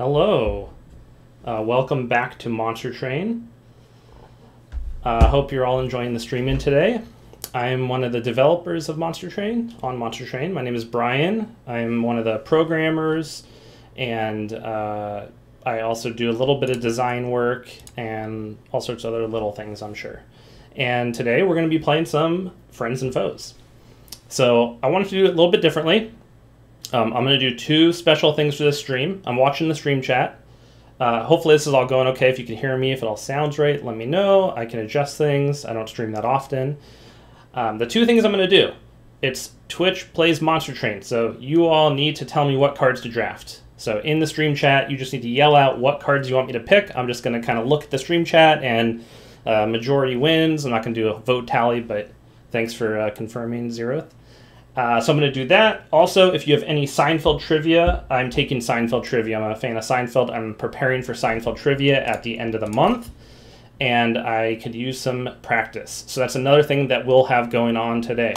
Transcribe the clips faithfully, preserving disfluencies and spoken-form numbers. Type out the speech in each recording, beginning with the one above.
Hello. Uh, welcome back to Monster Train. I uh, hope you're all enjoying the stream in today. I am one of the developers of Monster Train, on Monster Train. My name is Brian. I'm one of the programmers, and uh, I also do a little bit of design work and all sorts of other little things, I'm sure. And today we're going to be playing some Friends and Foes. So I wanted to do it a little bit differently. Um, I'm going to do two special things for this stream. I'm watching the stream chat. Uh, hopefully this is all going okay. If you can hear me, if it all sounds right, let me know. I can adjust things. I don't stream that often. Um, the two things I'm going to do, it's Twitch plays Monster Train. So you all need to tell me what cards to draft. So in the stream chat, you just need to yell out what cards you want me to pick. I'm just going to kind of look at the stream chat and uh, majority wins. I'm not going to do a vote tally, but thanks for uh, confirming zeroth. Uh, so I'm going to do that. Also, if you have any Seinfeld trivia, I'm taking Seinfeld trivia. I'm a fan of Seinfeld. I'm preparing for Seinfeld trivia at the end of the month, and I could use some practice. So that's another thing that we'll have going on today.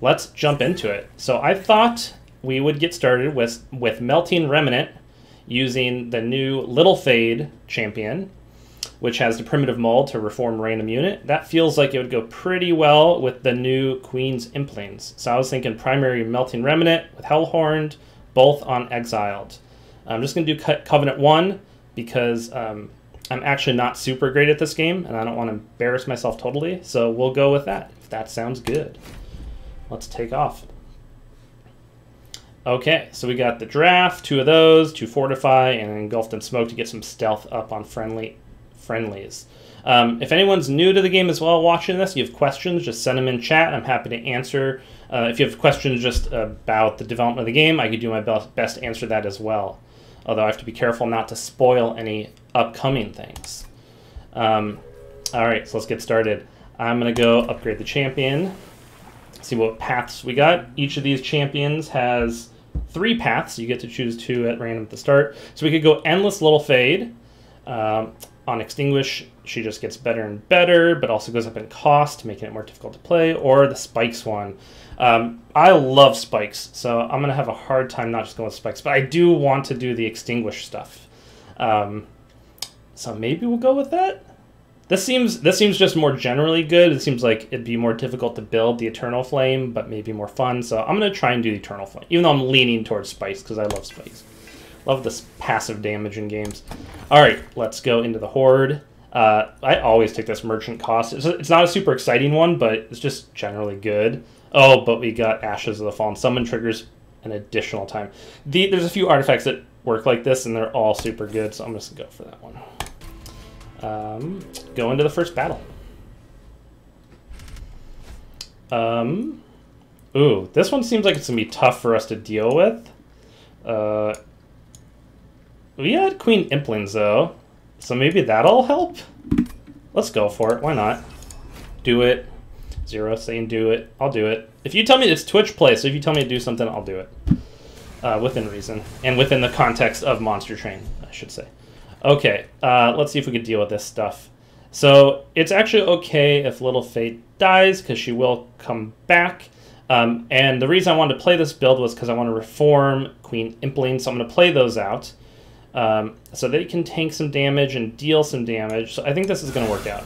Let's jump into it. So I thought we would get started with, with Melting Remnant using the new Little Fade champion, which has the Primitive Mold to reform random unit. That feels like it would go pretty well with the new Queen's Implanes. So I was thinking primary Melting Remnant with Hellhorned, both on Exiled. I'm just going to do co Covenant one because um, I'm actually not super great at this game, and I don't want to embarrass myself totally, so we'll go with that, if that sounds good. Let's take off. Okay, so we got the Draft, two of those, two Fortify, and Engulfed in Smoke to get some stealth up on friendly friendlies. Um, if anyone's new to the game as well watching this, you have questions, just send them in chat. I'm happy to answer. Uh, if you have questions just about the development of the game, I could do my best to answer that as well. Although I have to be careful not to spoil any upcoming things. Um, all right, so let's get started. I'm going to go upgrade the champion, see what paths we got. Each of these champions has three paths. You get to choose two at random at the start. So we could go Endless Little Fade. Um, On Extinguish, she just gets better and better, but also goes up in cost, making it more difficult to play, or the Spikes one. Um, I love Spikes, so I'm going to have a hard time not just going with Spikes, but I do want to do the Extinguish stuff. Um, so maybe we'll go with that? This seems, this seems just more generally good. It seems like it'd be more difficult to build the Eternal Flame, but maybe more fun, so I'm going to try and do the Eternal Flame, even though I'm leaning towards Spikes, because I love Spikes. Love this passive damage in games. All right, let's go into the Horde. Uh, I always take this Merchant Cost. It's, it's not a super exciting one, but it's just generally good. Oh, but we got Ashes of the Fallen. Summon triggers an additional time. The, there's a few artifacts that work like this, and they're all super good, so I'm just going to go for that one. Um, go into the first battle. Um, ooh, this one seems like it's going to be tough for us to deal with. Uh... We had Queen Implings, though, so maybe that'll help? Let's go for it. Why not? Do it. Zero saying do it. I'll do it. If you tell me it's Twitch play, so if you tell me to do something, I'll do it. Uh, within reason. And within the context of Monster Train, I should say. Okay, uh, let's see if we can deal with this stuff. So it's actually okay if Little Fate dies, because she will come back. Um, and the reason I wanted to play this build was because I want to reform Queen Implings, so I'm going to play those out. Um, so they can tank some damage and deal some damage. So I think this is going to work out.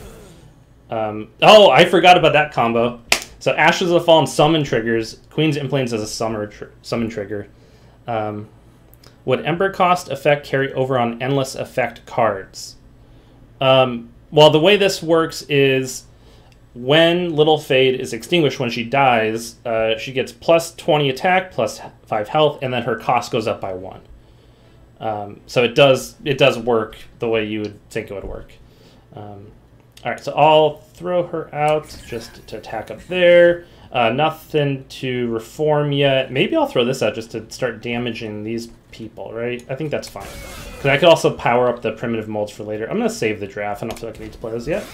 Um, oh, I forgot about that combo. So Ashes of the Fallen summon triggers. Queen's Implanes as a summer tr summon trigger. Um, would Ember cost effect carry over on endless effect cards? Um, well, the way this works is when Little Fade is extinguished, when she dies, uh, she gets plus twenty attack, plus five health, and then her cost goes up by one. Um, so it does it does work the way you would think it would work. Um, all right, so I'll throw her out just to attack up there. Uh, nothing to reform yet. Maybe I'll throw this out just to start damaging these people, right? I think that's fine. Because I could also power up the primitive molds for later. I'm going to save the draft. I don't feel like I need to play those yet.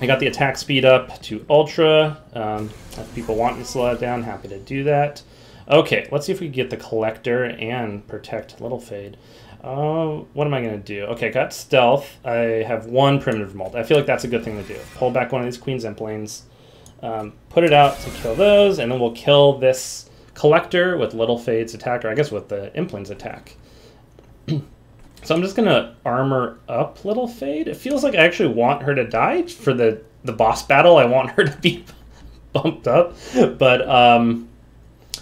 I got the attack speed up to ultra. Um, if people want me to slow that down, happy to do that. Okay, let's see if we can get the Collector and protect Little Fade. Oh, uh, what am I going to do? Okay, got Stealth. I have one Primitive Mold. I feel like that's a good thing to do. Pull back one of these Queen's Implanes, um, put it out to kill those, and then we'll kill this Collector with Little Fade's attack, or I guess with the Implane's attack. So I'm just going to armor up Little Fade. It feels like I actually want her to die. For the, the boss battle, I want her to be bumped up. But um,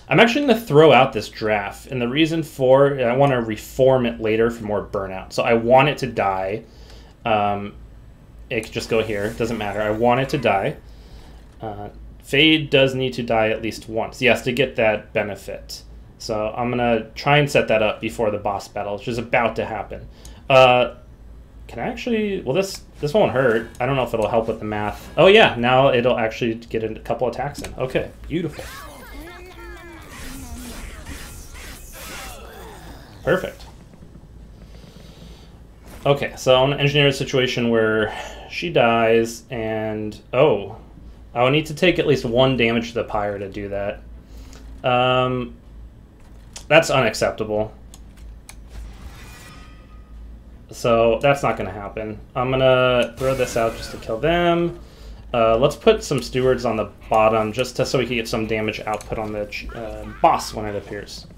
I'm actually going to throw out this draft. And the reason for, I want to reform it later for more burnout. So I want it to die. Um, it could just go here. It doesn't matter. I want it to die. Uh, Fade does need to die at least once. Yes, to get that benefit. So I'm going to try and set that up before the boss battle, which is about to happen. Uh, can I actually... Well, this this won't hurt. I don't know if it'll help with the math. Oh, yeah. Now it'll actually get a couple attacks in. Okay. Beautiful. Perfect. Okay. So I'm going to engineer a situation where she dies and... Oh. I will need to take at least one damage to the pyre to do that. Um... That's unacceptable. So that's not going to happen. I'm going to throw this out just to kill them. Uh, let's put some stewards on the bottom just to, so we can get some damage output on the uh, boss when it appears.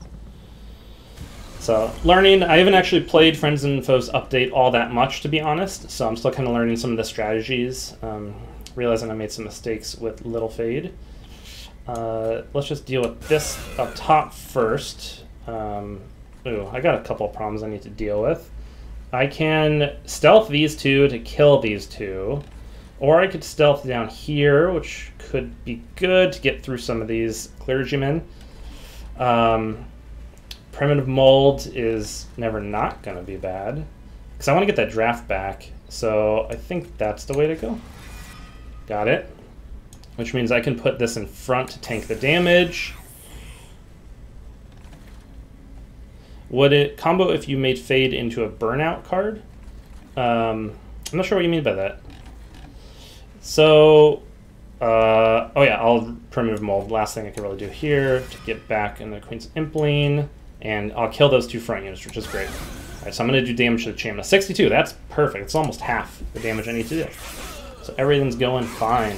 So learning, I haven't actually played Friends and Foes Update all that much, to be honest. So I'm still kind of learning some of the strategies, um, realizing I made some mistakes with Little Fade. Uh, let's just deal with this up top first. Um, ooh, I got a couple of problems I need to deal with. I can stealth these two to kill these two, or I could stealth down here, which could be good to get through some of these clergymen. Um, primitive mold is never not going to be bad, because I want to get that draft back, so I think that's the way to go. Got it. Which means I can put this in front to tank the damage. Would it combo if you made Fade into a Burnout card? Um, I'm not sure what you mean by that. So, uh, oh yeah, I'll Primitive Mold. Last thing I can really do here to get back in the Queen's Impling. And I'll kill those two front units, which is great. All right, so I'm going to do damage to the Chamna. sixty-two, that's perfect. It's almost half the damage I need to do. So everything's going fine.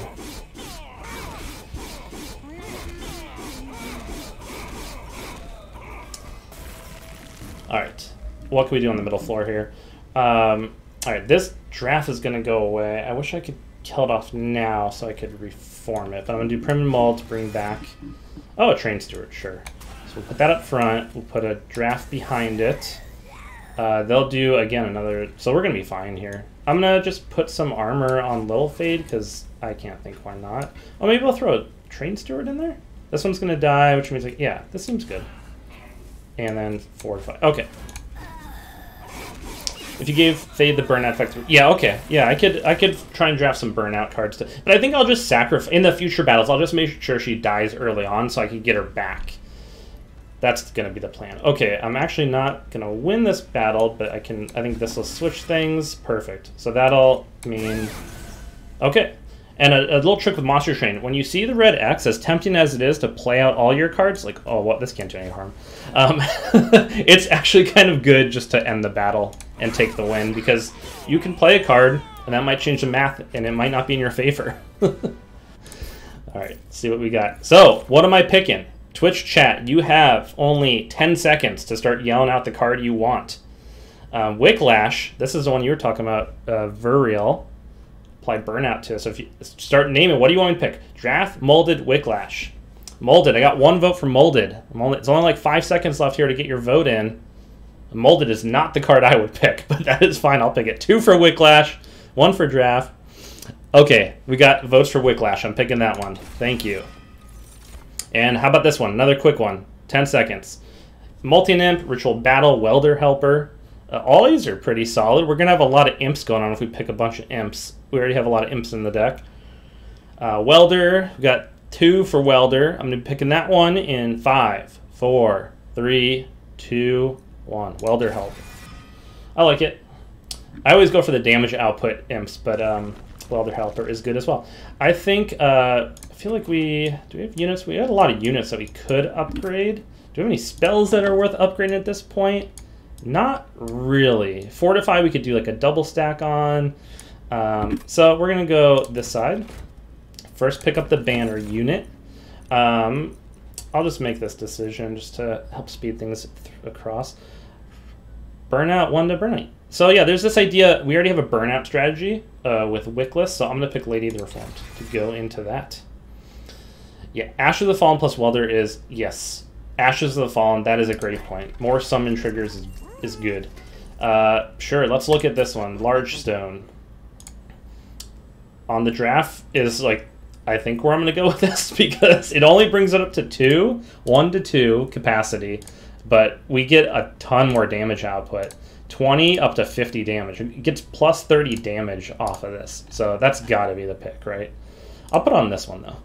All right, what can we do on the middle floor here? Um, all right, this draft is going to go away. I wish I could kill it off now so I could reform it, but I'm going to do Primitive Mold to bring back... Oh, a Train Steward, sure. So we'll put that up front. We'll put a draft behind it. Uh, they'll do, again, another... So we're going to be fine here. I'm going to just put some armor on Little Fade because I can't think why not. Oh, maybe I'll throw a Train Steward in there? This one's going to die, which means, like, yeah, this seems good. And then Fortify. Okay. If you gave Fade the Burnout effect, yeah, okay, yeah, I could, I could try and draft some Burnout cards, to, but I think I'll just sacrifice in the future battles. I'll just make sure she dies early on, so I can get her back. That's gonna be the plan. Okay, I'm actually not gonna win this battle, but I can. I think this will switch things. Perfect. So that'll mean, okay. And a, a little trick with Monster Train. When you see the red X, as tempting as it is to play out all your cards, like, oh, what? This can't do any harm. Um, it's actually kind of good just to end the battle and take the win, because you can play a card, and that might change the math, and it might not be in your favor. All right, let's see what we got. So, what am I picking? Twitch chat, you have only ten seconds to start yelling out the card you want. Um, Wicklash, this is the one you were talking about, uh, Vuriel. Apply Burnout to it. So if you start naming, what do you want me to pick? Draft, Molded, Wicklash. Molded, I got one vote for Molded. I'm only, it's only like five seconds left here to get your vote in. Molded is not the card I would pick, but that is fine. I'll pick it. Two for Wicklash, one for Draft. Okay, we got votes for Wicklash. I'm picking that one. Thank you. And how about this one? Another quick one. Ten seconds. Melting Imp, Ritual Battle, Welder Helper. Uh, all these are pretty solid. We're going to have a lot of imps going on if we pick a bunch of imps. We already have a lot of imps in the deck. Uh, welder, we got two for Welder. I'm going to be picking that one in five, four, three, two, one. Welder help. I like it. I always go for the damage output imps, but um, Welder Helper is good as well. I think, uh, I feel like we, do we have units? We had a lot of units that we could upgrade. Do we have any spells that are worth upgrading at this point? Not really. Fortify, we could do like a double stack on. Um, so we're going to go this side. First, pick up the banner unit. Um, I'll just make this decision just to help speed things across. Burnout one to Burnout. So yeah, there's this idea. We already have a Burnout strategy uh, with Wicklash, so I'm going to pick Lady of the Reformed to go into that. Yeah, Ashes of the Fallen plus Welder is, yes, Ashes of the Fallen, that is a great point. More summon triggers is, is good. Uh, sure, let's look at this one. Large Stone. On the draft is, like, I think where I'm going to go with this, because it only brings it up to two, one to two capacity, but we get a ton more damage output. twenty up to fifty damage. It gets plus thirty damage off of this, so that's got to be the pick, right? I'll put on this one, though.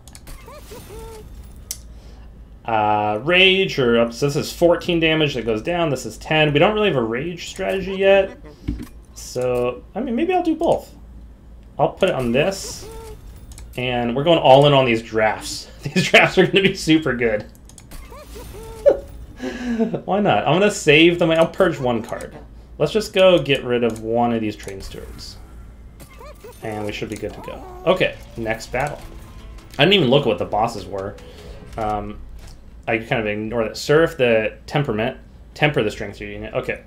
Uh, rage, or up, so this is fourteen damage that goes down, this is ten. We don't really have a rage strategy yet, so I mean, maybe I'll do both. I'll put it on this, and we're going all in on these drafts. These drafts are going to be super good. Why not? I'm going to save them. I'll purge one card. Let's just go get rid of one of these Train Stewards, and we should be good to go. Okay, next battle. I didn't even look at what the bosses were. Um, I kind of ignore that. Surf the temperament, temper the strength of your unit. Okay,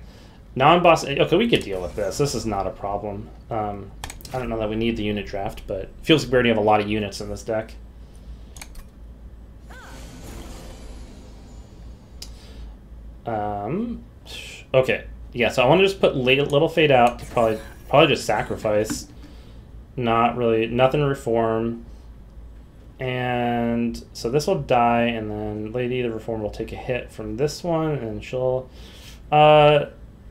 non-boss. Okay, we could deal with this. This is not a problem. Um, I don't know that we need the unit draft, but it feels like we already have a lot of units in this deck. Um, okay, yeah. So I want to just put Little Fade out to probably probably just sacrifice. Not really, nothing to reform. And so this will die, and then Lady the Reformer will take a hit from this one, and she'll... Uh,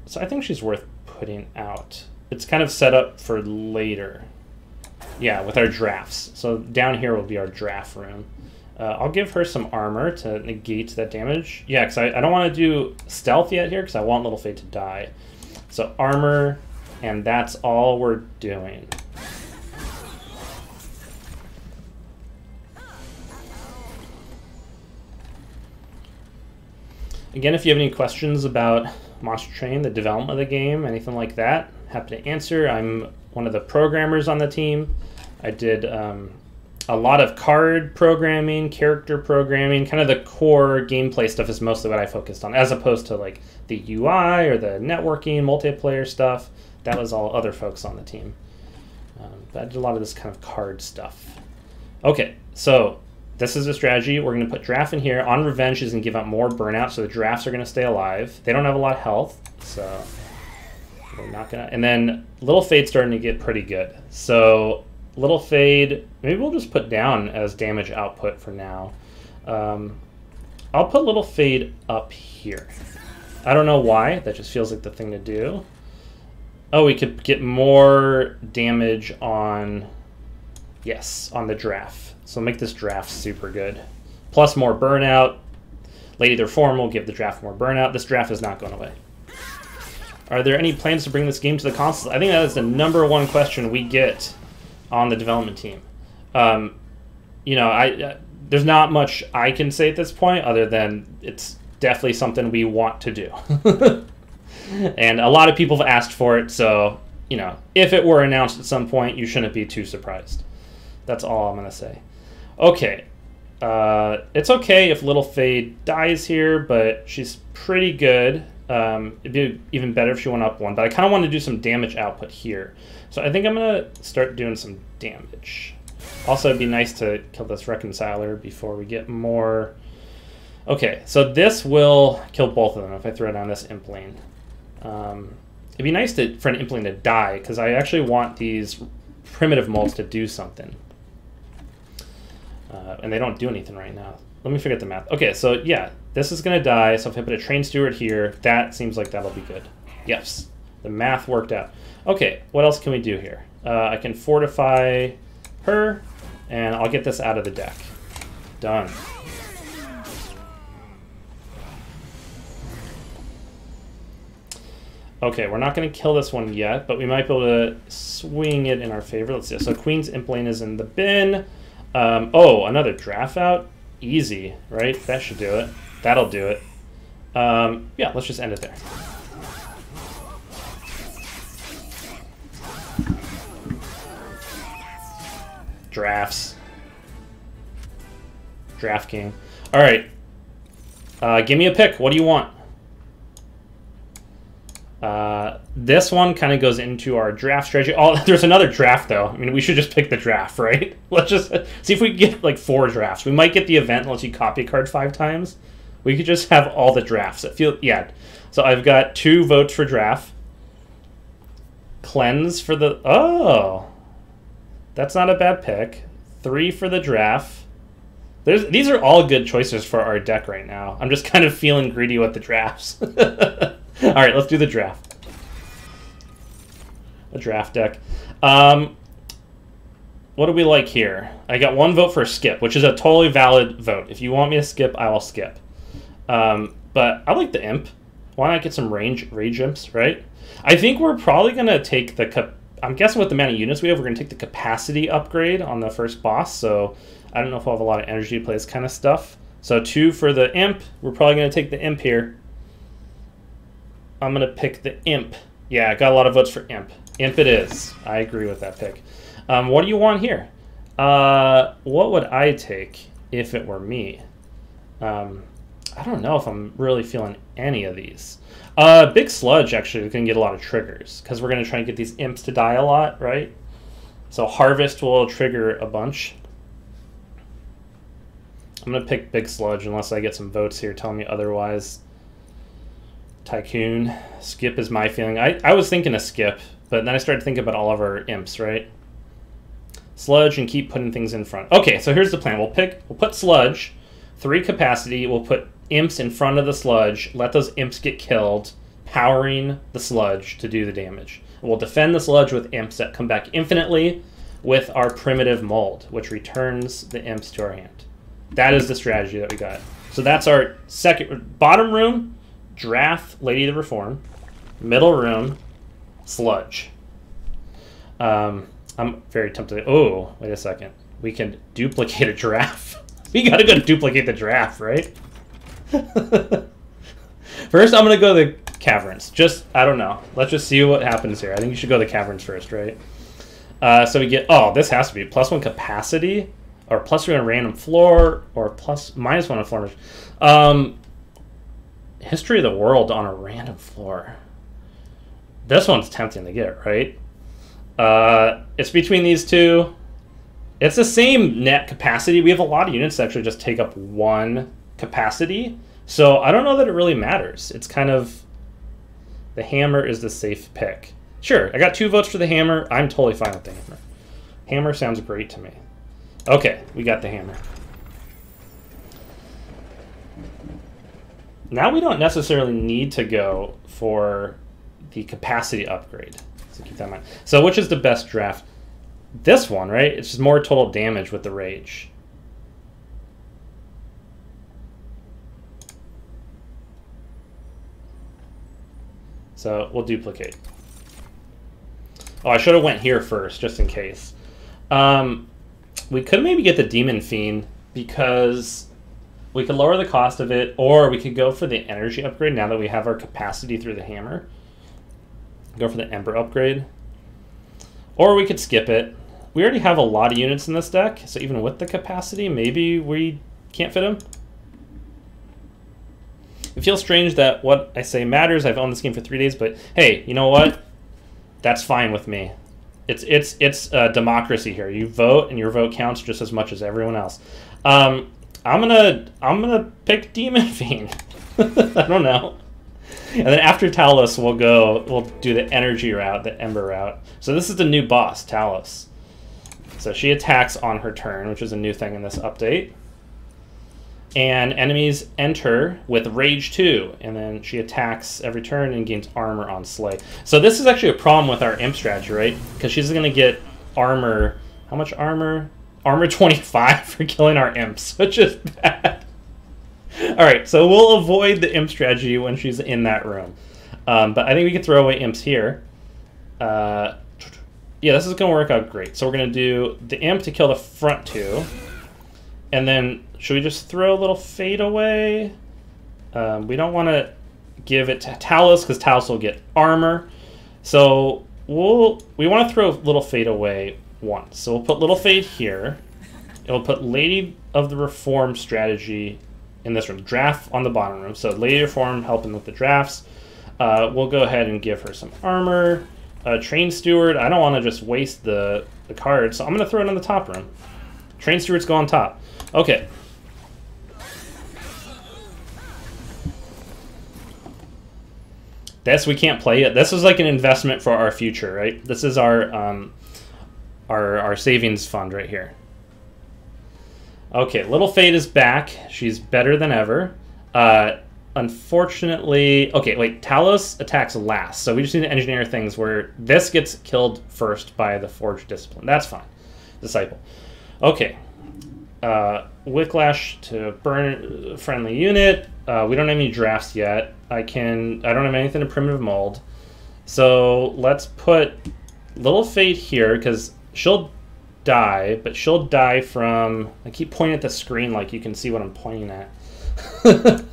so I think she's worth putting out. It's kind of set up for later. Yeah, with our drafts. So down here will be our draft room. Uh, I'll give her some armor to negate that damage. Yeah, because I, I don't want to do stealth yet here, because I want Little Fade to die. So armor, and that's all we're doing. Again, if you have any questions about Monster Train, the development of the game, anything like that, happy to answer. I'm one of the programmers on the team. I did um, a lot of card programming, character programming, kind of the core gameplay stuff is mostly what I focused on, as opposed to like the U I or the networking, multiplayer stuff. That was all other folks on the team. Um, but I did a lot of this kind of card stuff. Okay, so... this is a strategy. We're going to put draft in here. On revenge is going to give out more burnout, so the drafts are going to stay alive. They don't have a lot of health, so we're not going to... And then Little Fade's starting to get pretty good. So Little Fade, maybe we'll just put down as damage output for now. Um, I'll put Little Fade up here. I don't know why. That just feels like the thing to do. Oh, we could get more damage on... yes, on the draft. So make this draft super good. Plus more burnout. Lady of the Reformed will give the draft more burnout. This draft is not going away. Are there any plans to bring this game to the console? I think that is the number one question we get on the development team. Um, you know, I uh, there's not much I can say at this point other than it's definitely something we want to do. And a lot of people have asked for it, so, you know, if it were announced at some point, you shouldn't be too surprised. That's all I'm going to say. Okay, uh, it's okay if Little Fade dies here, but she's pretty good. Um, it'd be even better if she went up one, but I kind of want to do some damage output here. So I think I'm going to start doing some damage. Also, it'd be nice to kill this Reconciler before we get more. Okay, so this will kill both of them if I throw down this Impling. Um, it'd be nice to, for an Impling to die, because I actually want these Primitive Molds to do something. Uh, and they don't do anything right now. Let me figure out the math. Okay, so yeah, this is going to die. So if I put a Train Steward here, that seems like that'll be good. Yes, the math worked out. Okay, what else can we do here? Uh, I can fortify her, and I'll get this out of the deck. Done. Okay, we're not going to kill this one yet, but we might be able to swing it in our favor. Let's see. So Queen's Implane is in the bin. Um, oh, another draft out. Easy, right? That should do it. That'll do it. Um, yeah, let's just end it there. Drafts. Draft King. All right. Uh, give me a pick. What do you want? Uh, this one kind of goes into our draft strategy. Oh, there's another draft, though. I mean, we should just pick the draft, right? Let's just see if we can get, like, four drafts. We might get the event unless you copy a card five times. We could just have all the drafts. It feel, yeah. So I've got two votes for draft. Cleanse for the... Oh! That's not a bad pick. Three for the draft. There's, these are all good choices for our deck right now. I'm just kind of feeling greedy with the drafts. All right, let's do the draft. A draft deck. Um, what do we like here? I got one vote for skip, which is a totally valid vote. If you want me to skip, I will skip. Um, but I like the imp. Why not get some range rage imps, right? I think we're probably going to take the... Cap I'm guessing with the amount of units we have, we're going to take the capacity upgrade on the first boss, so... I don't know if I'll have a lot of energy to play this kind of stuff. So two for the imp. We're probably going to take the imp here. I'm going to pick the imp. Yeah, I got a lot of votes for imp. Imp it is. I agree with that pick. Um, what do you want here? Uh, what would I take if it were me? Um, I don't know if I'm really feeling any of these. Uh, Big Sludge, actually, is going to get a lot of triggers because we're going to try and get these imps to die a lot, right? So Harvest will trigger a bunch. I'm going to pick Big Sludge unless I get some votes here telling me otherwise. Tycoon. Skip is my feeling. I, I was thinking a skip, but then I started thinking about all of our imps, right? Sludge and keep putting things in front. Okay, so here's the plan. We'll pick. We'll put Sludge, three capacity. We'll put imps in front of the Sludge. Let those imps get killed, powering the Sludge to do the damage. We'll defend the Sludge with imps that come back infinitely with our Primitive Mold, which returns the imps to our hand. That is the strategy that we got. So that's our second bottom room, draft Lady of the Reformed, middle room, Sludge. Um, I'm very tempted. Oh, wait a second. We can duplicate a draft. We gotta go duplicate the draft, right? First, I'm gonna go to the caverns. Just I don't know. Let's just see what happens here. I think you should go to the caverns first, right? Uh, so we get. Oh, this has to be plus one capacity. Or plus three on a random floor, or plus minus one on floor. Um, history of the world on a random floor. This one's tempting to get, right? Uh, it's between these two. It's the same net capacity. We have a lot of units that actually just take up one capacity. So I don't know that it really matters. It's kind of... The hammer is the safe pick. Sure, I got two votes for the hammer. I'm totally fine with the hammer. Hammer sounds great to me. Okay, we got the hammer. Now we don't necessarily need to go for the capacity upgrade. So keep that in mind. So which is the best draft? This one, right? It's just more total damage with the rage. So we'll duplicate. Oh, I should have went here first, just in case. Um... We could maybe get the Demon Fiend because we could lower the cost of it, or we could go for the energy upgrade now that we have our capacity through the hammer. Go for the Ember upgrade. Or we could skip it. We already have a lot of units in this deck, so even with the capacity, maybe we can't fit them. It feels strange that what I say matters. I've owned this game for three days, but hey, you know what? That's fine with me. It's it's it's a democracy here. You vote, and your vote counts just as much as everyone else. Um, I'm gonna I'm gonna pick Demon Fiend. I don't know. And then after Talos, we'll go. We'll do the energy route, the Ember route. So this is the new boss, Talos. So she attacks on her turn, which is a new thing in this update. And enemies enter with Rage two, and then she attacks every turn and gains armor on Slay. So this is actually a problem with our imp strategy, right? Because she's going to get armor... How much armor? Armor twenty-five for killing our imps, which is bad. Alright, so we'll avoid the imp strategy when she's in that room. Um, but I think we can throw away imps here. Uh, yeah, this is going to work out great. So we're going to do the imp to kill the front two. And then... Should we just throw a little fade away? Um, we don't want to give it to Talos because Talos will get armor. So we'll we want to throw little fade away once. So we'll put little fade here. It'll put Lady of the Reformed strategy in this room. Draft on the bottom room. So Lady of the Reformed helping with the drafts. Uh, we'll go ahead and give her some armor. Uh, Train Steward, I don't want to just waste the, the card, so I'm going to throw it on the top room. Train Stewards go on top. Okay. This, we can't play it. This is like an investment for our future, right? This is our um, our, our savings fund right here. Okay, Little Fade is back. She's better than ever. Uh, unfortunately, okay, wait, Talos attacks last, so we just need to engineer things where this gets killed first by the Forge Discipline. That's fine. Disciple. Okay. Uh, Wicklash to burn friendly unit. Uh, we don't have any drafts yet. I can. I don't have anything to primitive mold. So let's put Little Fate here because she'll die, but she'll die from. I keep pointing at the screen like you can see what I'm pointing at. So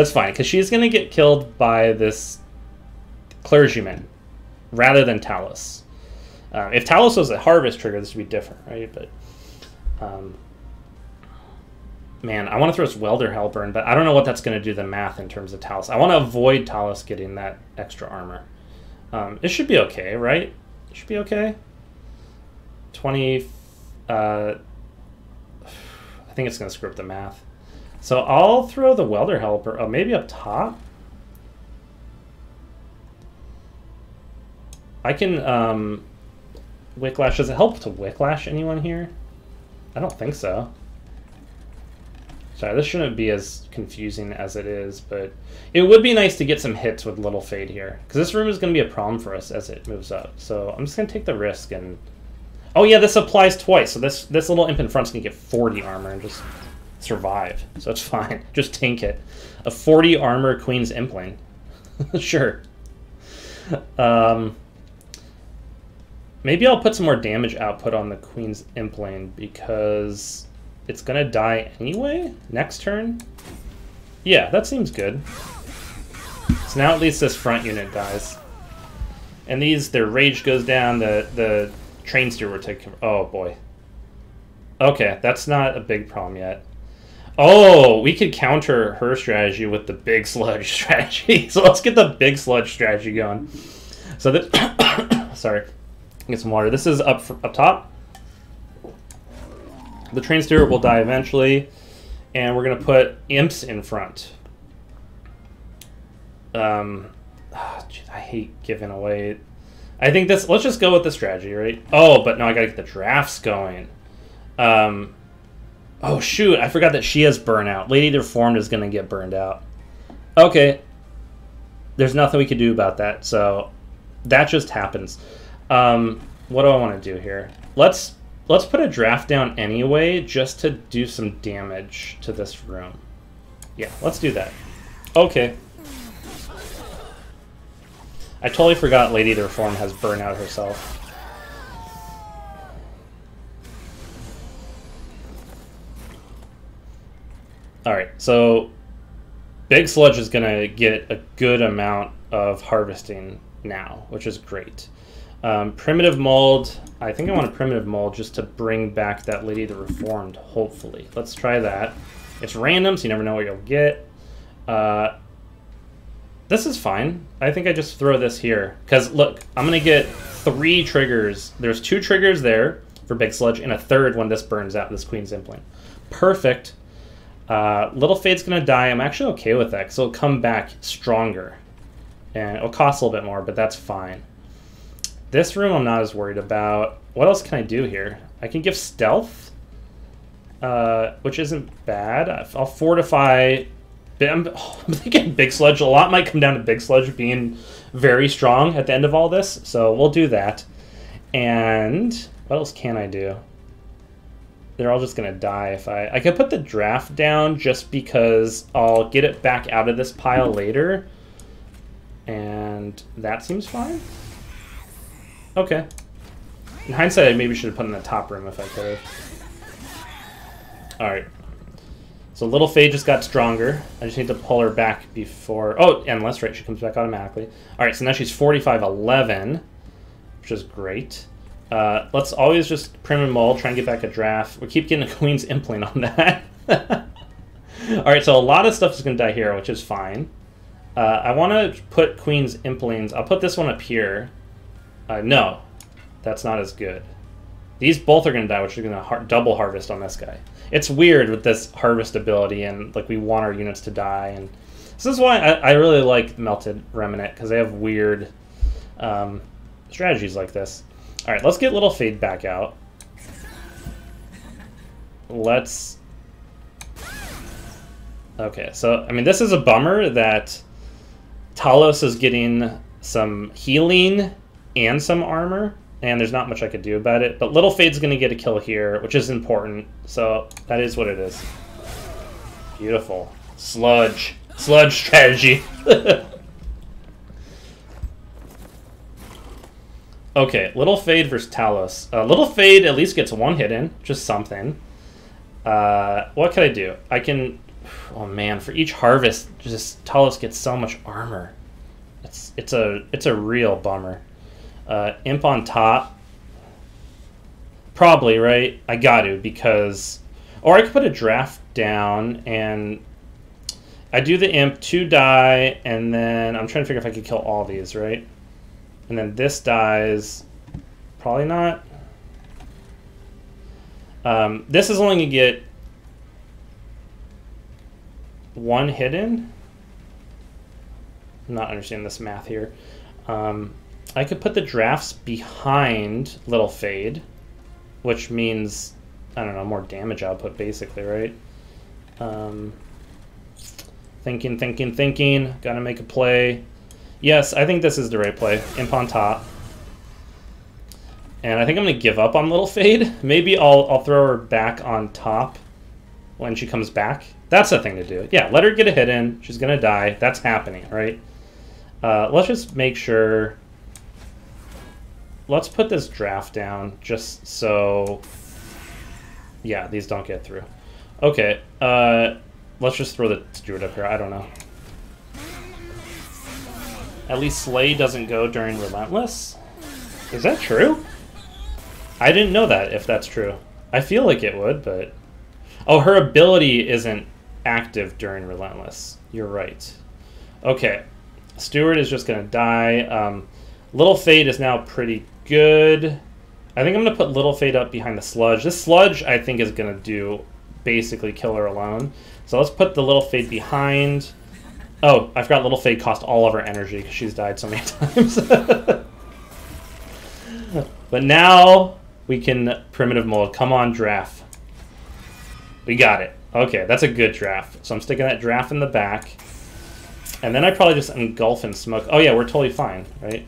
that's fine because she's gonna get killed by this clergyman rather than Talos. Uh, if Talos was a harvest trigger, this would be different, right? But. Um, man, I want to throw this Welder Helper in, but I don't know what that's going to do the math in terms of Talos. I want to avoid Talos getting that extra armor. Um, it should be okay, right? It should be okay. twenty, uh, I think it's going to screw up the math. So I'll throw the Welder Helper, oh, maybe up top? I can, um, Wicklash, does it help to Wicklash anyone here? I don't think so. Sorry, this shouldn't be as confusing as it is, but it would be nice to get some hits with Little Fade here, because this room is going to be a problem for us as it moves up. So I'm just going to take the risk and... Oh yeah, this applies twice, so this this little imp in front's going to get forty armor and just survive. So it's fine. Just tank it. A forty armor Queen's Implane. Sure. Um... Maybe I'll put some more damage output on the Queen's Implane because it's going to die anyway next turn. Yeah, that seems good. So now at least this front unit dies. And these, their rage goes down, the, the Train Steward take... Oh, boy. Okay, that's not a big problem yet. Oh, we could counter her strategy with the Big Sludge strategy. So let's get the Big Sludge strategy going. So that... Sorry. Get some water. This is up up top. The Train Steward will die eventually, and we're gonna put imps in front. Um, oh, geez, I hate giving away. I think this. Let's just go with the strategy, right? Oh, but no, I gotta get the drafts going. Um, oh shoot, I forgot that she has burnout. Lady of the Reformed is gonna get burned out. Okay, there's nothing we could do about that. So that just happens. Um, what do I want to do here? Let's let's put a draft down anyway, just to do some damage to this room. Yeah, let's do that. Okay. I totally forgot Lady of the Reformed has burnout herself. Alright, so Big Sludge is going to get a good amount of harvesting now, which is great. Um, primitive mold, I think I want a primitive mold just to bring back that Lady of the Reformed, hopefully. Let's try that. It's random, so you never know what you'll get. Uh, this is fine. I think I just throw this here. Because, look, I'm going to get three triggers. There's two triggers there for Big Sludge, and a third when this burns out, this Queen's Implant. Perfect. Uh, Little Fade's going to die. I'm actually okay with that, because it'll come back stronger. And it'll cost a little bit more, but that's fine. This room I'm not as worried about. What else can I do here? I can give stealth, uh, which isn't bad. I'll fortify. I'm, oh, I'm thinking Big Sludge. A lot might come down to Big Sludge being very strong at the end of all this, so we'll do that. And what else can I do? They're all just going to die if I... I could put the draft down just because I'll get it back out of this pile later. And that seems fine. Okay. In hindsight, I maybe should have put in the top room if I could have. Alright. So Little Fade just got stronger. I just need to pull her back before... Oh, and that's right. She comes back automatically. Alright, so now she's forty-five eleven, which is great. Uh, let's always just prim and mull, try and get back a draft. We keep getting a Queen's Implant on that. Alright, so a lot of stuff is going to die here, which is fine. Uh, I want to put Queen's Implanes. I'll put this one up here. Uh, no, that's not as good. These both are going to die, which is going to har double harvest on this guy. It's weird with this harvest ability, and like we want our units to die. And so this is why I, I really like Melted Remnant, because they have weird um, strategies like this. All right, let's get Little Fade back out. Let's... Okay, so, I mean, this is a bummer that Talos is getting some healing and some armor, and there's not much I could do about it. But Little Fade's going to get a kill here, which is important, so that is what it is. Beautiful. Sludge. Sludge strategy. Okay, Little Fade versus Talos. Uh, Little Fade at least gets one hit in, just something. Uh, what can I do? I can... Oh man, for each harvest, just Talos gets so much armor. It's it's a it's a real bummer. Uh, Imp on top. Probably, right? I got to, because... Or I could put a draft down, and I do the Imp, two die, and then I'm trying to figure if I could kill all these, right? And then this dies. Probably not. Um, this is only going to get one hit in. I'm not understanding this math here. Um, I could put the drafts behind Little Fade, which means, I don't know, more damage output basically, right? Um, thinking, thinking, thinking. Gotta make a play. Yes, I think this is the right play. Imp on top. And I think I'm going to give up on Little Fade. Maybe I'll, I'll throw her back on top when she comes back. That's the thing to do. Yeah, let her get a hit in. She's going to die. That's happening, right? Uh, let's just make sure... Let's put this draft down just so... Yeah, these don't get through. Okay, uh, let's just throw the steward up here. I don't know. At least Slay doesn't go during Relentless. Is that true? I didn't know that, if that's true. I feel like it would, but... Oh, her ability isn't active during Relentless. You're right. Okay. Steward is just going to die. Um, Little Fade is now pretty good. I think I'm going to put Little Fade up behind the Sludge. This Sludge, I think, is going to do basically kill her alone. So let's put the Little Fade behind... Oh, I forgot Little Fade cost all of her energy because she's died so many times. But now we can Primitive Mold. Come on, draft. We got it. Okay, that's a good draft. So I'm sticking that draft in the back. And then I probably just engulf in smoke. Oh, yeah, we're totally fine, right?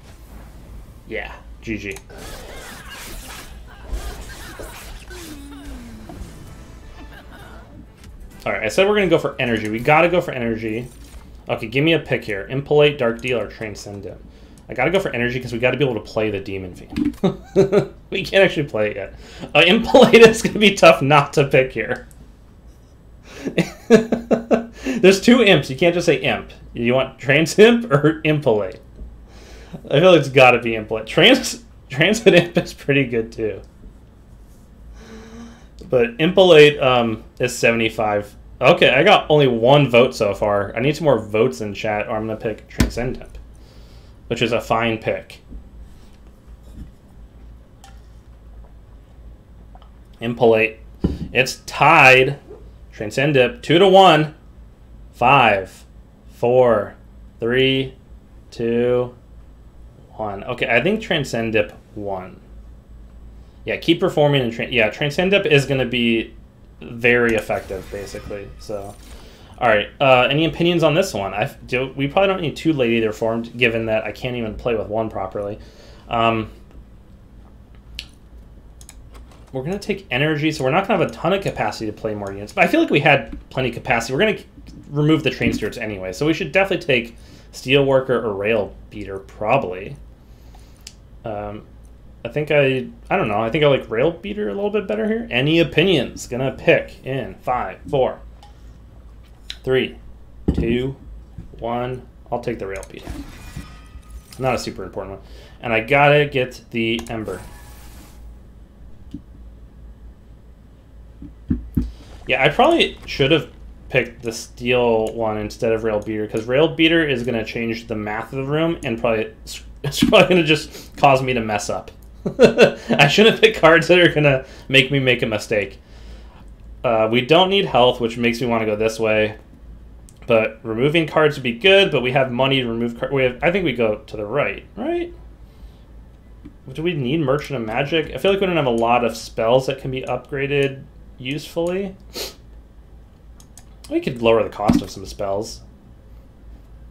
Yeah, G G. All right, I said we're going to go for energy. We got to go for energy. Okay, give me a pick here. Impolite, Dark Deal, or Transcendent. I gotta go for energy because we gotta be able to play the Demon Fiend. We can't actually play it yet. Uh, Impolite is gonna be tough not to pick here. There's two imps. You can't just say imp. You want Transimp or Impolite? I feel like it's gotta be Impolite. Trans Transcendimp is pretty good too. But Impolite um, is seventy-five. Okay, I got only one vote so far. I need some more votes in chat, or I'm going to pick Transcendimp, which is a fine pick. Impolite. It's tied. Transcendimp, two to one. Five, four, three, two, one. Okay, I think Transcendimp won. Yeah, keep performing. And tra yeah, Transcendimp is going to be... very effective, basically. So, all right. Uh, any opinions on this one? I do. We probably don't need two Lady of the Reformed, given that I can't even play with one properly. Um, we're gonna take energy, so we're not gonna have a ton of capacity to play more units. But I feel like we had plenty of capacity. We're gonna remove the train stewards anyway, so we should definitely take Steelworker or Rail Beater, probably. Um. I think I, I don't know, I think I like Rail Beater a little bit better here. Any opinions? Gonna pick in five, four, three, two, one. I'll take the Rail Beater. Not a super important one. And I gotta get the Ember. Yeah, I probably should have picked the steel one instead of Rail Beater, because Rail Beater is going to change the math of the room, and probably it's probably going to just cause me to mess up. I shouldn't pick cards that are going to make me make a mistake. Uh, we don't need health, which makes me want to go this way. But removing cards would be good, but we have money to remove cards. We have, I think we go to the right, right? Do we need Merchant of Magic? I feel like we don't have a lot of spells that can be upgraded usefully. We could lower the cost of some spells.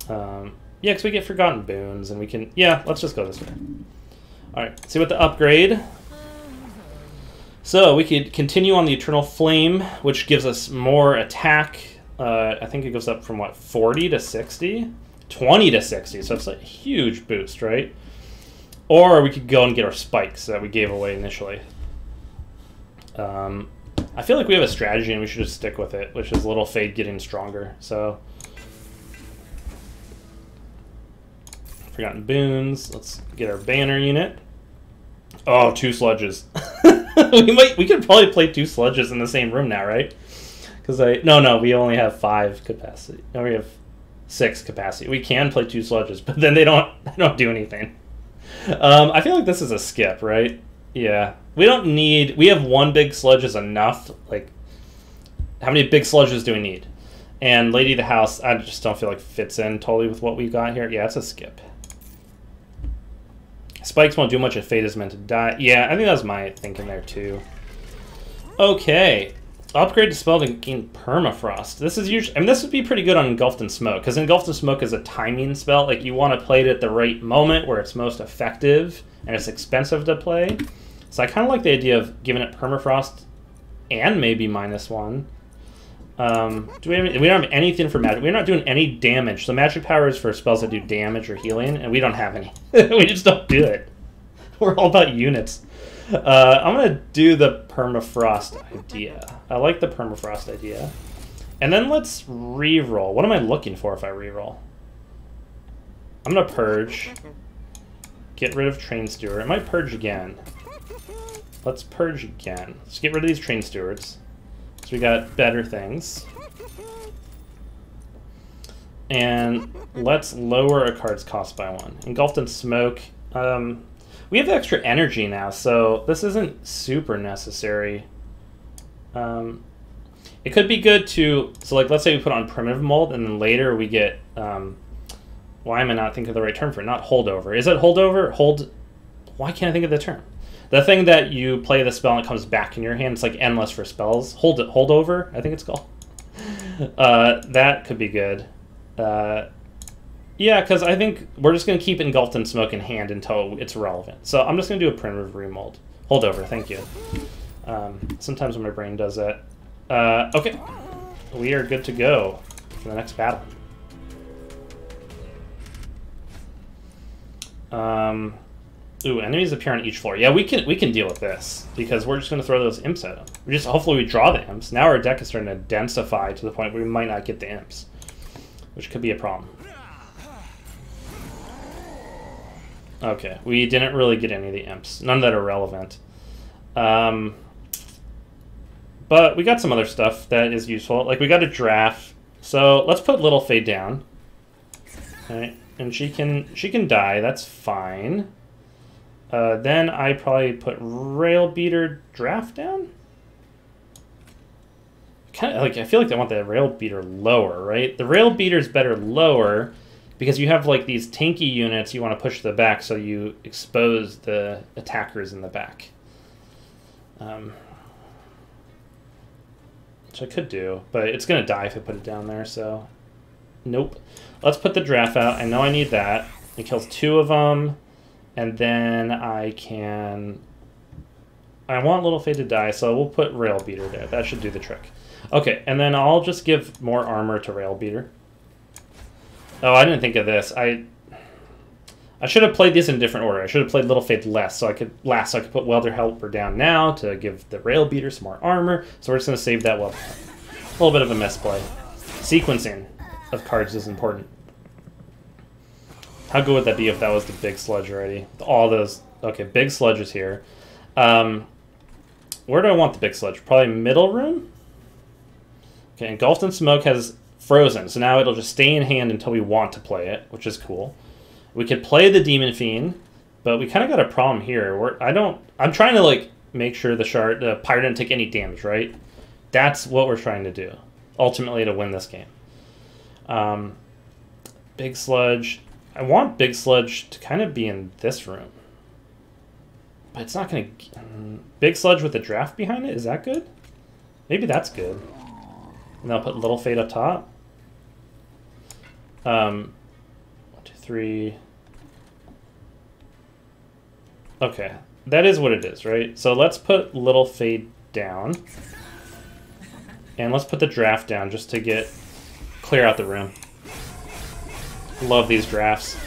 Um, yeah, because we get Forgotten Boons, and we can... Yeah, let's just go this way. All right, see what the upgrade... So we could continue on the Eternal Flame, which gives us more attack. Uh, I think it goes up from, what, forty to sixty? twenty to sixty, so it's like a huge boost, right? Or we could go and get our Spikes that we gave away initially. Um, I feel like we have a strategy and we should just stick with it, which is Little Fade getting stronger. So Forgotten Boons. Let's get our Banner unit. Oh, two Sludges. We might. We could probably play two Sludges in the same room now, right? Because I no no we only have five capacity. No, we have six capacity. We can play two Sludges, but then they don't they don't do anything. Um, I feel like this is a skip, right? Yeah, we don't need. We have one Big Sludge is enough. Like, how many Big Sludges do we need? And Lady of the House, I just don't feel like fits in totally with what we got here. Yeah, it's a skip. Spikes won't do much if Fate is meant to die. Yeah, I think that was my thinking there, too. Okay. Upgrade to spell to gain Permafrost. This is usually... I mean, this would be pretty good on Engulfed in Smoke, because Engulfed in Smoke is a timing spell. Like, you want to play it at the right moment where it's most effective, and it's expensive to play. So I kind of like the idea of giving it Permafrost and maybe minus one. Um, do we have any, we don't have anything for magic. We're not doing any damage. So magic power is for spells that do damage or healing, and we don't have any. We just don't do it. We're all about units. Uh, I'm going to do the Permafrost idea. I like the Permafrost idea. And then let's reroll. What am I looking for if I reroll? I'm going to purge. Get rid of Train Steward. I might purge again. Let's purge again. Let's get rid of these Train Stewards. So we got better things. And let's lower a card's cost by one. Engulfed in Smoke. Um, we have extra energy now, so this isn't super necessary. Um, it could be good to... So, like, let's say we put on Primitive Mold, and then later we get... Um, why am I not thinking of the right term for it? Not Holdover. Is it Holdover? Hold... Why can't I think of the term? The thing that you play the spell and it comes back in your hand, it's like endless for spells. Hold it, Holdover, I think it's called. Uh, that could be good. Uh, yeah, because I think we're just going to keep Engulfed in Smoke in hand until it's relevant. So I'm just going to do a Primitive Remold. Holdover, thank you. Um, sometimes when my brain does that. Uh, okay, we are good to go for the next battle. Um... Ooh, enemies appear on each floor. Yeah, we can we can deal with this, because we're just going to throw those imps at them. We just, hopefully we draw the imps. Now our deck is starting to densify to the point where we might not get the imps, which could be a problem. Okay, we didn't really get any of the imps. None that are relevant. Um, but we got some other stuff that is useful. Like, we got a draft. So let's put Little Fade down. All right, and she can, she can die. That's fine. Uh, then I probably put Rail Beater Draft down. Kind of like, I feel like I want the Rail Beater lower, right? The Rail Beater is better lower because you have like these tanky units you want to push to the back, so you expose the attackers in the back. Um, which I could do, but it's gonna die if I put it down there. So, nope. Let's put the draft out. I know I need that. It kills two of them. And then I can, I want Little Fade to die, so we'll put Rail Beater there. That should do the trick. Okay, and then I'll just give more armor to Rail Beater. Oh, I didn't think of this. I I should have played these in a different order. I should have played Little Fade less, so I could last, so I could put Welder Helper down now to give the Rail Beater some more armor. So we're just gonna save that Welder. A little bit of a misplay. Sequencing of cards is important. How good would that be if that was the Big Sludge already? All those... Okay, Big Sludge is here. Um, where do I want the Big Sludge? Probably middle room? Okay, Engulfed in Smoke has Frozen, so now it'll just stay in hand until we want to play it, which is cool. We could play the Demon Fiend, but we kind of got a problem here. We're, I don't, I'm trying to like make sure the shard, the Pyre didn't take any damage, right? That's what we're trying to do, ultimately, to win this game. Um, Big Sludge. I want Big Sludge to kind of be in this room. But it's not going to... Um, Big Sludge with a draft behind it? Is that good? Maybe that's good. And I'll put Little Fade up top. Um, one, two, three. Okay. That is what it is, right? So let's put Little Fade down. And let's put the draft down just to get... clear out the room. Love these drafts.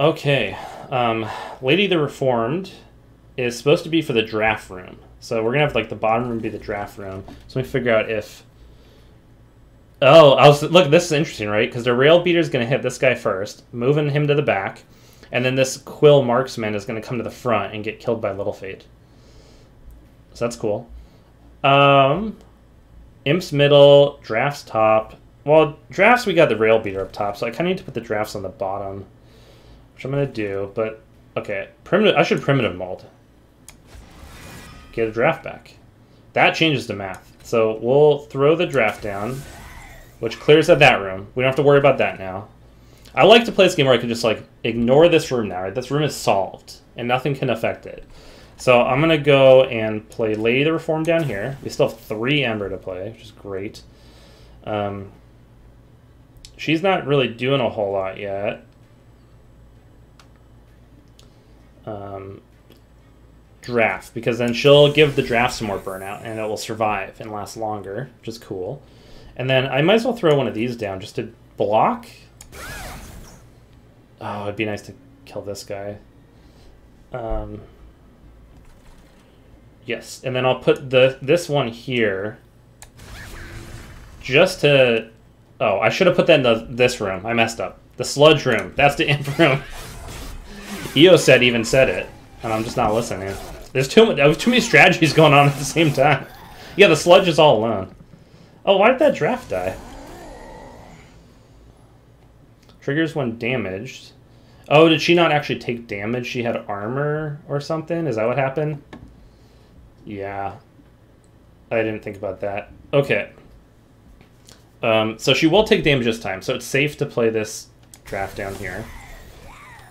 Okay, um, Lady of the Reformed is supposed to be for the draft room. So we're gonna have like the bottom room be the draft room. So let me figure out if... Oh, I was, look, this is interesting, right? Because the Rail Beater is gonna hit this guy first, moving him to the back. And then this Quill Marksman is going to come to the front and get killed by Little Fade. So that's cool. Um, Imps middle, Drafts top. Well, Drafts, we got the Rail Beater up top, so I kind of need to put the Drafts on the bottom, which I'm going to do. But, okay, primitive. I should Primitive Mold. Get a Draft back. That changes the math. So we'll throw the Draft down, which clears out that room. We don't have to worry about that now. I like to play this game where I can just like ignore this room now, right? This room is solved and nothing can affect it. So I'm gonna go and play Lady of the Reformed down here. We still have three Ember to play, which is great. Um, she's not really doing a whole lot yet. Um, draft, because then she'll give the draft some more burnout and it will survive and last longer, which is cool. And then I might as well throw one of these down just to block. Oh, it'd be nice to kill this guy. Um, yes, and then I'll put the this one here just to... Oh, I should have put that in the, this room. I messed up. The sludge room. That's the imp room. Eoset even said it, and I'm just not listening. There's too, there was too many strategies going on at the same time. Yeah, the sludge is all alone. Oh, why did that draft die? Triggers when damaged. Oh, did she not actually take damage? She had armor or something? Is that what happened? Yeah. I didn't think about that. Okay. Um, so she will take damage this time, so it's safe to play this draft down here,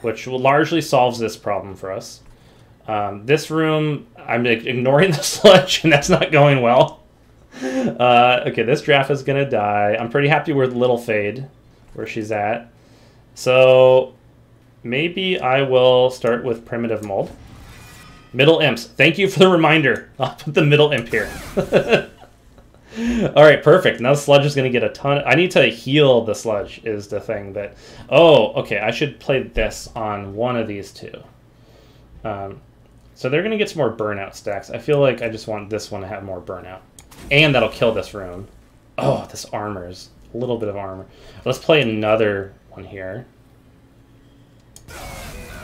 which will largely solves this problem for us. Um, this room, I'm ignoring the sludge, and that's not going well. Uh, okay, this draft is going to die. I'm pretty happy with Little Fade, where she's at. So maybe I will start with Primitive Mold. Middle imps. Thank you for the reminder. I'll put the middle imp here. All right, perfect. Now sludge is going to get a ton. I need to heal the sludge is the thing that... Oh, okay. I should play this on one of these two. Um, so they're going to get some more burnout stacks. I feel like I just want this one to have more burnout. And that'll kill this room. Oh, this armor's... a little bit of armor. Let's play another one here.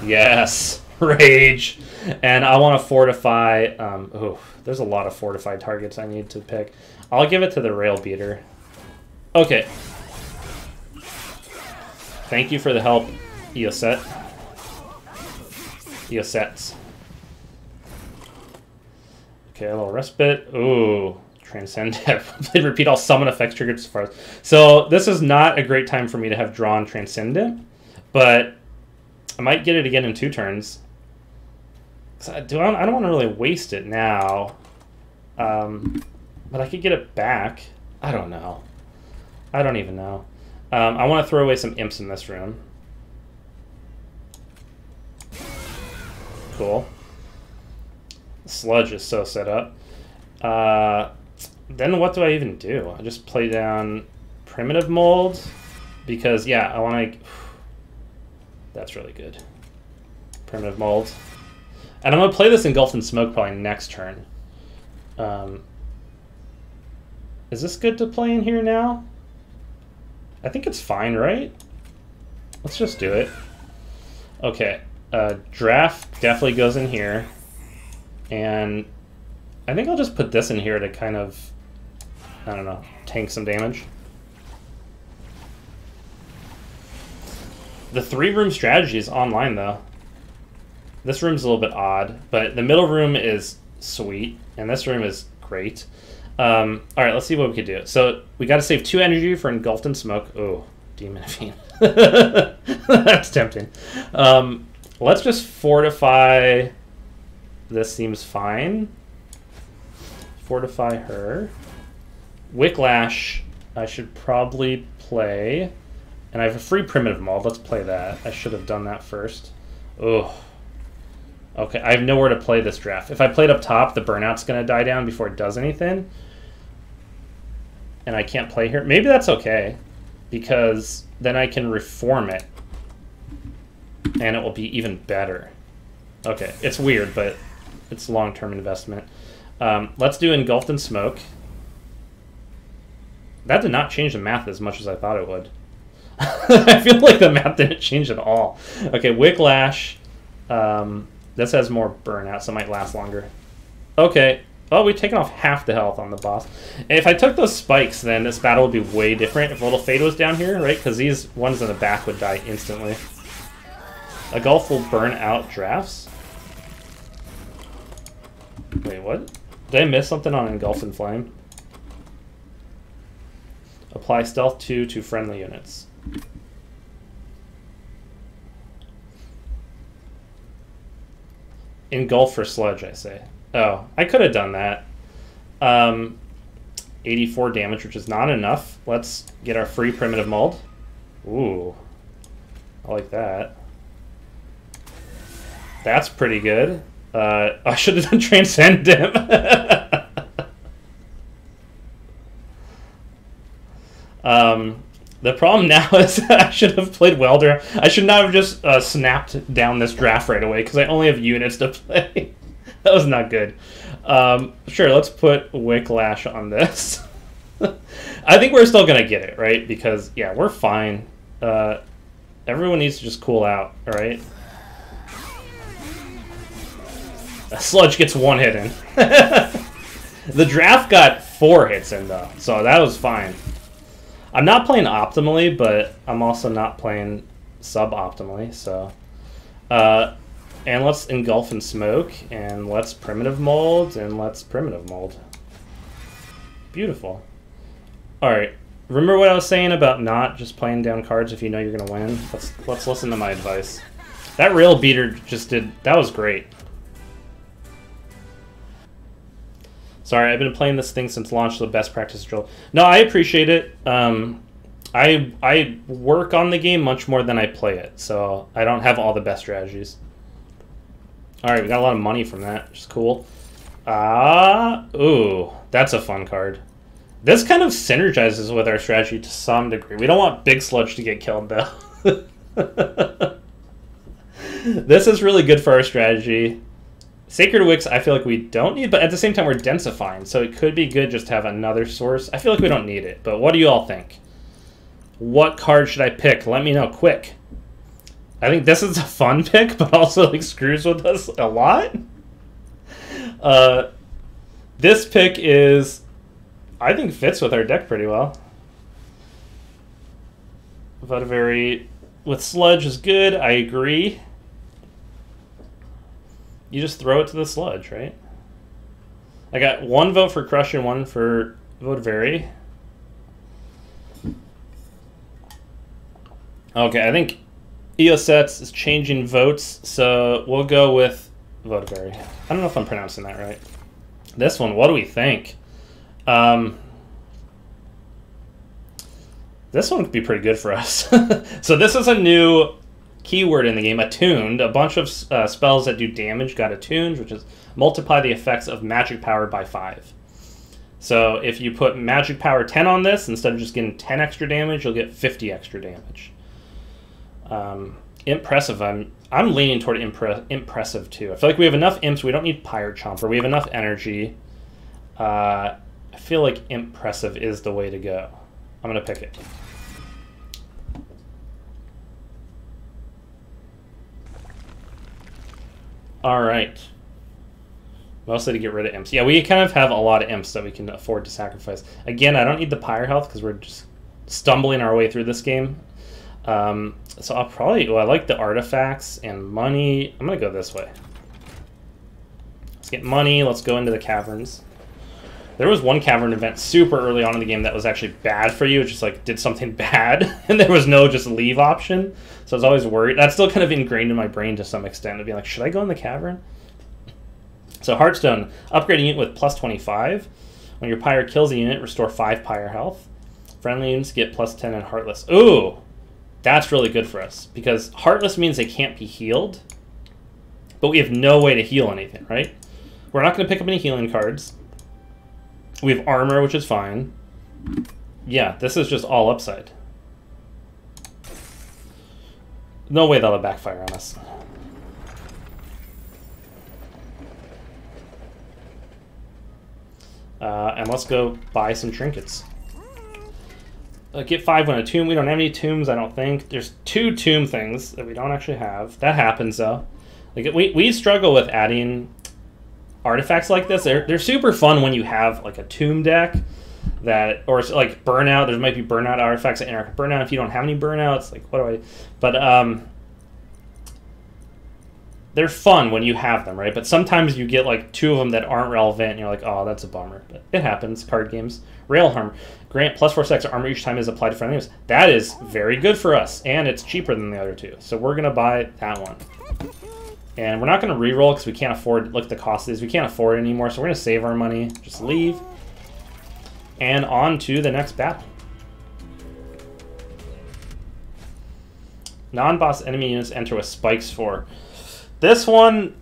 Yes, rage. And I want to fortify. Um, oh, there's a lot of fortified targets I need to pick. I'll give it to the Rail Beater. Okay. Thank you for the help, Eoset. Eosets. Okay, a little respite. Ooh. Transcendent. They repeat all summon effects triggered so far. So this is not a great time for me to have drawn Transcendent, but I might get it again in two turns. So I, do, I don't want to really waste it now, um, but I could get it back. I don't know. I don't even know. Um, I want to throw away some imps in this room. Cool. Sludge is so set up. Uh, Then what do I even do? I just play down Primitive Mold because, yeah, I want to... That's really good. Primitive Mold. And I'm going to play this Engulfed in Smoke probably next turn. Um, is this good to play in here now? I think it's fine, right? Let's just do it. Okay, uh, Draft definitely goes in here, and I think I'll just put this in here to kind of, I don't know, tank some damage. The three room strategy is online though. This room's a little bit odd, but the middle room is sweet, and this room is great. Um, all right, let's see what we could do. So we got to save two energy for Engulfed in Smoke. Oh, Demon Fiend. That's tempting. Um, let's just fortify. This seems fine. Fortify her. Wicklash, I should probably play. And I have a free Primitive Mold. Let's play that. I should have done that first. Oh. Okay, I have nowhere to play this draft. If I played up top, the Burnout's going to die down before it does anything. And I can't play here. Maybe that's okay, because then I can reform it, and it will be even better. Okay, it's weird, but it's long-term investment. Um, let's do Engulfed in Smoke. That did not change the math as much as I thought it would. I feel like the math didn't change at all. Okay, Wicklash. Um, this has more burnout, so it might last longer. Okay. Oh, we've taken off half the health on the boss. If I took those spikes, then this battle would be way different if Little Fade was down here, right? Because these ones in the back would die instantly. A Gulf will burn out Drafts? Wait, what? Did I miss something on Engulf in Flame? Apply Stealth two to friendly units. Engulf for Sludge, I say. Oh, I could have done that. Um, eighty-four damage, which is not enough. Let's get our free Primitive Mold. Ooh, I like that. That's pretty good. Uh, I should have done Transcendent. um, the problem now is that I should have played Welder. I should not have just uh, snapped down this draft right away, because I only have units to play. That was not good. Um, sure, let's put Wicklash on this. I think we're still going to get it, right? Because, yeah, we're fine. Uh, everyone needs to just cool out, all right? A Sludge gets one hit in. The draft got four hits in, though, so that was fine. I'm not playing optimally, but I'm also not playing sub-optimally, so... Uh, and let's Engulf in Smoke, and let's Primitive Mold, and let's Primitive Mold. Beautiful. Alright, remember what I was saying about not just playing down cards if you know you're going to win? Let's, let's listen to my advice. That Rail Beater just did... That was great. Sorry, I've been playing this thing since launch, so the best practice drill. No, I appreciate it. Um, I, I work on the game much more than I play it, so I don't have all the best strategies. All right, we got a lot of money from that, which is cool. Ah, uh, ooh, that's a fun card. This kind of synergizes with our strategy to some degree. We don't want Big Sludge to get killed, though. This is really good for our strategy. Sacred Wicks, I feel like we don't need, but at the same time, we're densifying, so it could be good just to have another source. I feel like we don't need it, but what do you all think? What card should I pick? Let me know, quick. I think this is a fun pick, but also like screws with us a lot. Uh, this pick is, I think, fits with our deck pretty well. Vodavari with Sludge is good, I agree. You just throw it to the Sludge, right? I got one vote for Crush and one for Vodavari. Okay, I think Eosets is changing votes, so we'll go with Vodavari. I don't know if I'm pronouncing that right. This one, what do we think? Um, this one could be pretty good for us. So this is a new... keyword in the game, attuned. A bunch of uh, spells that do damage got attuned, which is multiply the effects of magic power by five. So if you put magic power ten on this, instead of just getting ten extra damage, you'll get fifty extra damage. Um, impressive. I'm I'm leaning toward impre impressive too. I feel like we have enough imps. We don't need Pyre Chomper. We have enough energy. Uh, I feel like impressive is the way to go. I'm gonna pick it. All right. Mostly to get rid of imps. Yeah, we kind of have a lot of imps that we can afford to sacrifice. Again, I don't need the pyre health because we're just stumbling our way through this game. Um, so I'll probably... Well, I like the artifacts and money. I'm going to go this way. Let's get money. Let's go into the caverns. There was one cavern event super early on in the game that was actually bad for you. It just like did something bad, and there was no just leave option. So I was always worried. That's still kind of ingrained in my brain to some extent. I'd be like, should I go in the cavern? So Heartstone, upgrading it with plus twenty-five. When your pyre kills a unit, restore five pyre health. Friendly units get plus ten and Heartless. Ooh, that's really good for us because Heartless means they can't be healed, but we have no way to heal anything, right? We're not going to pick up any healing cards. We have armor, which is fine. Yeah, this is just all upside. No way that'll backfire on us. Uh, and let's go buy some trinkets. Uh, get five on a tomb. We don't have any tombs, I don't think. There's two tomb things that we don't actually have. That happens, though. Like we, we struggle with adding... artifacts like this. They're, they're super fun when you have like a tomb deck that, or like burnout. There might be burnout artifacts that interact with burnout. If you don't have any burnouts, like what do I, but um, they're fun when you have them, right? But sometimes you get like two of them that aren't relevant and you're like, oh, that's a bummer. But it happens, card games. Rail Harm. Grant plus four stacks of armor each time is applied to friendly enemies. That is very good for us, and it's cheaper than the other two. So we're gonna buy that one. And we're not going to reroll because we can't afford, look at the cost of these, we can't afford it anymore, so we're going to save our money, just leave. And on to the next battle. Non-boss enemy units enter with spikes for. This one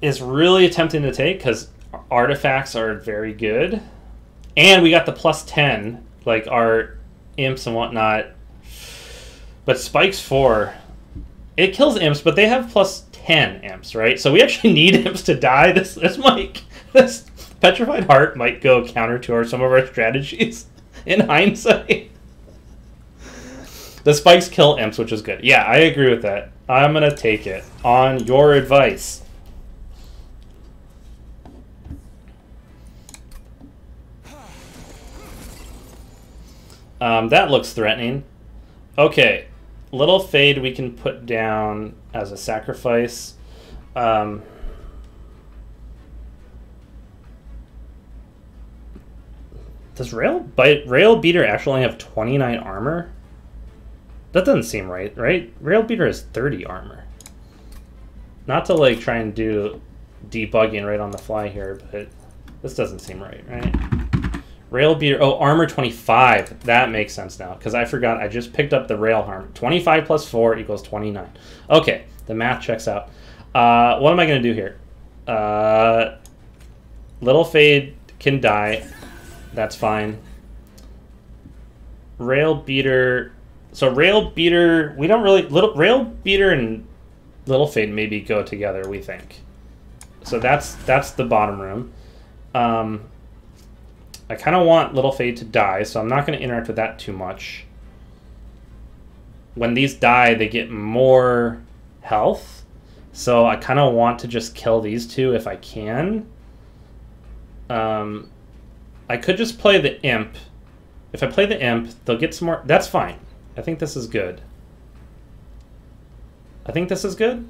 is really tempting to take because artifacts are very good. And we got the plus ten, like our imps and whatnot. But spikes for, it kills imps, but they have plus ten imps, right? So we actually need imps to die. This this might, this petrified heart might go counter to our, some of our strategies in hindsight. The spikes kill imps, which is good. Yeah, I agree with that. I'm gonna take it on your advice. Um, that looks threatening. Okay. Little Fade we can put down as a sacrifice. Um, does Rail, Bite, Rail Beater actually only have twenty-nine armor? That doesn't seem right, right? Rail Beater has thirty armor. Not to like try and do debugging right on the fly here, but this doesn't seem right, right? Rail Beater, oh, armor twenty-five. That makes sense now, because I forgot I just picked up the rail harm. twenty-five plus four equals twenty-nine. Okay, the math checks out. Uh, what am I going to do here? Uh, Little Fade can die. That's fine. Rail Beater, so Rail Beater, we don't really, little Rail Beater and Little Fade maybe go together, we think. So that's, that's the bottom room. Um... I kind of want Little Fade to die, so I'm not going to interact with that too much. When these die, they get more health, so I kind of want to just kill these two if I can. Um, I could just play the imp. If I play the imp, they'll get some more... That's fine. I think this is good. I think this is good.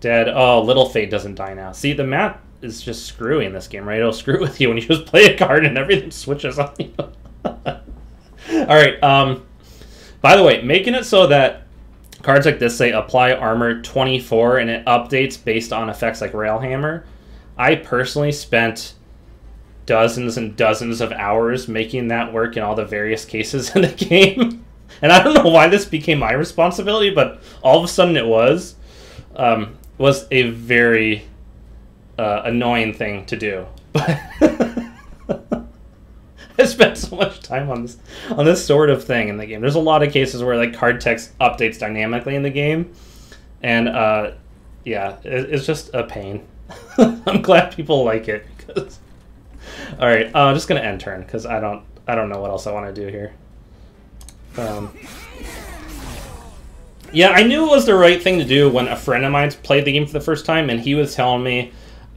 Dead. Oh, Little Fade doesn't die now. See, the map is just screwy in this game, right? It'll screw with you when you just play a card and everything switches on you. All right. Um, by the way, making it so that cards like this say apply armor twenty-four and it updates based on effects like Rail Hammer, I personally spent dozens and dozens of hours making that work in all the various cases in the game. And I don't know why this became my responsibility, but all of a sudden it was. Um, was a very uh, annoying thing to do, but I spent so much time on this on this sort of thing in the game. There's a lot of cases where like card text updates dynamically in the game, and uh, yeah, it, it's just a pain. I'm glad people like it. Because... All right, uh, I'm just gonna end turn because I don't I don't know what else I want to do here. Um, Yeah, I knew it was the right thing to do when a friend of mine played the game for the first time, and he was telling me,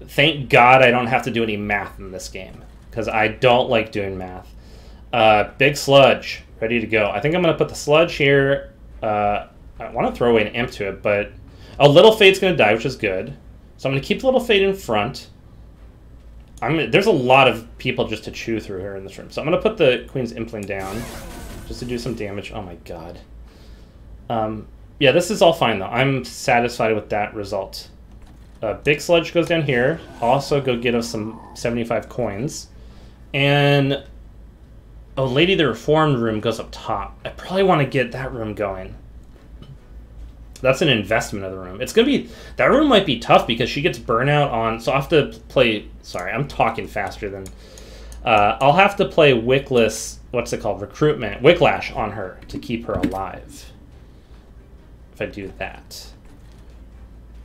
thank God I don't have to do any math in this game, because I don't like doing math. Uh, Big Sludge, ready to go. I think I'm going to put the Sludge here. Uh, I want to throw away an Imp to it, but... Oh, Little Fade's going to die, which is good. So I'm going to keep Little Fade in front. I'm gonna, there's a lot of people just to chew through here in this room. So I'm going to put the Queen's Implant down, just to do some damage. Oh my god. Um, yeah, this is all fine, though. I'm satisfied with that result. Uh, Big Sludge goes down here. Also go get us some seventy-five coins. And... Oh, Lady of the Reformed room goes up top. I probably want to get that room going. That's an investment of the room. It's going to be... That room might be tough because she gets Burnout on... So I'll have to play... Sorry, I'm talking faster than... Uh, I'll have to play Wicklash... What's it called? Recruitment. Wicklash on her to keep her alive. If I do that.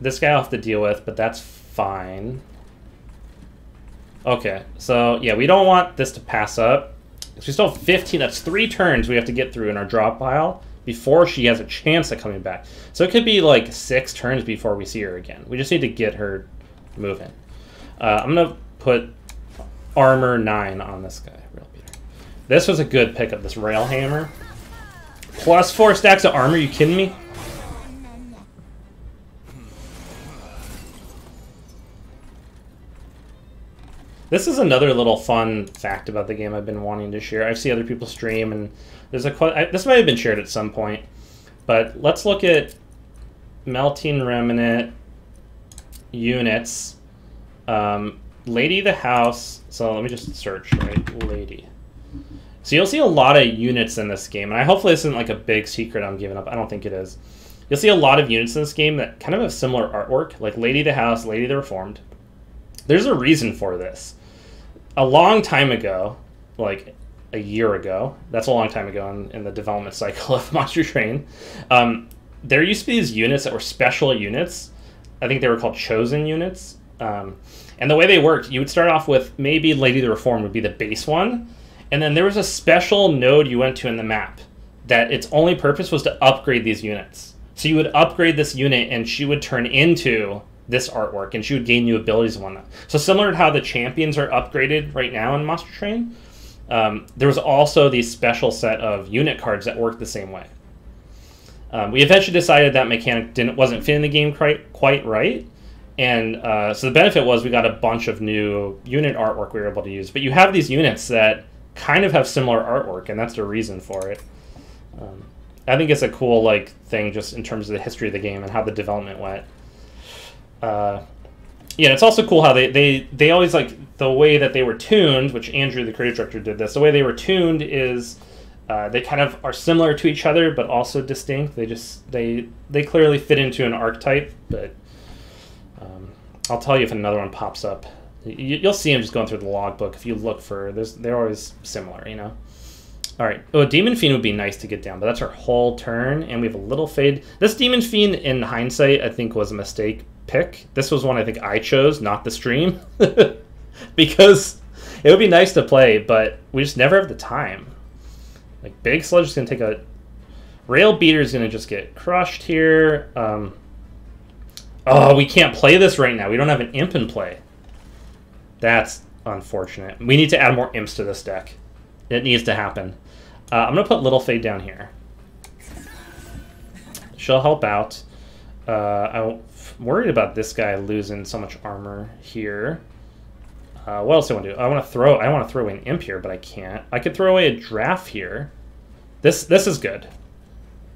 This guy I'll have to deal with, but that's fine. Okay, so yeah, we don't want this to pass up. We still have fifteen. That's three turns we have to get through in our draw pile before she has a chance at coming back. So it could be like six turns before we see her again. We just need to get her moving. Uh, I'm going to put armor nine on this guy. Rail Beater. This was a good pickup, this Rail Hammer. Plus four stacks of armor. Are you kidding me? This is another little fun fact about the game I've been wanting to share. I see other people stream, and there's a I, this might have been shared at some point, but let's look at Melting Remnant units. Um, Lady the House. So let me just search, right? Lady. So you'll see a lot of units in this game, and I hopefully this isn't like a big secret I'm giving up. I don't think it is. You'll see a lot of units in this game that kind of have similar artwork, like Lady the House, Lady the Reformed. There's a reason for this. A long time ago, like a year ago, that's a long time ago in, in the development cycle of Monster Train, um, there used to be these units that were special units. I think they were called chosen units. Um, and the way they worked, you would start off with maybe Lady the Reformed would be the base one. And then there was a special node you went to in the map that its only purpose was to upgrade these units. So you would upgrade this unit and she would turn into this artwork, and she would gain new abilities and whatnot. So similar to how the champions are upgraded right now in Monster Train, um, there was also these special set of unit cards that worked the same way. Um, we eventually decided that mechanic didn't wasn't fitting the game quite, quite right, and uh, so the benefit was we got a bunch of new unit artwork we were able to use. But you have these units that kind of have similar artwork, and that's the reason for it. Um, I think it's a cool like thing just in terms of the history of the game and how the development went. Uh, yeah, it's also cool how they, they, they always, like, the way that they were tuned, which Andrew, the creative director, did this, the way they were tuned is uh, they kind of are similar to each other, but also distinct. They just, they they clearly fit into an archetype, but um, I'll tell you if another one pops up. You, you'll see them just going through the logbook if you look for, there's, they're always similar, you know? All right, oh, Demon Fiend would be nice to get down, but that's our whole turn, and we have a Little Fade. This Demon Fiend, in hindsight, I think was a mistake pick. This was one I think I chose, not the stream, because it would be nice to play, but we just never have the time. Like, Big Sludge is going to take a... Rail Beater is going to just get crushed here. Um, oh, we can't play this right now. We don't have an Imp in play. That's unfortunate. We need to add more Imps to this deck. It needs to happen. Uh, I'm going to put Little Fade down here. She'll help out. Uh, I'm worried about this guy losing so much armor here. Uh, what else do I want to do? I want to throw. I want to throw away an Imp here, but I can't. I could throw away a Draft here. This this is good.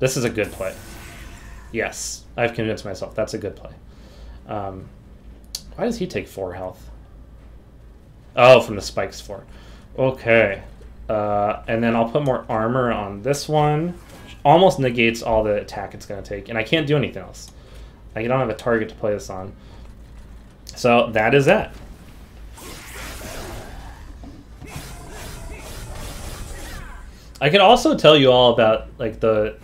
This is a good play. Yes, I've convinced myself that's a good play. Um, why does he take four health? Oh, from the Spikes four. Okay. Uh, and then I'll put more armor on this one, which almost negates all the attack it's going to take, and I can't do anything else. I don't have a target to play this on. So that is that. I could also tell you all about like the...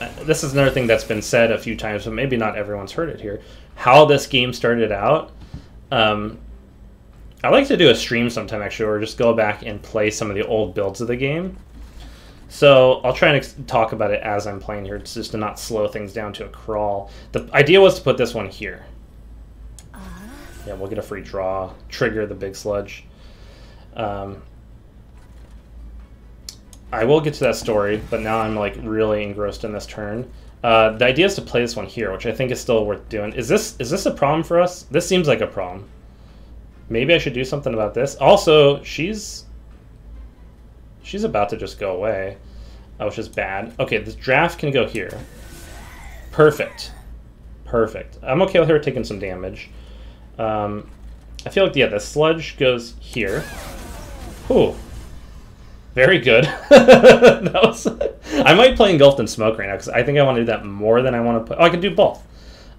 Uh, this is another thing that's been said a few times, but maybe not everyone's heard it here, how this game started out. Um, I like to do a stream sometime, actually, or just go back and play some of the old builds of the game. So I'll try and talk about it as I'm playing here, just to not slow things down to a crawl. The idea was to put this one here. Uh. Yeah, we'll get a free draw, trigger the Big Sludge. Um, I will get to that story, but now I'm like really engrossed in this turn. Uh, the idea is to play this one here, which I think is still worth doing. Is this is this a problem for us? This seems like a problem. Maybe I should do something about this. Also, she's... She's about to just go away, oh, which is bad. Okay, this draft can go here. Perfect. Perfect. I'm okay with her taking some damage. Um, I feel like, yeah, the sludge goes here. Ooh. Very good. That was, I might play Engulfed in Smoke right now, because I think I want to do that more than I want to put... Oh, I can do both.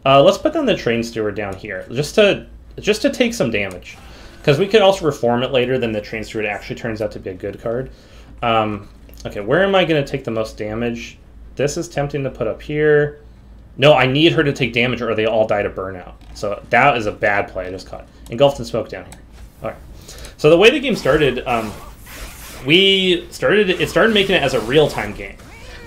Uh, let's put down the Train Steward down here, just to, just to take some damage. Because we could also reform it later, then the Train Steward actually turns out to be a good card. Um, okay, where am I going to take the most damage? This is tempting to put up here. No, I need her to take damage or they all die to burnout. So that is a bad play I just caught. Engulfed in Smoke down here. All right. So the way the game started, um, we started it started making it as a real-time game.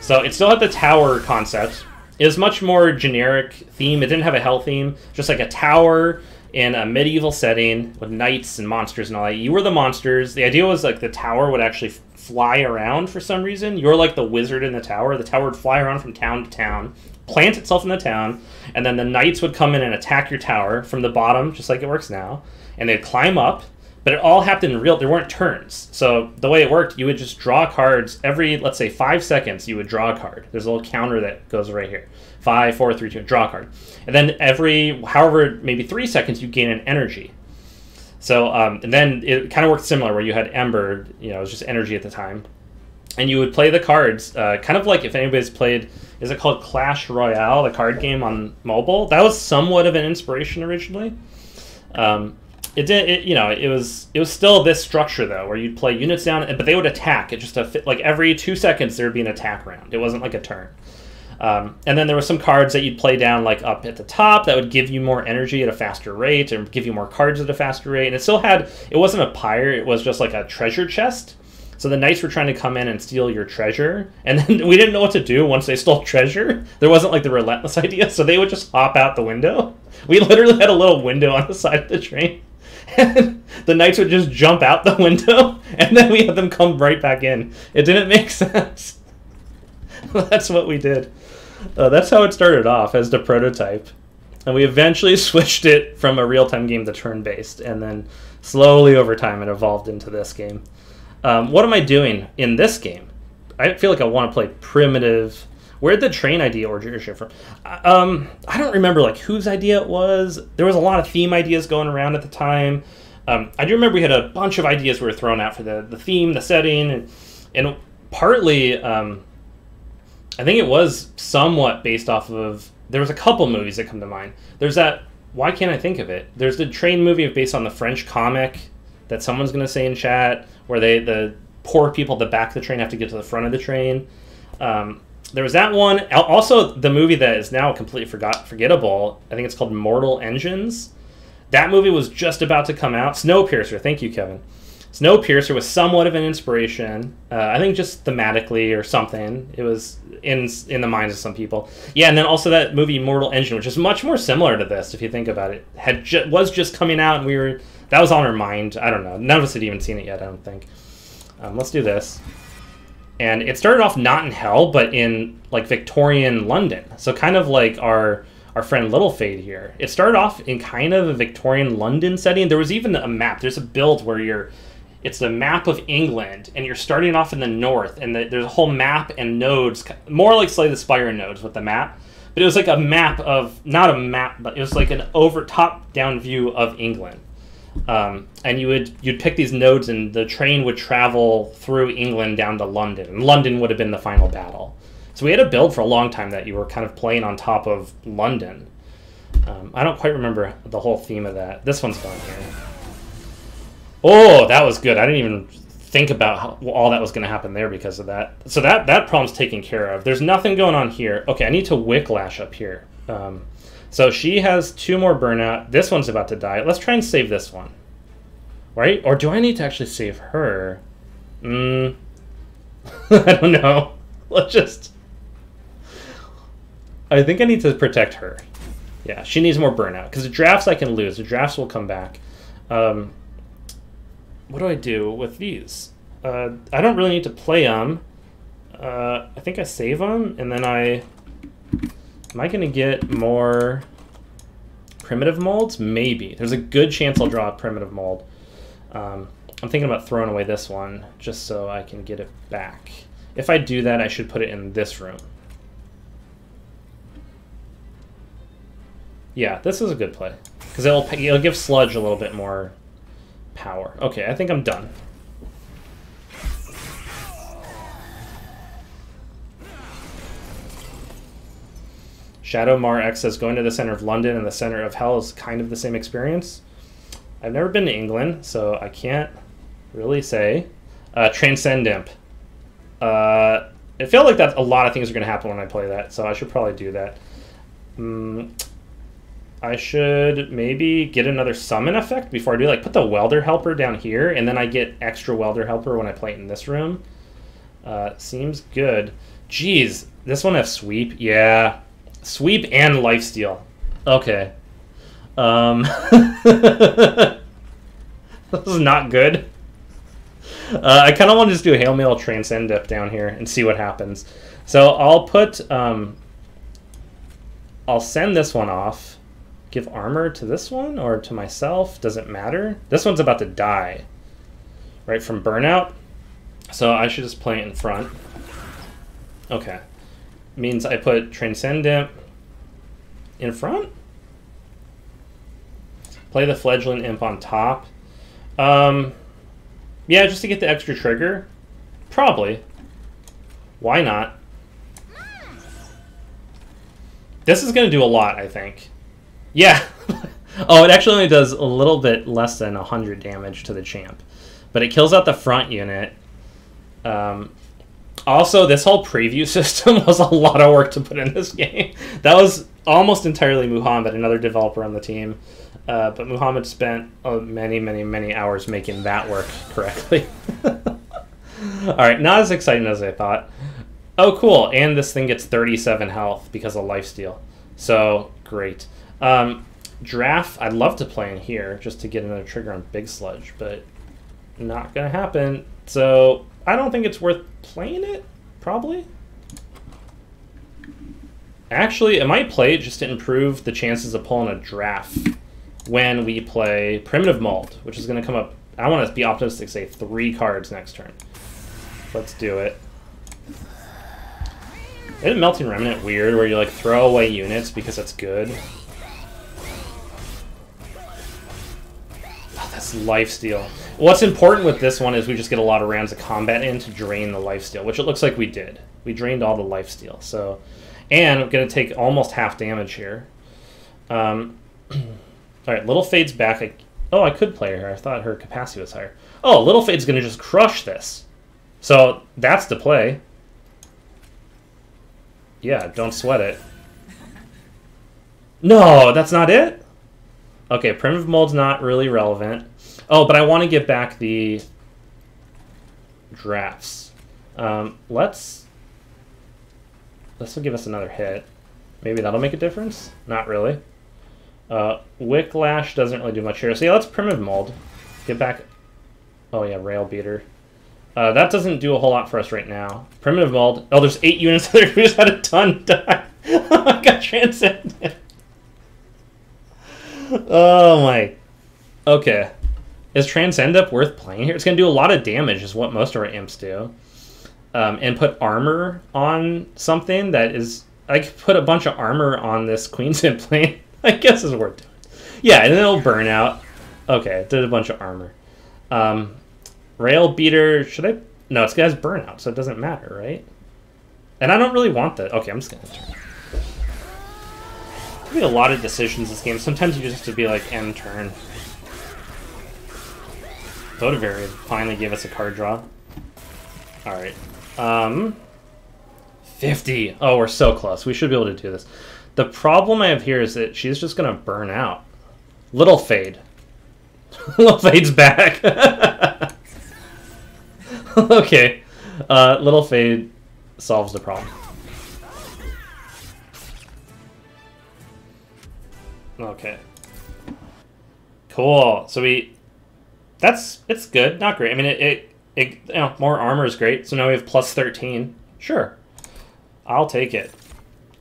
So it still had the tower concept. It was much more generic theme. It didn't have a hell theme, just like a tower in a medieval setting with knights and monsters and all that. You were the monsters. The idea was like the tower would actually fly around for some reason. You're like the wizard in the tower. The tower would fly around from town to town, plant itself in the town, and then the knights would come in and attack your tower from the bottom, just like it works now. And they'd climb up, but it all happened in real, there weren't turns. So the way it worked, you would just draw cards every, let's say five seconds, you would draw a card. There's a little counter that goes right here. Five, four, three, two, draw a card. And then every, however, maybe three seconds, you gain an energy. So, um, and then it kind of worked similar where you had Ember, you know, it was just energy at the time. And you would play the cards, uh, kind of like if anybody's played, is it called Clash Royale, the card game on mobile? That was somewhat of an inspiration originally. Um, it did, it, you know, it was it was still this structure though, where you'd play units down, but they would attack. It just a fit, like every two seconds there would be an attack round. It wasn't like a turn. Um, and then there were some cards that you'd play down like up at the top that would give you more energy at a faster rate and give you more cards at a faster rate. And it still had, it wasn't a pyre, it was just like a treasure chest. So the knights were trying to come in and steal your treasure. And then we didn't know what to do once they stole treasure. There wasn't like the relentless idea. So they would just hop out the window. We literally had a little window on the side of the train. And the knights would just jump out the window. And then we had them come right back in. It didn't make sense. That's what we did. Uh, that's how it started off, as the prototype. And we eventually switched it from a real-time game to turn-based, and then slowly over time it evolved into this game. Um, what am I doing in this game? I feel like I want to play primitive. Where'd the train idea origin from? Um, I don't remember like whose idea it was. There was a lot of theme ideas going around at the time. Um, I do remember we had a bunch of ideas we were throwing out for the, the theme, the setting, and, and partly... Um, I think it was somewhat based off of, there was a couple movies that come to mind. There's that, why can't I think of it? There's the train movie based on the French comic that someone's going to say in chat, where they the poor people at the back of the train have to get to the front of the train. Um, there was that one. Also, the movie that is now completely forgot, forgettable, I think it's called Mortal Engines. That movie was just about to come out. Snowpiercer, thank you, Kevin. Snowpiercer was somewhat of an inspiration, uh, I think just thematically or something. It was in in the minds of some people. Yeah, and then also that movie Mortal Engine, which is much more similar to this, if you think about it, had ju was just coming out, and we were that was on our mind. I don't know. None of us had even seen it yet, I don't think. Um, let's do this. And it started off not in hell, but in like Victorian London. So kind of like our... our friend Little Fade here. It started off in kind of a Victorian London setting. There was even a map. There's a build where you're, it's a map of England, and you're starting off in the north, and the, there's a whole map and nodes, more like Slay the Spire nodes with the map. But it was like a map of, not a map, but it was like an over top-down view of England. Um, and you would you'd pick these nodes, and the train would travel through England down to London. And London would have been the final battle. So we had a build for a long time that you were kind of playing on top of London. Um, I don't quite remember the whole theme of that. This one's gone here. Oh, that was good. I didn't even think about how, well, all that was going to happen there because of that. So that, that problem's taken care of. There's nothing going on here. Okay, I need to Wicklash up here. Um, so she has two more burnout. This one's about to die. Let's try and save this one. Right? Or do I need to actually save her? Mm, I don't know. Let's just... I think I need to protect her. Yeah, she needs more burnout. Because the drafts I can lose. The drafts will come back. Um, what do I do with these? Uh, I don't really need to play them. Uh, I think I save them, and then I... Am I going to get more primitive molds? Maybe. There's a good chance I'll draw a primitive mold. Um, I'm thinking about throwing away this one just so I can get it back. If I do that, I should put it in this room. Yeah, this is a good play, because it'll, it'll give Sludge a little bit more power. Okay, I think I'm done. Shadow Mar X says, going to the center of London and the center of hell is kind of the same experience. I've never been to England, so I can't really say. Uh, Transcendimp. Uh, it felt like that a lot of things are going to happen when I play that, so I should probably do that. Um, I should maybe get another summon effect before I do, like put the Welder Helper down here, and then I get extra Welder Helper when I play it in this room. Uh, seems good. Jeez, this one has sweep. Yeah. Sweep and lifesteal. Okay. Um, this is not good. Uh, I kind of want to just do a Hail Mary Transcend up down here and see what happens. So I'll put... Um, I'll send this one off. Give armor to this one or to myself. Doesn't matter. This one's about to die. Right, from burnout. So I should just play it in front. Okay. Means I put Transcendent in front. Play the Fledgling Imp on top. Um, yeah, just to get the extra trigger. Probably. Why not? This is going to do a lot, I think. Yeah. Oh, it actually only does a little bit less than one hundred damage to the champ. But it kills out the front unit. Um... Also, this whole preview system was a lot of work to put in this game. That was almost entirely Muhammad, another developer on the team. Uh, but Muhammad spent oh, many, many, many hours making that work correctly. All right, not as exciting as I thought. Oh, cool. And this thing gets thirty-seven health because of lifesteal. So, great. Um, draft, I'd love to play in here just to get another trigger on Big Sludge, but not going to happen. So... I don't think it's worth playing it, probably. Actually, I might play it just to improve the chances of pulling a draft when we play Primitive Mold, which is going to come up, I want to be optimistic, say three cards next turn. Let's do it. Isn't Melting Remnant weird, where you like throw away units because it's good? Lifesteal. What's important with this one is we just get a lot of rounds of combat in to drain the lifesteal, which it looks like we did. We drained all the lifesteal. So, and I'm going to take almost half damage here. Um, Alright, Little Fade's back. I, oh, I could play her. I thought her capacity was higher. Oh, Little Fade's going to just crush this. So, that's the play. Yeah, don't sweat it. No, that's not it? Okay, Primitive Mold's not really relevant. Oh, but I want to get back the drafts. Um, let's... This will give us another hit. Maybe that'll make a difference? Not really. Uh, Wicklash doesn't really do much here. So yeah, let's Primitive Mold. Get back... Oh yeah, Rail Beater. Uh, that doesn't do a whole lot for us right now. Primitive Mold... Oh, there's eight units there. We just had a ton die. Oh my god, Transcendent. Oh my. Okay. Is Transcend up worth playing here? It's going to do a lot of damage is what most of our imps do. Um, and put armor on something that is... I could put a bunch of armor on this Queen's Implant. I guess is worth doing. Yeah, and then it'll burn out. Okay, it did a bunch of armor. Um, Rail Beater, should I... No, it's got burnout, so it doesn't matter, right? And I don't really want that. Okay, I'm just going to turn. There's gonna be a lot of decisions in this game. Sometimes you just have to be like, end turn. Vodavari finally gave us a card draw. Alright. Um, fifty! Oh, we're so close. We should be able to do this. The problem I have here is that she's just gonna burn out. Little Fade. Little Fade's back! Okay. Uh, Little Fade solves the problem. Okay. Cool. So we... That's... It's good. Not great. I mean, it... it, it you know, more armor is great. So now we have plus thirteen. Sure. I'll take it.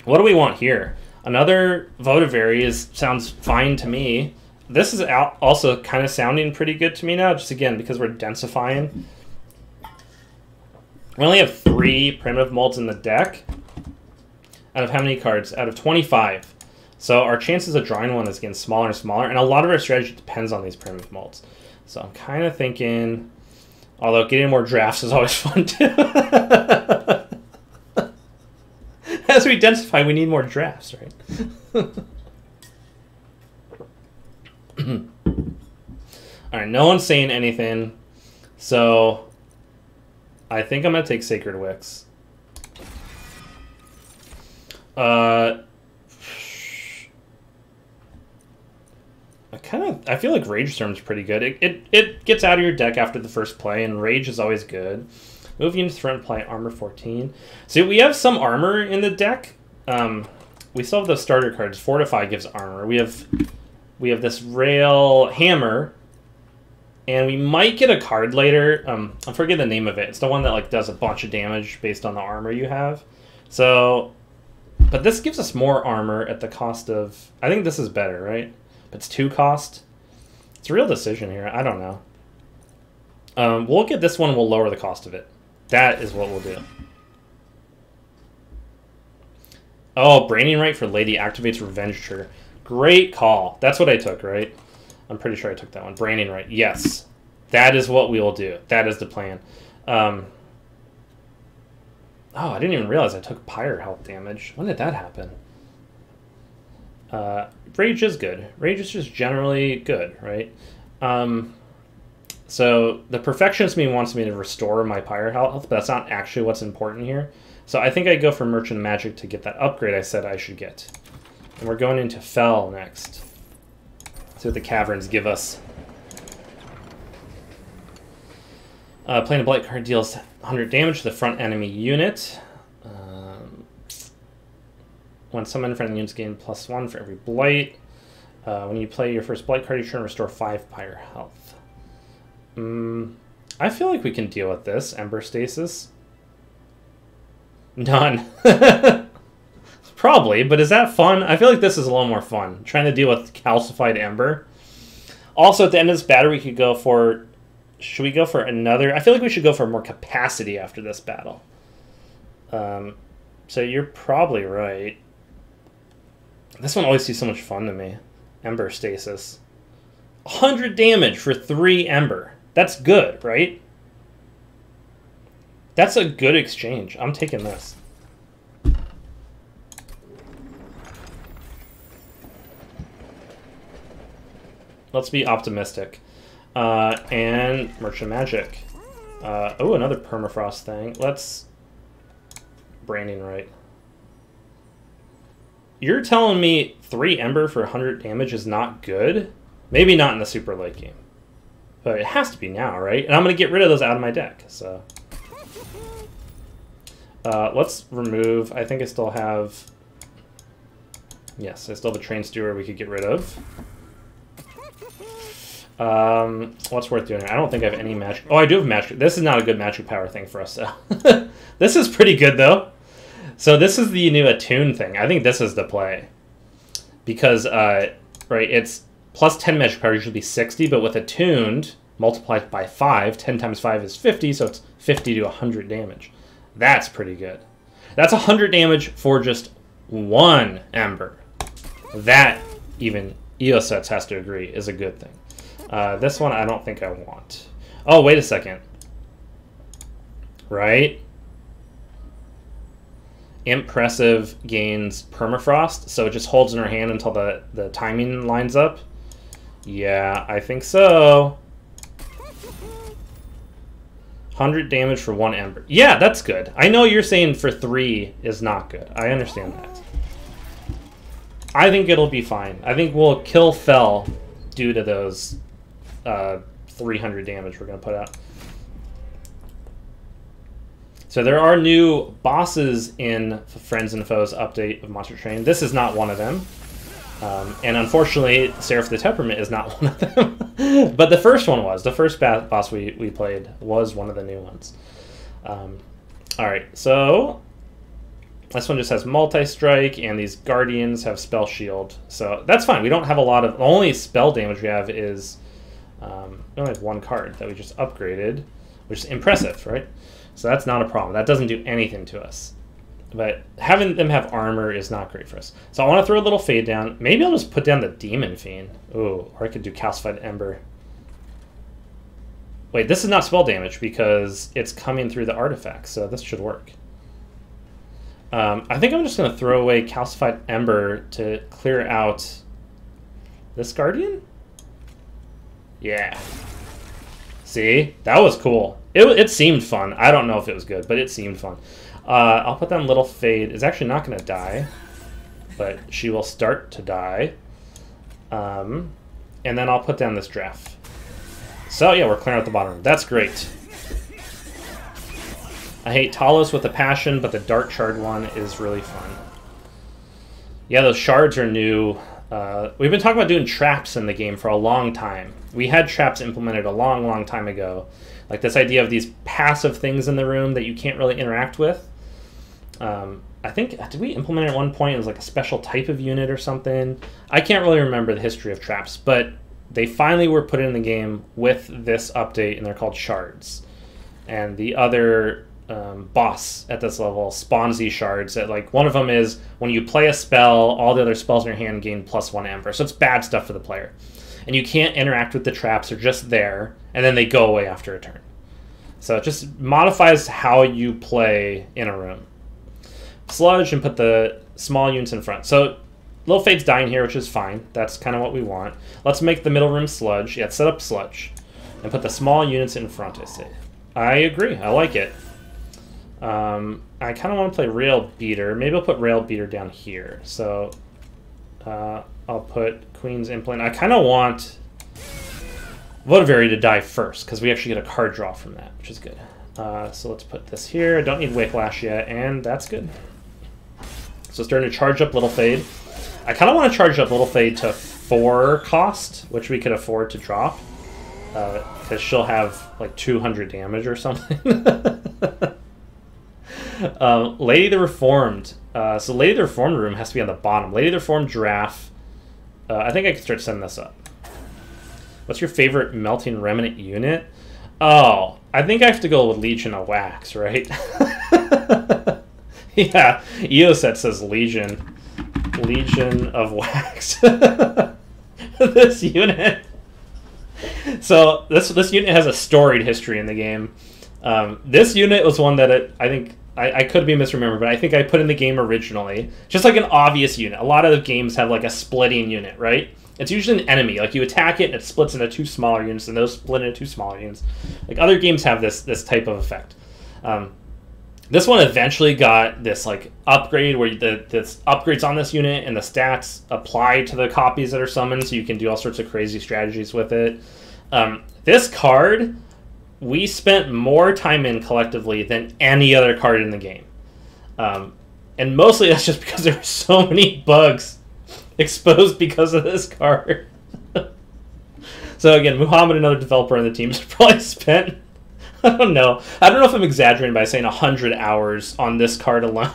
What do we want here? Another Vodavari is sounds fine to me. This is out, also kind of sounding pretty good to me now, just again, because we're densifying. We only have three Primitive Molds in the deck. Out of how many cards? Out of twenty-five. So our chances of drawing one is getting smaller and smaller, and a lot of our strategy depends on these Primitive Molds. So I'm kind of thinking, although getting more drafts is always fun too. As we densify, we need more drafts, right? All right, no one's saying anything, so I think I'm going to take Sacred Wicks. Uh... I kind of I feel like Rage Storm's pretty good. It, it it gets out of your deck after the first play, and Rage is always good. Moving into threat and play, armor fourteen. See, we have some armor in the deck. Um, we still have those starter cards. Fortify gives armor. We have we have this Rail Hammer, and we might get a card later. Um, I forget the name of it. It's the one that like does a bunch of damage based on the armor you have. So, but this gives us more armor at the cost of. I think this is better, right? It's two cost. It's a real decision here. I don't know. Um, we'll get this one. We'll lower the cost of it. That is what we'll do. Oh, Braining Right for Lady activates Revenger. Great call. That's what I took, right? I'm pretty sure I took that one. Braining Right. Yes. That is what we will do. That is the plan. Um, oh, I didn't even realize I took Pyre health damage. When did that happen? Uh, Rage is good. Rage is just generally good, right? Um, so the Perfectionist me wants me to restore my Pyre health, but that's not actually what's important here. So I think I go for Merchant Magic to get that upgrade I said I should get. And we're going into Fell next. See what the Caverns give us. Uh, playing a Blight card deals one hundred damage to the front enemy unit. When summoned, friendly units gain plus one for every blight. Uh, when you play your first blight card, you turn restore five pyre health. Um, I feel like we can deal with this. Ember Stasis. None. Probably, but is that fun? I feel like this is a little more fun. Trying to deal with Calcified Ember. Also, at the end of this battle, we could go for... Should we go for another... I feel like we should go for more capacity after this battle. Um, so you're probably right. This one always seems so much fun to me. Ember Stasis. one hundred damage for three Ember. That's good, right? That's a good exchange. I'm taking this. Let's be optimistic. Uh, and Merchant Magic. Uh, oh, another Permafrost thing. Let's... Braining Right. You're telling me three Ember for one hundred damage is not good? Maybe not in the super late game. But it has to be now, right? And I'm going to get rid of those out of my deck. So uh, let's remove... I think I still have... Yes, I still have a Train Steward we could get rid of. Um, what's worth doing? I don't think I have any magic... Oh, I do have magic. This is not a good magic power thing for us, though. This is pretty good, though. So this is the new attune thing. I think this is the play. Because, uh, right, it's plus ten magic power, usually sixty, but with attuned, multiplied by five, ten times five is fifty, so it's fifty to one hundred damage. That's pretty good. That's one hundred damage for just one Ember. That, even Eosets has to agree, is a good thing. Uh, this one I don't think I want. Oh, wait a second. Right? Impressive gains Permafrost, so it just holds in her hand until the, the timing lines up. Yeah, I think so. one hundred damage for one Ember. Yeah, that's good. I know you're saying for three is not good. I understand that. I think it'll be fine. I think we'll kill Fell due to those uh, three hundred damage we're going to put out. So there are new bosses in Friends and Foes update of Monster Train. This is not one of them. Um, and unfortunately, Seraph the Temperament is not one of them. But the first one was. The first boss we, we played was one of the new ones. Um, Alright, so this one just has multi-strike, and these Guardians have spell shield. So that's fine. We don't have a lot of... The only spell damage we have is... Um, we only have one card that we just upgraded, which is impressive, right? So that's not a problem. That doesn't do anything to us. But having them have armor is not great for us. So I want to throw a little fade down. Maybe I'll just put down the Demon Fiend. Ooh, or I could do Calcified Ember. Wait, this is not spell damage because it's coming through the artifact, so this should work. Um, I think I'm just going to throw away Calcified Ember to clear out this Guardian? Yeah. See? That was cool. It, it seemed fun. I don't know if it was good, but it seemed fun. Uh, I'll put down Little Fade. It's actually not going to die, but she will start to die. Um, and then I'll put down this draft. So, yeah, we're clearing out the bottom. That's great. I hate Talos with a passion, but the Dark Shard one is really fun. Yeah, those shards are new. Uh, we've been talking about doing traps in the game for a long time. We had traps implemented a long, long time ago. Like this idea of these passive things in the room that you can't really interact with. Um, I think, did we implement it at one point? It was like a special type of unit or something. I can't really remember the history of traps, but they finally were put in the game with this update, and they're called shards. And the other um, boss at this level spawns these shards. That, like, one of them is when you play a spell, all the other spells in your hand gain plus one Ember. So it's bad stuff for the player. And you can't interact with the traps. They're just there, and then they go away after a turn. So it just modifies how you play in a room. Sludge and put the small units in front. So Little Fade's dying here, which is fine. That's kind of what we want. Let's make the middle room sludge. Yeah, set up sludge. And put the small units in front, I say. I agree. I like it. Um, I kind of want to play Rail Beater. Maybe I'll put Rail Beater down here. So uh, I'll put Queen's Implant. I kind of want Vodavari to die first, because we actually get a card draw from that, which is good. Uh, so let's put this here. I don't need Wicklash yet, and that's good. So starting to charge up Little Fade. I kind of want to charge up Little Fade to four cost, which we could afford to drop, because uh, she'll have like two hundred damage or something. um, Lady the Reformed. Uh, so Lady the Reformed room has to be on the bottom. Lady the Reformed draft. Uh, I think I can start setting this up. What's your favorite Melting Remnant unit? Oh, I think I have to go with Legion of Wax, right? Yeah, Eoset says Legion. Legion of Wax. This unit. So this this unit has a storied history in the game. Um, this unit was one that it, I think I, I could be misremembered, but I think I put in the game originally, just like an obvious unit. A lot of the games have like a splitting unit, right? It's usually an enemy. Like you attack it, and it splits into two smaller units, and those split into two smaller units. Like other games have this this type of effect. Um, This one eventually got this like upgrade where the this upgrades on this unit and the stats apply to the copies that are summoned, so you can do all sorts of crazy strategies with it. Um, this card, we spent more time in collectively than any other card in the game. Um, and mostly that's just because there were so many bugs exposed because of this card. So again, Muhammad, another developer on the team, probably spent... I don't know. I don't know if I'm exaggerating by saying one hundred hours on this card alone.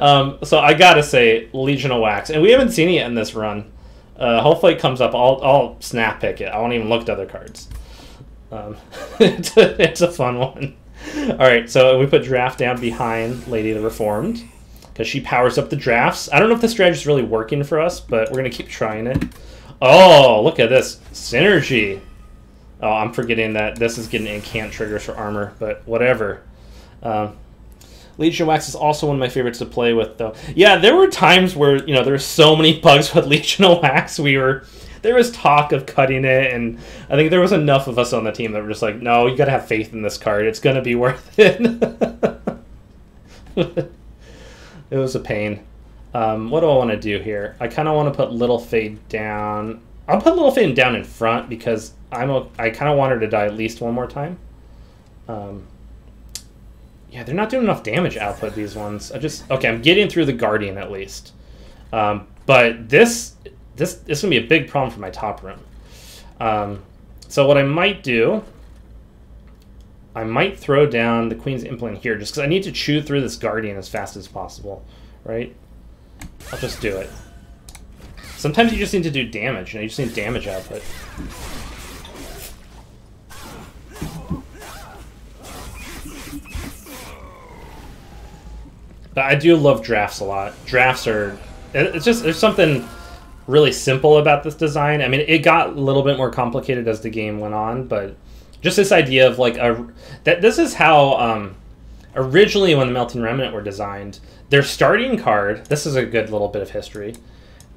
um, so I gotta say, Legion of Wax. And we haven't seen it in this run. Uh, hopefully it comes up. I'll, I'll snap pick it. I won't even look at other cards. Um, it's, a, it's a fun one. Alright, so we put Draft down behind Lady the Reformed, because she powers up the drafts. I don't know if this strategy is really working for us, but we're going to keep trying it. Oh, look at this. Synergy. Oh, I'm forgetting that this is getting incant triggers for armor, but whatever. Um, Legion Wax is also one of my favorites to play with, though. Yeah, there were times where, you know, there were so many bugs with Legion of Wax. We were, there was talk of cutting it, and I think there was enough of us on the team that were just like, no, you got to have faith in this card. It's going to be worth it. It was a pain. Um, what do I want to do here? I kind of want to put Little Fade down. I'll put Little Fade down in front because... I'm a, I kind of want her to die at least one more time. Um, yeah, they're not doing enough damage output, these ones. I just... Okay, I'm getting through the Guardian, at least. Um, but this... This, this is going to be a big problem for my top room. Um, so what I might do... I might throw down the Queen's Implant here, just because I need to chew through this Guardian as fast as possible, right? I'll just do it. Sometimes you just need to do damage, you know, you just need damage output. But I do love drafts a lot. Drafts are... It's just, there's something really simple about this design. I mean, it got a little bit more complicated as the game went on, but... Just this idea of like a that this is how um, originally when the Melting Remnant were designed, their starting card. This is a good little bit of history.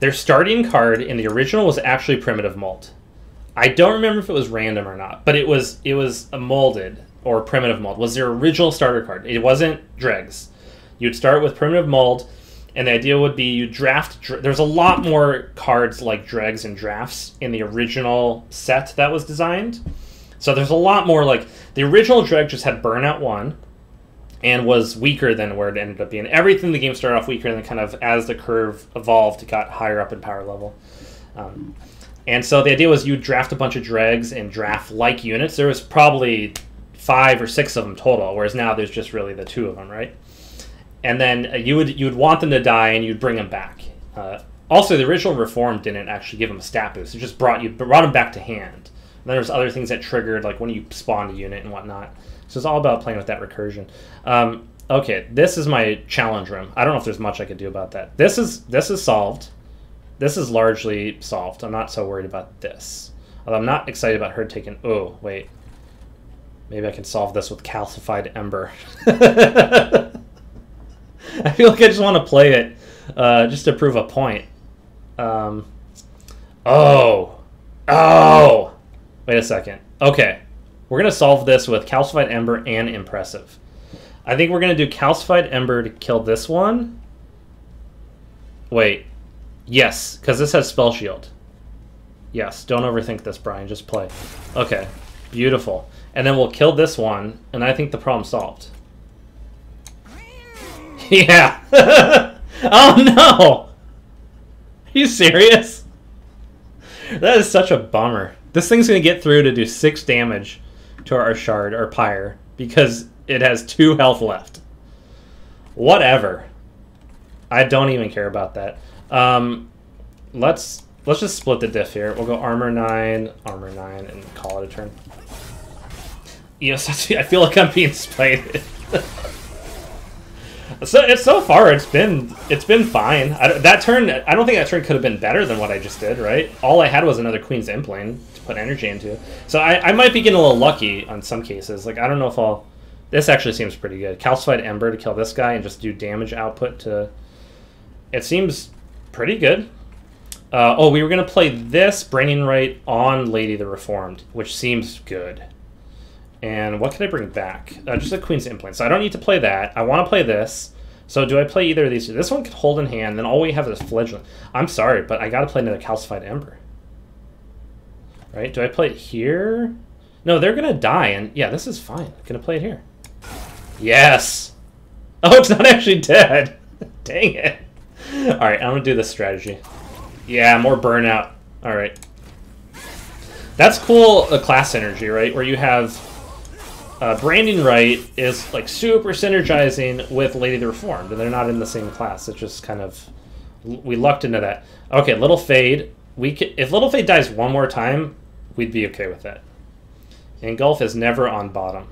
Their starting card in the original was actually Primitive Mold. I don't remember if it was random or not, but it was it was a molded or Primitive Mold was their original starter card. It wasn't Dregs. You'd start with Primitive Mold, and the idea would be you draft. There's a lot more cards like Dregs and Drafts in the original set that was designed. So there's a lot more, like, the original Dreg just had Burnout one and was weaker than where it ended up being. Everything in the game started off weaker, and then kind of as the curve evolved, it got higher up in power level. Um, and so the idea was you draft a bunch of Dregs and draft-like units. There was probably five or six of them total, whereas now there's just really the two of them, right? And then you would, you would want them to die, and you'd bring them back. Uh, also, the original Reform didn't actually give them a stat boost. It just brought, you, brought them back to hand. Then there's other things that triggered, like when you spawned a unit and whatnot. So it's all about playing with that recursion. Um, okay, this is my challenge room. I don't know if there's much I could do about that. This is this is solved. This is largely solved. I'm not so worried about this. Although I'm not excited about her taking... Oh, wait. Maybe I can solve this with Calcified Ember. I feel like I just want to play it uh, just to prove a point. Um, oh. Oh! Wait a second. Okay. We're going to solve this with Calcified Ember and Impressive. I think we're going to do Calcified Ember to kill this one. Wait. Yes, because this has Spell Shield. Yes, don't overthink this, Brian. Just play. Okay. Beautiful. And then we'll kill this one, and I think the problem's solved. Yeah. Oh, no! Are you serious? That is such a bummer. This thing's going to get through to do six damage to our shard, our pyre, because it has two health left. Whatever. I don't even care about that. Um, let's let's just split the diff here. We'll go armor nine, armor nine, and call it a turn. Yes, I feel like I'm being slighted. So it's so far it's been it's been fine. I, that turn I don't think that turn could have been better than what I just did, right? All I had was another Queen's Implane to put energy into. So I, I might be getting a little lucky on some cases. Like I don't know if I'll. This actually seems pretty good. Calcified Ember to kill this guy and just do damage output to. It seems pretty good. Uh, oh, we were gonna play this Braining Right on Lady the Reformed, which seems good. And what can I bring back? Uh, just a Queen's Implant. So I don't need to play that. I want to play this. So do I play either of these? This one could hold in hand. Then all we have is Fledgling. I'm sorry, but I got to play another Calcified Ember. Right? Do I play it here? No, they're going to die. And yeah, this is fine. I'm going to play it here. Yes. Oh, it's not actually dead. Dang it. All right, I'm going to do this strategy. Yeah, more Burnout. All right. That's cool uh, class energy, right? Where you have... Uh, Branding Right is like super synergizing with Lady the Reformed, and they're not in the same class. It's just kind of we lucked into that. Okay, Little Fade. We could, if Little Fade dies one more time, we'd be okay with that. Engulf is never on bottom.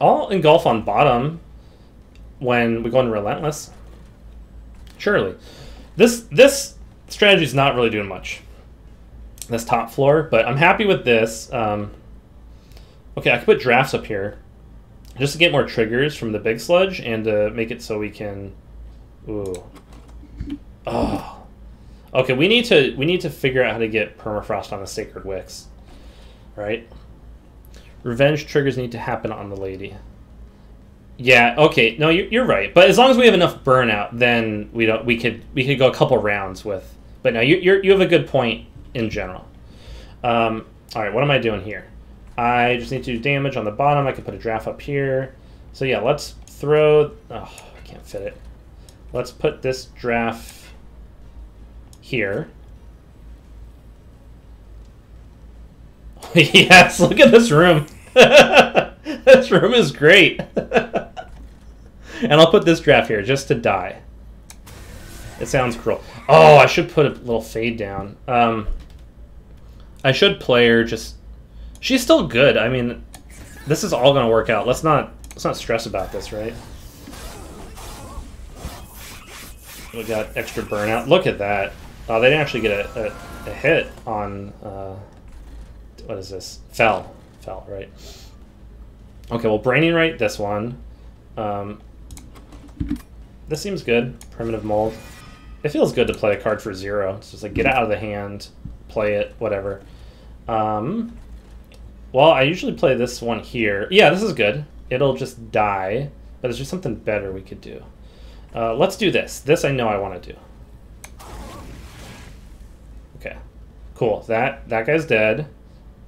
I'll engulf on bottom when we go into Relentless. Surely, this this strategy is not really doing much. This top floor, but I'm happy with this. Um, Okay, I can put drafts up here just to get more triggers from the Big Sludge and uh, make it so we can... Ooh. Oh. Okay, we need to we need to figure out how to get Permafrost on the Sacred Wicks. Right? Revenge triggers need to happen on the Lady. Yeah, okay. No, you're, you're right. But as long as we have enough Burnout, then we don't we could we could go a couple rounds with... But no, you you're, you have a good point in general. Um, all right, what am I doing here? I just need to do damage on the bottom. I can put a draft up here. So yeah, let's throw... Oh, I can't fit it. Let's put this draft here. Yes, look at this room. This room is great. And I'll put this draft here just to die. It sounds cruel. Oh, I should put a little fade down. Um, I should play her just... She's still good. I mean, this is all going to work out. Let's not let's not stress about this, right? We got extra burnout. Look at that. Oh, they didn't actually get a, a, a hit on... Uh, what is this? Fell. Fell, right. Okay, well, Braining Right, this one. Um, this seems good. Primitive Mold. It feels good to play a card for zero. It's just like, get it out of the hand, play it, whatever. Um, well, I usually play this one here. Yeah, this is good. It'll just die, but there's just something better we could do. Uh, let's do this. This I know I want to do. Okay, cool. That, that guy's dead.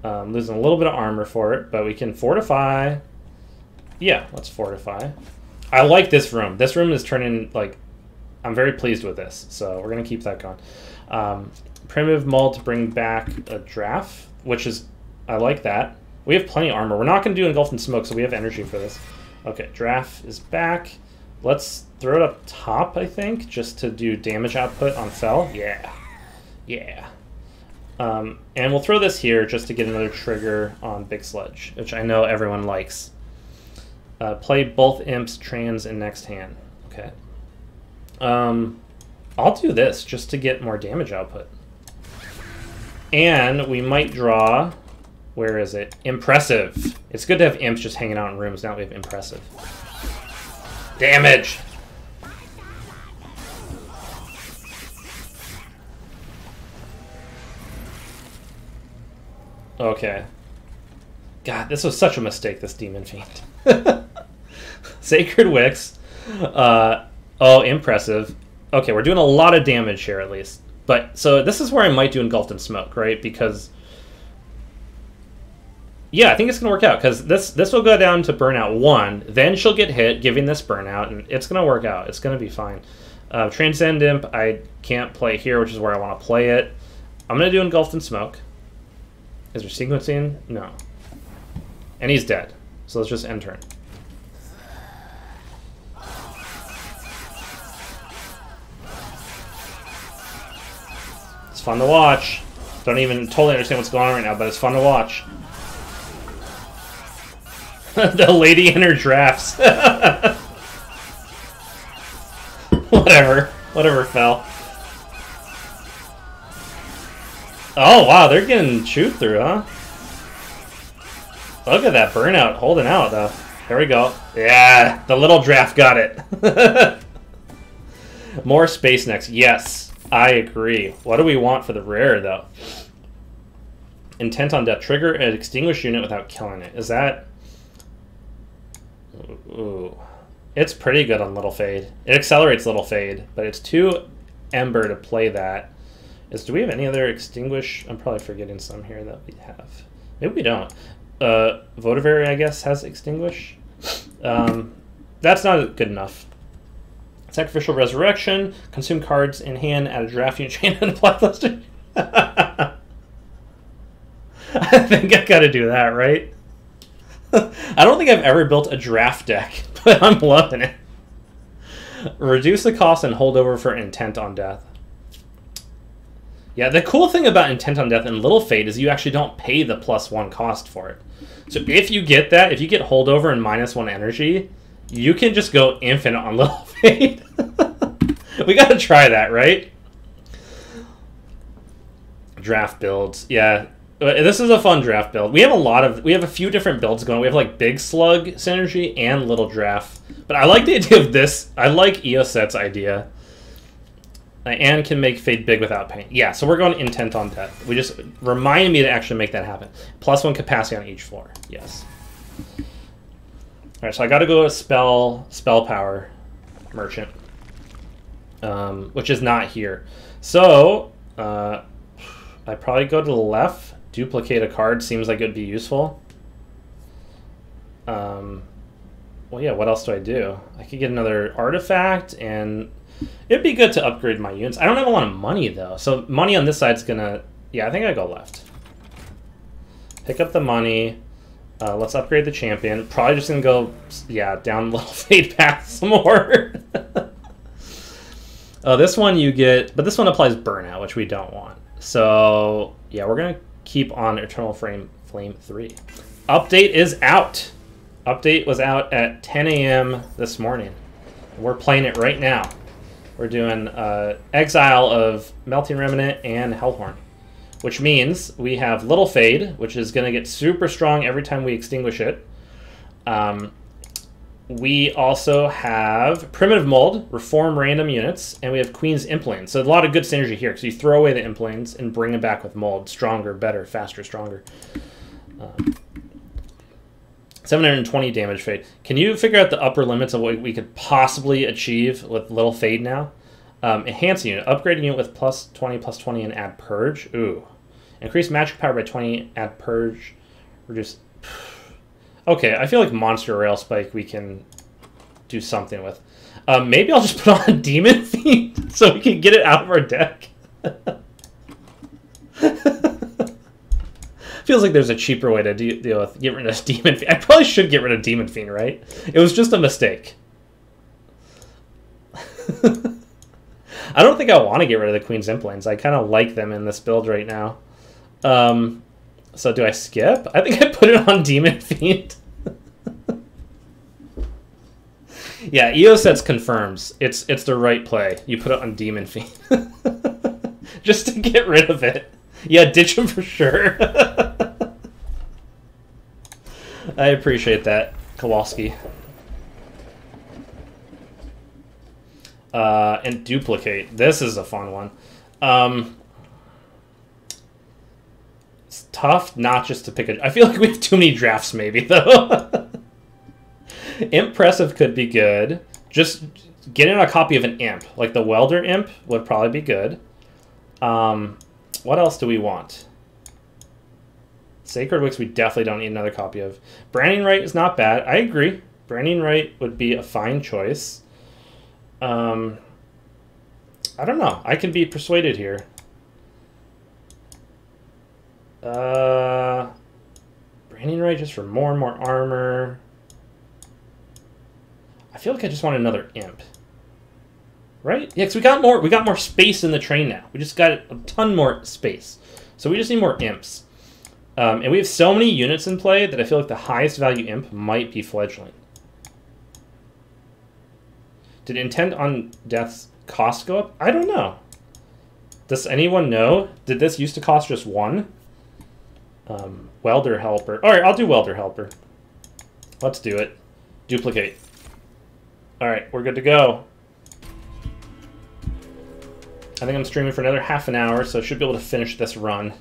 Um, losing a little bit of armor for it, but we can fortify. Yeah, let's fortify. I like this room. This room is turning, like, I'm very pleased with this, so we're going to keep that going. Um, primitive Mold to bring back a draft, which is, I like that. We have plenty of armor. We're not going to do Engulfed in Smoke, so we have energy for this. Okay, draft is back. Let's throw it up top, I think, just to do damage output on Fell. Yeah. Yeah. Um, and we'll throw this here just to get another trigger on Big Sludge, which I know everyone likes. Uh, play both Imps, Trans, and next hand. Okay. Um, I'll do this just to get more damage output. And we might draw... Where is it? Impressive. It's good to have Imps just hanging out in rooms. Now we have Impressive. Damage! Okay. God, this was such a mistake, this Demon Fiend. Sacred Wicks. Uh, oh, Impressive. Okay, we're doing a lot of damage here, at least. But, so this is where I might do Engulfed in Smoke, right? Because... Yeah, I think it's going to work out, because this this will go down to Burnout one, then she'll get hit, giving this Burnout, and it's going to work out. It's going to be fine. Uh, Transcendimp, I can't play here, which is where I want to play it. I'm going to do Engulfed in Smoke. Is there sequencing? No. And he's dead, so let's just end turn. It's fun to watch. Don't even totally understand what's going on right now, but it's fun to watch. The lady in her drafts. Whatever. Whatever fell. Oh, wow. They're getting chewed through, huh? Look at that burnout holding out, though. There we go. Yeah. The little draft got it. More space next. Yes. I agree. What do we want for the rare, though? Intent on Death. Trigger an extinguished unit without killing it. Is that... Ooh. It's pretty good on Little Fade. It accelerates Little Fade, but it's two Ember to play that. Is, do we have any other Extinguish? I'm probably forgetting some here that we have. Maybe we don't. Uh, Vodavari, I guess, has Extinguish. Um, that's not good enough. Sacrificial Resurrection. Consume cards in hand, add a draft unit chain and blackluster. I think I gotta do that, right? I don't think I've ever built a draft deck, but I'm loving it. Reduce the cost and holdover for Intent on Death. Yeah, the cool thing about Intent on Death and Little Fade is you actually don't pay the plus one cost for it. So if you get that, if you get holdover and minus one energy, you can just go infinite on Little Fade. We gotta try that, right? Draft builds, yeah. This is a fun draft build. We have a lot of, we have a few different builds going. We have like Big Slug synergy and Little Draft. But I like the idea of this. I like Eoset's idea. And can make Fade big without pain. Yeah, so we're going Intent on Death. We just, remind me to actually make that happen. Plus one capacity on each floor. Yes. All right, so I got to go to Spell, Spell Power Merchant, um, which is not here. So uh, I probably go to the left. Duplicate a card seems like it would be useful. Um, well, yeah, what else do I do? I could get another artifact, and it'd be good to upgrade my units. I don't have a lot of money, though. So money on this side's going to... Yeah, I think I go left. Pick up the money. Uh, let's upgrade the champion. Probably just going to go, yeah, down Little Fade path some more. Oh, this one you get... But this one applies Burnout, which we don't want. So, yeah, we're going to keep on Eternal Flame three. Update is out. Update was out at ten A M this morning. We're playing it right now. We're doing uh, Exile of Melting Remnant and Hellhorn, which means we have Little Fade, which is going to get super strong every time we extinguish it. Um, we also have Primitive Mold, Reform Random Units, and we have Queen's Implanes. So a lot of good synergy here, because you throw away the Implanes and bring them back with Mold. Stronger, better, faster, stronger. Um, seven hundred twenty damage fade. Can you figure out the upper limits of what we could possibly achieve with Little Fade now? Um, enhance unit. Upgrade unit with plus twenty, plus twenty, and add purge. Ooh. Increase magic power by twenty, add purge. Reduce... Okay, I feel like Monster Rail Spike we can do something with. Um, maybe I'll just put on a Demon Fiend so we can get it out of our deck. Feels like there's a cheaper way to de deal with get rid of Demon Fiend. I probably should get rid of Demon Fiend, right? It was just a mistake. I don't think I want to get rid of the Queen's Implanes. I kind of like them in this build right now. Um... So do I skip? I think I put it on Demon Fiend. Yeah, Eosets confirms. It's it's the right play. You put it on Demon Fiend. Just to get rid of it. Yeah, ditch him for sure. I appreciate that, Kowalski. Uh, and duplicate. This is a fun one. Um... It's tough not just to pick a... I feel like we have too many drafts maybe, though. Impressive could be good. Just getting a copy of an imp. Like the Welder Imp would probably be good. Um, what else do we want? Sacred Wicks we definitely don't need another copy of. Branding Right is not bad. I agree. Branding Right would be a fine choice. Um, I don't know. I can be persuaded here. Uh, Branding Right just for more and more armor. I feel like I just want another imp, right? Yeah, because we got more. We got more space in the train now. We just got a ton more space, so we just need more imps. Um, and we have so many units in play that I feel like the highest value imp might be Fledgling. Did Intent on Death's cost go up? I don't know. Does anyone know? Did this used to cost just one? Um, Welder Helper. All right, I'll do Welder Helper. Let's do it. Duplicate. All right, we're good to go. I think I'm streaming for another half an hour, so I should be able to finish this run.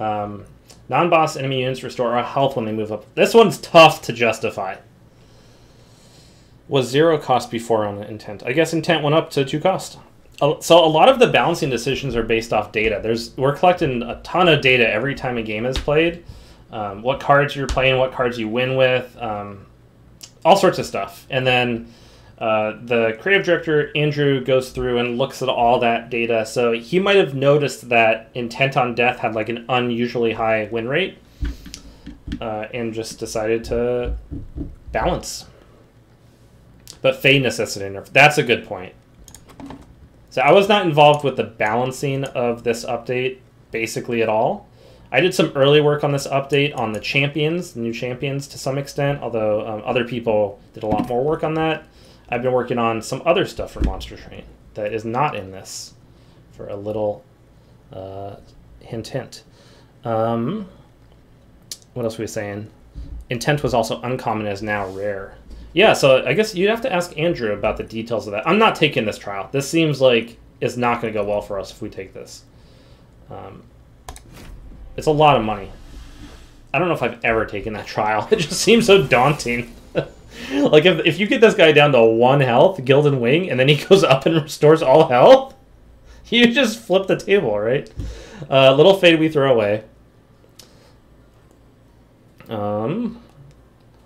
Um, non-boss enemy units restore our health when they move up. This one's tough to justify. Was zero cost before on the intent? I guess intent went up to two cost. So a lot of the balancing decisions are based off data. There's we're collecting a ton of data every time a game is played. Um, what cards you're playing, what cards you win with, um, all sorts of stuff. And then uh, the creative director, Andrew, goes through and looks at all that data. So he might have noticed that Intent on Death had like an unusually high win rate uh, and just decided to balance. But Fade necessitated, that's a good point. So I was not involved with the balancing of this update basically at all. I did some early work on this update on the champions, the new champions to some extent, although um, other people did a lot more work on that. I've been working on some other stuff for Monster Train that is not in this for a little uh, hint hint. Um, what else were we saying? Intent was also uncommon as now rare. Yeah, so I guess you'd have to ask Andrew about the details of that. I'm not taking this trial. This seems like it's not going to go well for us if we take this. Um, it's a lot of money. I don't know if I've ever taken that trial. It just seems so daunting. Like, if, if you get this guy down to one health, Guild and Wing, and then he goes up and restores all health, you just flip the table, right? Uh, Little Fade we throw away. Um...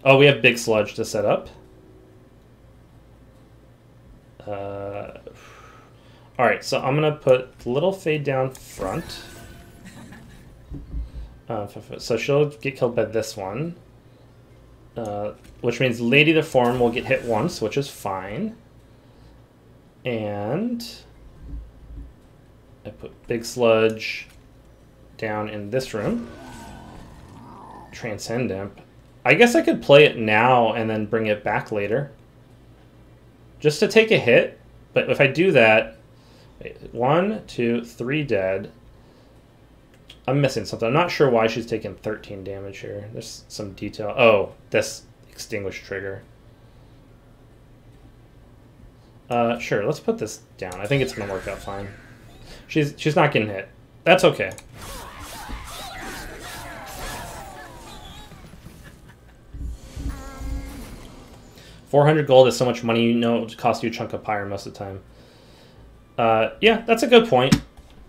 Oh, we have Big Sludge to set up. Uh, all right, so I'm gonna put Little Fade down front. Uh, so she'll get killed by this one, uh, which means Lady of the Reformed will get hit once, which is fine. And I put Big Sludge down in this room. Transcendimp. I guess I could play it now and then bring it back later. Just to take a hit, but if I do that, one, two, three dead. I'm missing something. I'm not sure why she's taking thirteen damage here. There's some detail. Oh, this Extinguish trigger. Uh, sure, let's put this down. I think it's gonna work out fine. She's she's not getting hit. That's okay. four hundred gold is so much money, you know, it costs you a chunk of pyre most of the time. Uh, yeah, that's a good point.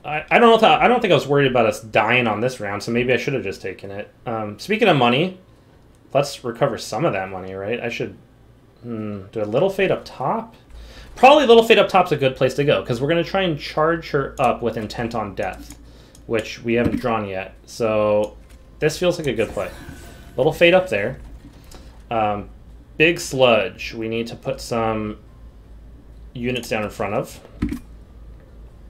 I, I don't know. If I, I don't think I was worried about us dying on this round, so maybe I should have just taken it. Um, speaking of money, let's recover some of that money, right? I should hmm, do a Little Fade up top. Probably Little Fade up top's a good place to go because we're going to try and charge her up with Intent on Death, which we haven't drawn yet. So this feels like a good play. Little Fade up there. Um, Big Sludge, we need to put some units down in front of.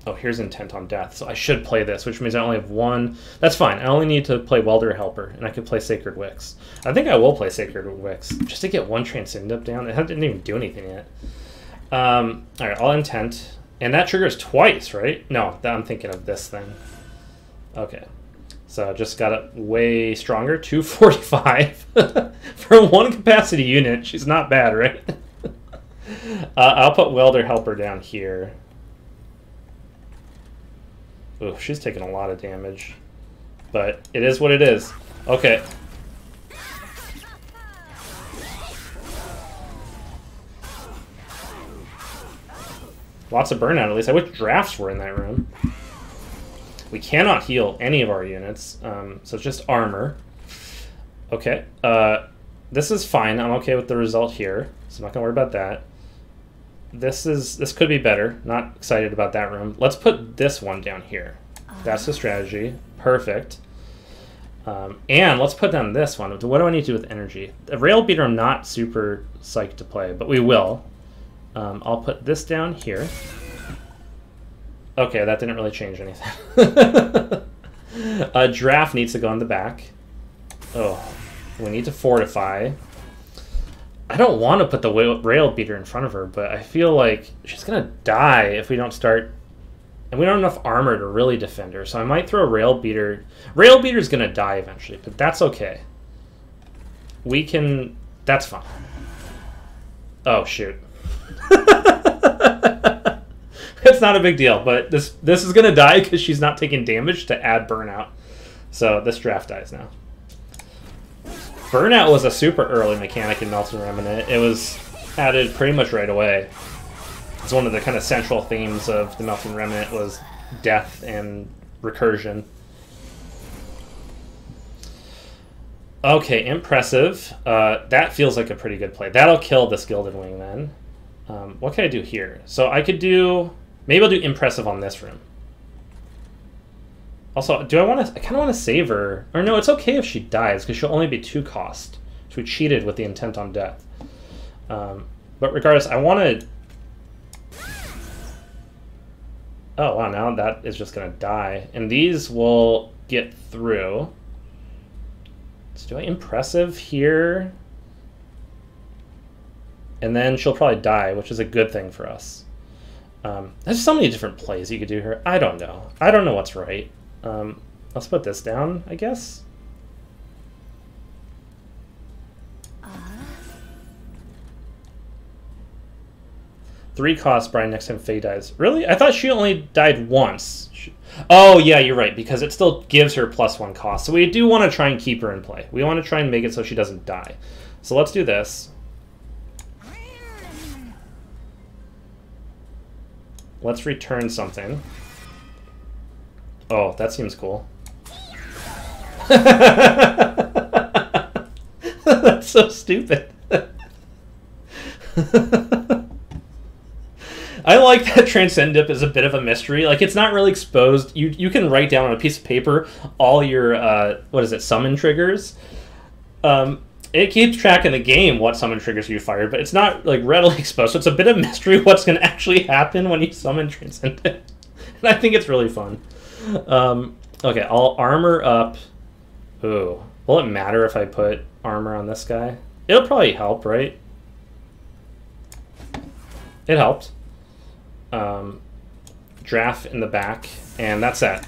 Oh, here's Intent on Death. So I should play this, which means I only have one. That's fine. I only need to play Welder Helper, and I could play Sacred Wicks. I think I will play Sacred Wicks, just to get one Transcendent down. It didn't even do anything yet. Um, all right, all Intent. And that triggers twice, right? No, that, I'm thinking of this thing. Okay. So just got it way stronger, two forty-five for one capacity unit. She's not bad, right? uh, I'll put Welder Helper down here. Ooh, she's taking a lot of damage, but it is what it is. Okay. Lots of burnout, at least. I wish Drafts were in that room. We cannot heal any of our units, um, so it's just armor. Okay, uh, this is fine. I'm okay with the result here, so I'm not gonna worry about that. This is this could be better. Not excited about that room. Let's put this one down here. That's the strategy. Perfect. Um, and let's put down this one. What do I need to do with energy? The Rail Beater I'm not super psyched to play, but we will. Um, I'll put this down here. Okay, that didn't really change anything. A Draft needs to go in the back. Oh, we need to fortify. I don't want to put the Rail Beater in front of her, but I feel like she's gonna die if we don't start, and we don't have enough armor to really defend her, so I might throw a Rail Beater. Rail Beater's gonna die eventually, but that's okay. We can, that's fine. Oh, shoot. It's not a big deal, but this this is gonna die because she's not taking damage to add burnout. So this Draft dies now. Burnout was a super early mechanic in Melting Remnant. It was added pretty much right away. It's one of the kind of central themes of the Melting Remnant was death and recursion. Okay, Impressive. Uh, that feels like a pretty good play. That'll kill this Gilded Wing then. Um, what can I do here? So I could do... Maybe I'll do Impressive on this room. Also, do I want to... I kind of want to save her. Or no, it's okay if she dies, because she'll only be two cost. So we cheated with the Intent on Death. Um, but regardless, I want to... Oh, wow, now that is just going to die. And these will get through. So do I Impressive here? And then she'll probably die, which is a good thing for us. Um, there's so many different plays you could do here. I don't know. I don't know what's right. Um, let's put this down, I guess. Uh. Three costs, Brian, next time Faye dies. Really? I thought she only died once. She... Oh, yeah, you're right, because it still gives her plus one cost. So we do want to try and keep her in play. We want to try and make it so she doesn't die. So let's do this. Let's return something. Oh, that seems cool. That's so stupid. I like that Transcendimp is a bit of a mystery. Like, it's not really exposed. You you can write down on a piece of paper all your, uh, what is it, summon triggers. Um, it keeps track in the game what summon triggers you fired, but it's not, like, readily exposed. So it's a bit of mystery what's going to actually happen when you summon Transcendimp. And I think it's really fun. Um, okay, I'll armor up. Ooh. Will it matter if I put armor on this guy? It'll probably help, right? It helped. Um, draft in the back, and that's that.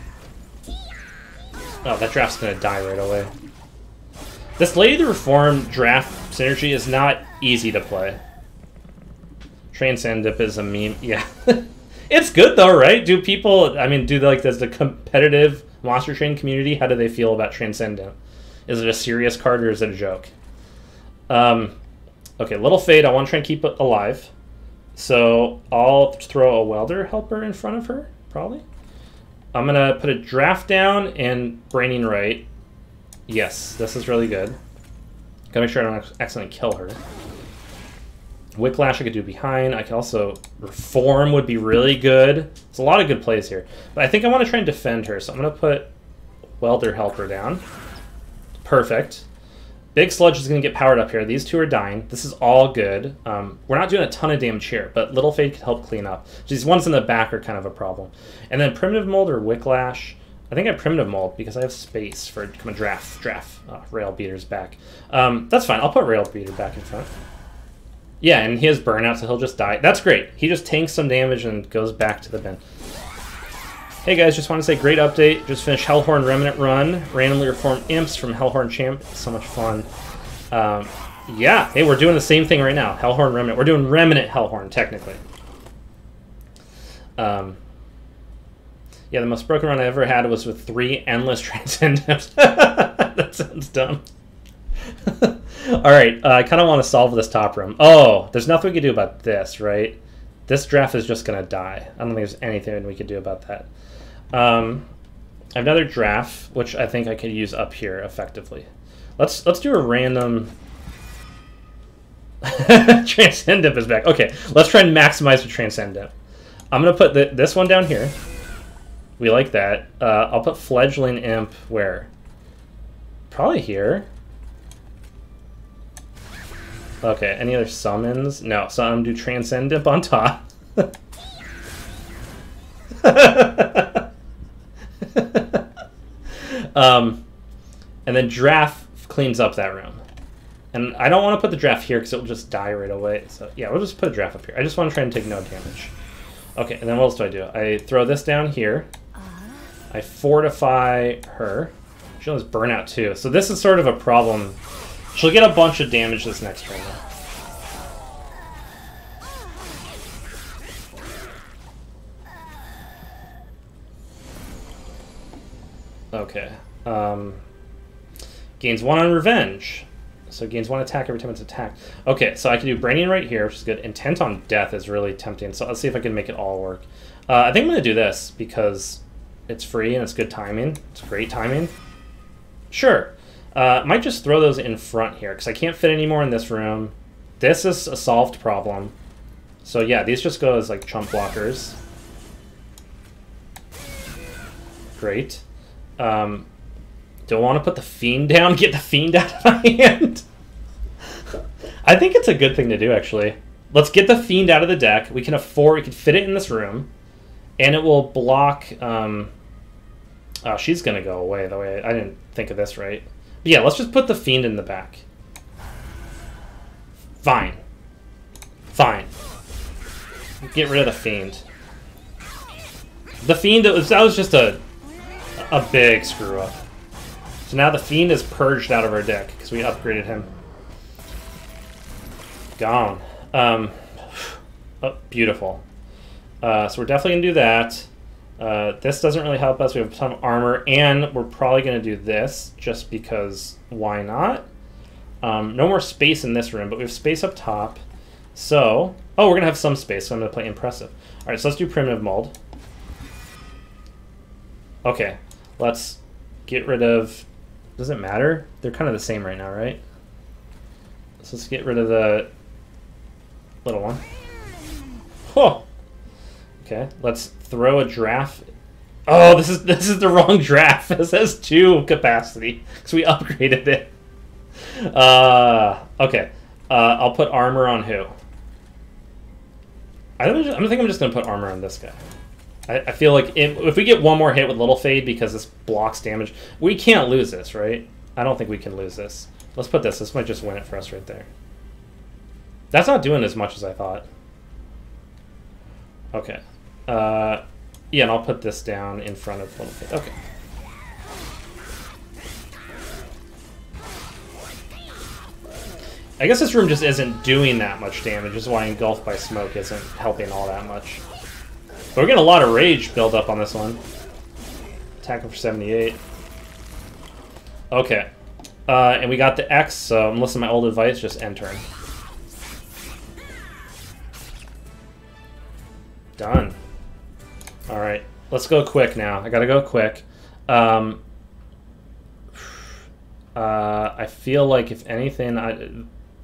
Oh, that draft's gonna die right away. This Lady of the Reformed draft synergy is not easy to play. Transcendimp is a meme, yeah. It's good though, right? Do people, I mean, do they, like, does the competitive Monster Train community, how do they feel about Transcendimp? Is it a serious card or is it a joke? Um, okay, Little Fade, I want to try and keep it alive. So I'll throw a Welder Helper in front of her, probably. I'm gonna put a draft down and Braining Right. Yes, this is really good. Gotta make sure I don't accidentally kill her. Wicklash I could do behind. I could also Reform would be really good. There's a lot of good plays here. But I think I wanna try and defend her, so I'm gonna put Welder Helper down. Perfect. Big Sludge is going to get powered up here. These two are dying. This is all good. Um, we're not doing a ton of damage here, but Little Fade could help clean up. These ones in the back are kind of a problem. And then Primitive Mold or Wicklash. I think I have Primitive Mold because I have space for come a draft. Draft. Oh, Rail Beater's back. Um, that's fine. I'll put Rail Beater back in front. Yeah, and he has Burnout, so he'll just die. That's great. He just tanks some damage and goes back to the bin. Hey guys, just want to say great update. Just finished Hellhorn Remnant Run. Randomly reform imps from Hellhorn Champ. So much fun. Um, yeah, hey, we're doing the same thing right now. Hellhorn Remnant. We're doing Remnant Hellhorn, technically. Um, yeah, the most broken run I ever had was with three endless Transcendents. That sounds dumb. All right, uh, I kind of want to solve this top room. Oh, there's nothing we can do about this, right? This draft is just going to die. I don't think there's anything we could do about that. Um, I have another draft, which I think I could use up here effectively. Let's let's do a random... Transcendimp is back. Okay, let's try and maximize the Transcendimp. I'm going to put the, this one down here. We like that. Uh, I'll put Fledgling Imp where? Probably here. Okay, any other summons? No, so I'm going to do Transcendimp on top. um, and then draft cleans up that room. And I don't want to put the draft here because it'll just die right away. So yeah, we'll just put a draft up here. I just want to try and take no damage. Okay, and then what else do I do? I throw this down here. I fortify her. She has Burnout too. So this is sort of a problem. She'll get a bunch of damage this next round. Okay. Um, gains one on revenge. So gains one attack every time it's attacked. Okay, so I can do Braining Right here, which is good. Intent on Death is really tempting, so let's see if I can make it all work. Uh, I think I'm going to do this because it's free and it's good timing. It's great timing. Sure. Uh, might just throw those in front here because I can't fit any more in this room. This is a solved problem. So yeah, these just go as like chump blockers. Great. Um, don't want to put the Fiend down, get the Fiend out of my hand. I think it's a good thing to do actually. Let's get the Fiend out of the deck. We can afford, we can fit it in this room and it will block, um, oh, she's going to go away the way I, I didn't think of this right. But yeah, let's just put the Fiend in the back. Fine. Fine. Get rid of the Fiend. The Fiend, that was, that was just a a big screw up. So now the Fiend is purged out of our deck because we upgraded him. Gone. Um, oh, beautiful. Uh, so we're definitely going to do that. Uh, this doesn't really help us. We have a ton of armor, and we're probably going to do this just because why not? Um, no more space in this room, but we have space up top. So, oh, we're going to have some space, so I'm going to play Impressive. All right, so let's do Primitive Mold. Okay, let's get rid of... Does it matter? They're kind of the same right now, right? So let's get rid of the little one. Huh. Okay, let's throw a draft. Oh, this is this is the wrong draft. This has two capacity because we upgraded it. Uh, okay, uh, I'll put armor on who? I don't. I think I'm just gonna put armor on this guy. I, I feel like if, if we get one more hit with Little Fade because this blocks damage, we can't lose this, right? I don't think we can lose this. Let's put this. This might just win it for us right there. That's not doing as much as I thought. Okay. Uh, yeah, and I'll put this down in front of Little Fade. Okay. I guess this room just isn't doing that much damage, is why Engulfed by Smoke isn't helping all that much. But we're getting a lot of rage build up on this one. Attacking for seventy-eight. Okay. Uh, and we got the X, so unless my old advice, just end turn. Done. Alright, let's go quick now. I gotta go quick. Um, uh, I feel like if anything, I...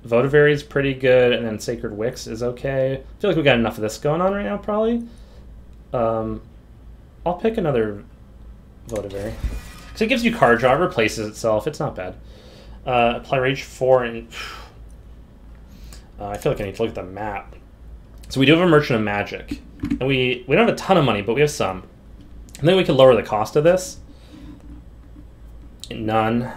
Vodavari is pretty good, and then Sacred Wicks is okay. I feel like we got enough of this going on right now, probably. Um, I'll pick another Vodavari. So it gives you card draw, it replaces itself, it's not bad. Uh, apply Rage four, and uh, I feel like I need to look at the map. So we do have a Merchant of Magic, and we, we don't have a ton of money, but we have some. And then we can lower the cost of this. None.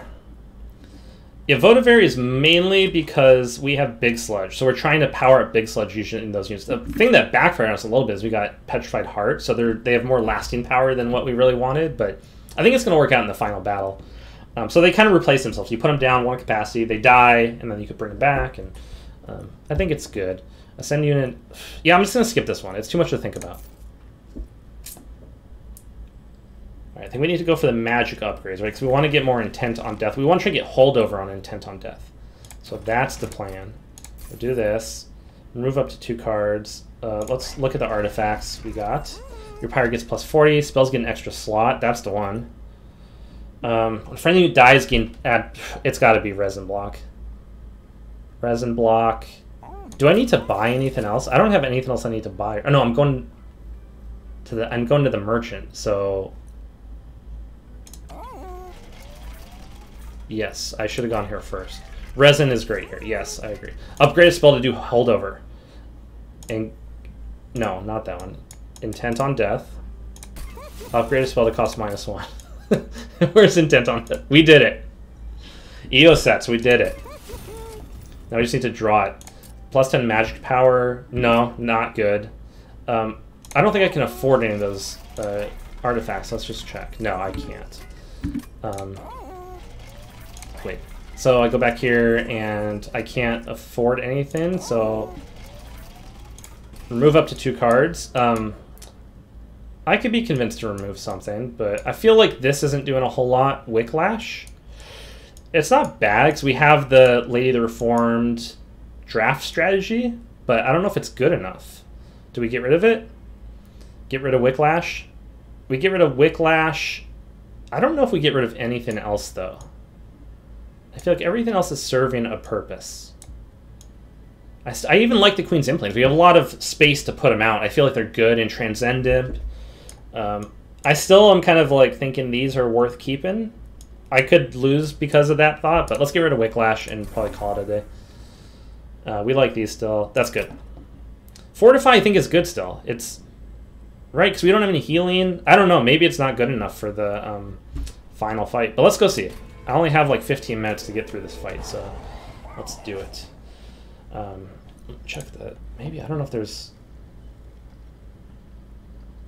Yeah, Vodavari is mainly because we have Big Sludge, so we're trying to power up Big Sludge usually in those units. The thing that backfired on us a little bit is we got Petrified Heart, so they're, they have more lasting power than what we really wanted, but I think it's going to work out in the final battle. Um, so they kind of replace themselves. You put them down one capacity, they die, and then you could bring them back, and um, I think it's good. Ascend unit... Yeah, I'm just going to skip this one. It's too much to think about. I think we need to go for the magic upgrades, right? Because we want to get more Intent on Death. We want to try to get Holdover on Intent on Death. So that's the plan. We'll do this. Move up to two cards. Uh, let's look at the artifacts we got. Your pirate gets plus forty. Spells get an extra slot. That's the one. Um, when a friend who dies, gain, add, it's got to be Resin Block. Resin Block. Do I need to buy anything else? I don't have anything else I need to buy. Oh no, I'm going to the I'm going to the merchant. So. Yes, I should have gone here first. Resin is great here. Yes, I agree. Upgrade a spell to do Holdover. And no, not that one. Intent on Death. Upgrade a spell to cost minus one. Where's Intent on Death? We did it. Eosets, we did it. Now we just need to draw it. Plus ten magic power. No, not good. Um, I don't think I can afford any of those uh, artifacts. Let's just check. No, I can't. Um... Wait, so I go back here and I can't afford anything, so remove up to two cards. Um, I could be convinced to remove something, but I feel like this isn't doing a whole lot. Wicklash. It's not bad because we have the Lady of the Reformed draft strategy, but I don't know if it's good enough. Do we get rid of it? Get rid of Wicklash? We get rid of Wicklash. I don't know if we get rid of anything else though. I feel like everything else is serving a purpose. I, I even like the Queen's Implanes. We have a lot of space to put them out. I feel like they're good and Transcendent. Um, I still am kind of like thinking these are worth keeping. I could lose because of that thought, but let's get rid of Wicklash and probably call it a day. Uh, we like these still. That's good. Fortify, I think, is good still. It's right because we don't have any healing. I don't know. Maybe it's not good enough for the um, final fight, but let's go see it. I only have like fifteen minutes to get through this fight, so let's do it. Um, check the... Maybe, I don't know if there's...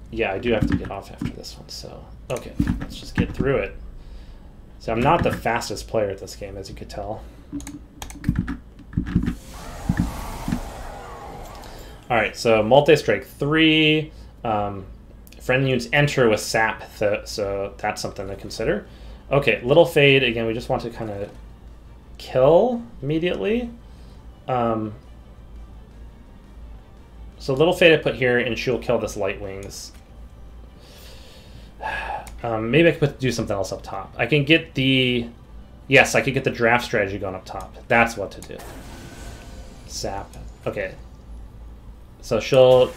Yeah, I do have to get off after this one, so... Okay, let's just get through it. So I'm not the fastest player at this game, as you could tell. Alright, so multi-strike three. Um, friendly units enter with sap, th so that's something to consider. Okay, Little Fade, again, we just want to kind of kill immediately. Um, so Little Fade I put here, and she'll kill this Lightwings. Um, maybe I could put, do something else up top. I can get the... Yes, I could get the draft strategy going up top. That's what to do. Zap. Okay. So she'll...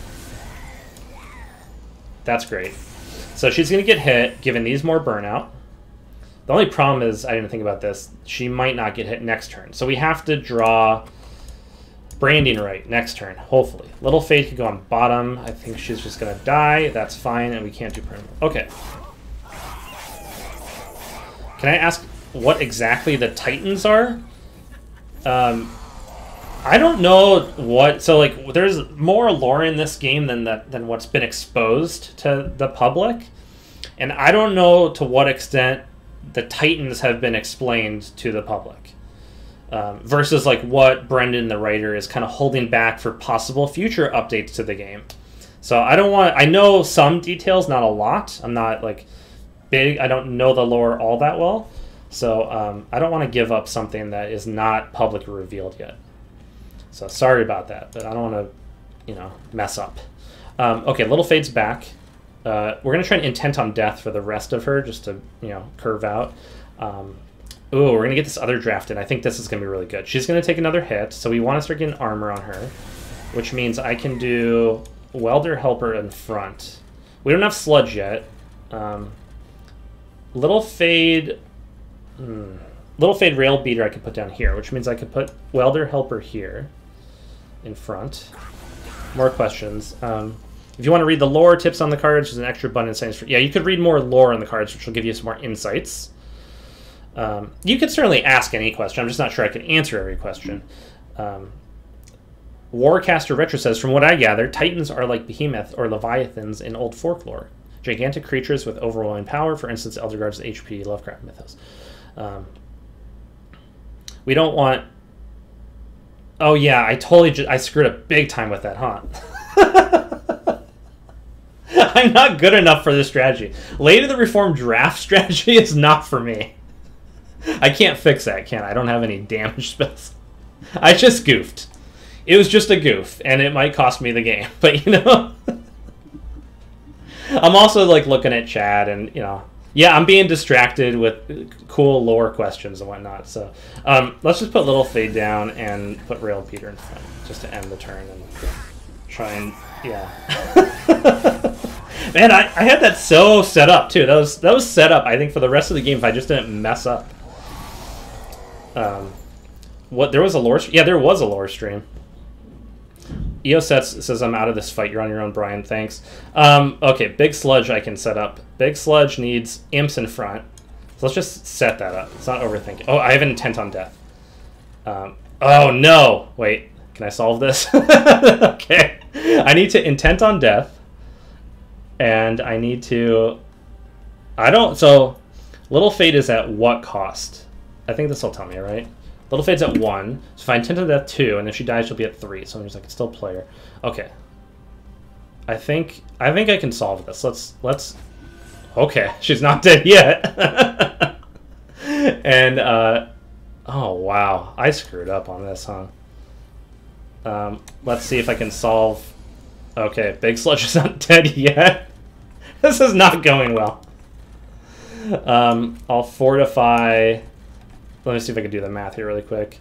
That's great. So she's going to get hit, giving these more burnout. The only problem is, I didn't think about this, she might not get hit next turn. So we have to draw Branding right next turn, hopefully. Little Fade could go on bottom. I think she's just going to die. That's fine, and we can't do permanent. Okay. Can I ask what exactly the Titans are? Um, I don't know what... So, like, there's more lore in this game than, the, than what's been exposed to the public. And I don't know to what extent the Titans have been explained to the public um, versus like what Brendan the writer is kind of holding back for possible future updates to the game. So I don't want, I know some details, not a lot. I'm not like big, I don't know the lore all that well. So um, I don't want to give up something that is not publicly revealed yet. So sorry about that, but I don't want to, you know, mess up. Um, okay, Little Fade's back. Uh, we're going to try an Intent on Death for the rest of her, just to, you know, curve out. Um, ooh, we're going to get this other draft in. I think this is going to be really good. She's going to take another hit, so we want to start getting armor on her, which means I can do Welder Helper in front. We don't have Sludge yet. Um, Little Fade... Hmm, Little Fade Rail Beater I can put down here, which means I could put Welder Helper here in front. More questions. Um... If you want to read the lore tips on the cards, there's an extra button in science. For, yeah, you could read more lore on the cards, which will give you some more insights. Um, you could certainly ask any question. I'm just not sure I could answer every question. Um, Warcaster Retro says, from what I gather, Titans are like behemoth or leviathans in old folklore. Gigantic creatures with overwhelming power. For instance, Elderguard's H P Lovecraft mythos. Um, we don't want... Oh, yeah, I totally... Ju I screwed up big time with that, huh? I'm not good enough for this strategy. Lady of the Reformed draft strategy is not for me. I can't fix that, can I? I don't have any damage spells. I just goofed. It was just a goof, and it might cost me the game. But, you know... I'm also, like, looking at chat, and, you know... Yeah, I'm being distracted with cool lore questions and whatnot, so... Um, let's just put Little Fade down and put Rail Peter in front, just to end the turn and try and... Yeah. Man, I, I had that so set up, too. That was, that was set up, I think, for the rest of the game if I just didn't mess up. Um, what, there was a lore stream? Yeah, there was a lore stream. Eosets says, I'm out of this fight. You're on your own, Brian. Thanks. Um, okay, Big Sludge I can set up. Big Sludge needs imps in front. So let's just set that up. It's not overthinking. Oh, I have an Intent on Death. Um, oh, no. Wait, can I solve this? Okay. I need to Intent on Death. And I need to, I don't, so Little Fade is at what cost? I think this will tell me, right? Little Fade's at one, so if I Intent on Death two, and if she dies, she'll be at three, so I'm just like, it's still play her. Okay. I think, I think I can solve this. Let's, let's, okay, she's not dead yet. And, uh, oh, wow, I screwed up on this, huh? Um, let's see if I can solve. Okay, Big Sludge is not dead yet. This is not going well. Um, I'll fortify... Let me see if I can do the math here really quick.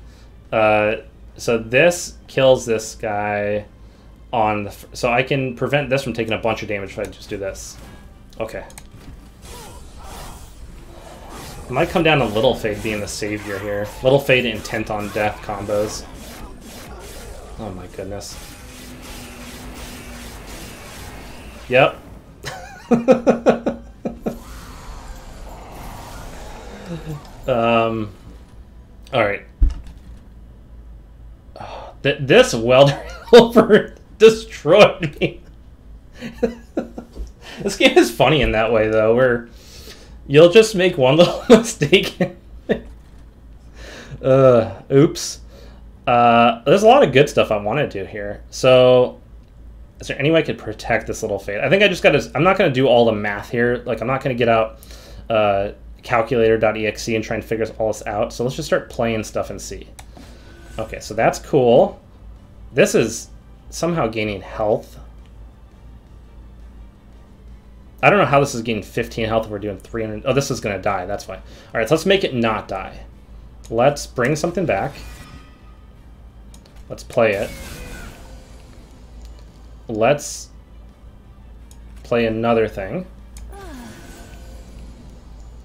Uh, so this kills this guy on the... F so I can prevent this from taking a bunch of damage if I just do this. Okay. I might come down to Little Fade being the savior here. Little Fade Intent on Death combos. Oh my goodness. Yep. um, all right. Oh, th this Welder Helper destroyed me. This game is funny in that way, though, where you'll just make one little mistake. uh, oops. Uh, there's a lot of good stuff I want to do here, so. Is there any way I could protect this Little Fade? I think I just got to... I'm not going to do all the math here. Like, I'm not going to get out uh, calculator dot E X E and try and figure all this out. So let's just start playing stuff and see. Okay, so that's cool. This is somehow gaining health. I don't know how this is gaining fifteen health if we're doing three hundred... Oh, this is going to die. That's why. All right, so let's make it not die. Let's bring something back. Let's play it. Let's play another thing.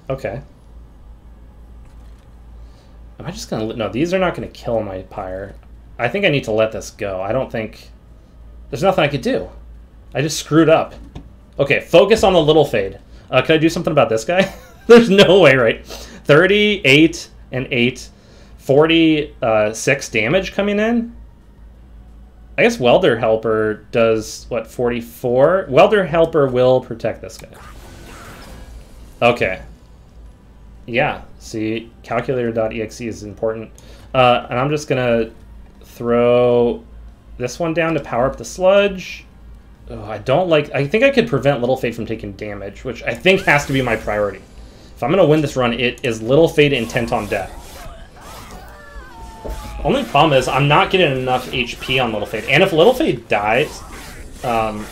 Okay. Am I just gonna... No, these are not gonna kill my pyre. I think I need to let this go. I don't think... There's nothing I could do. I just screwed up. Okay, focus on the Little Fade. Uh, can I do something about this guy? There's no way, right? thirty-eight and eight. forty-six damage coming in. I guess Welder Helper does, what, forty-four? Welder Helper will protect this guy. Okay. Yeah, see, calculator dot E X E is important. Uh, and I'm just gonna throw this one down to power up the sludge. Oh, I don't like, I think I could prevent Little Fade from taking damage, which I think has to be my priority. If I'm gonna win this run, it is Little Fade Intent on Death. Only problem is I'm not getting enough H P on Little Fade. And if Little Fade dies, um,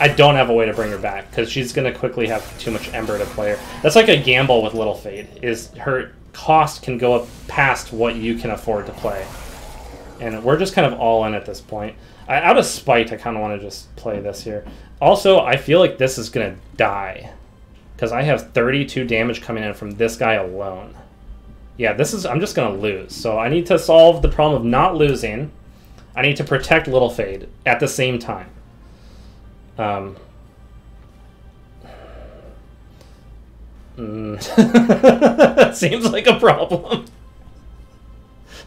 I don't have a way to bring her back because she's going to quickly have too much Ember to play her. That's like a gamble with Little Fade, is her cost can go up past what you can afford to play. And we're just kind of all in at this point. I, out of spite, I kind of want to just play this here. Also, I feel like this is going to die because I have thirty-two damage coming in from this guy alone. Yeah, this is, I'm just going to lose. So I need to solve the problem of not losing. I need to protect Little Fade at the same time. Um. Mm. That seems like a problem.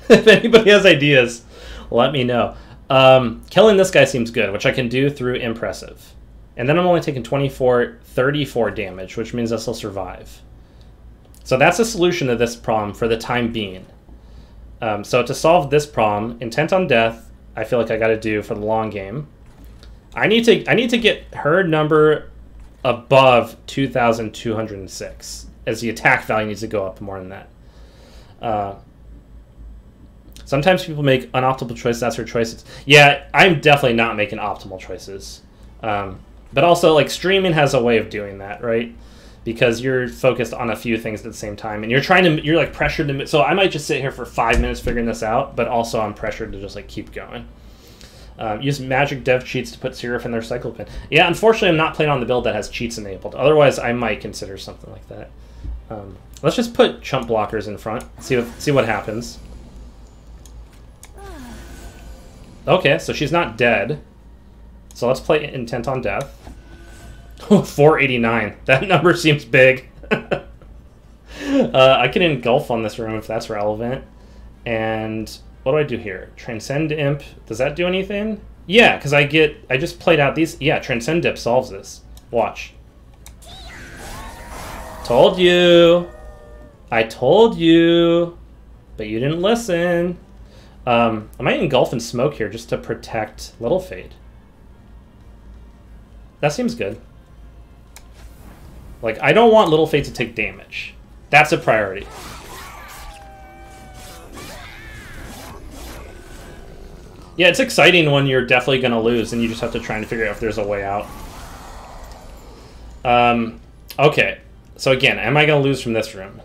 If anybody has ideas, let me know. Um, killing this guy seems good, which I can do through Impressive. And then I'm only taking twenty-four, thirty-four damage, which means this will survive. So that's the solution to this problem for the time being. Um, so to solve this problem, Intent on Death, I feel like I got to do for the long game. I need to I need to get her number above two thousand two hundred six, as the attack value needs to go up more than that. Uh, sometimes people make unoptimal choices. That's her choices. Yeah, I'm definitely not making optimal choices. Um, but also, like, streaming has a way of doing that, right? Because you're focused on a few things at the same time, and you're trying to, you're like pressured to, so I might just sit here for five minutes figuring this out, but also I'm pressured to just like keep going. Um, use magic dev cheats to put Seraph in their cycle pin. Yeah, unfortunately I'm not playing on the build that has cheats enabled, otherwise I might consider something like that. Um, let's just put chump blockers in front, see what, see what happens. Okay, so she's not dead. So let's play Intent on Death. four eighty-nine. That number seems big. uh, I can engulf on this room if that's relevant. And what do I do here? Transcendimp. Does that do anything? Yeah, because I get... I just played out these... Yeah, Transcendimp solves this. Watch. Told you. I told you. But you didn't listen. Um, I might engulf in smoke here just to protect Little Fade. That seems good. Like, I don't want Little Fade to take damage. That's a priority. Yeah, it's exciting when you're definitely going to lose and you just have to try and figure out if there's a way out. Um, okay. So again, am I going to lose from this room?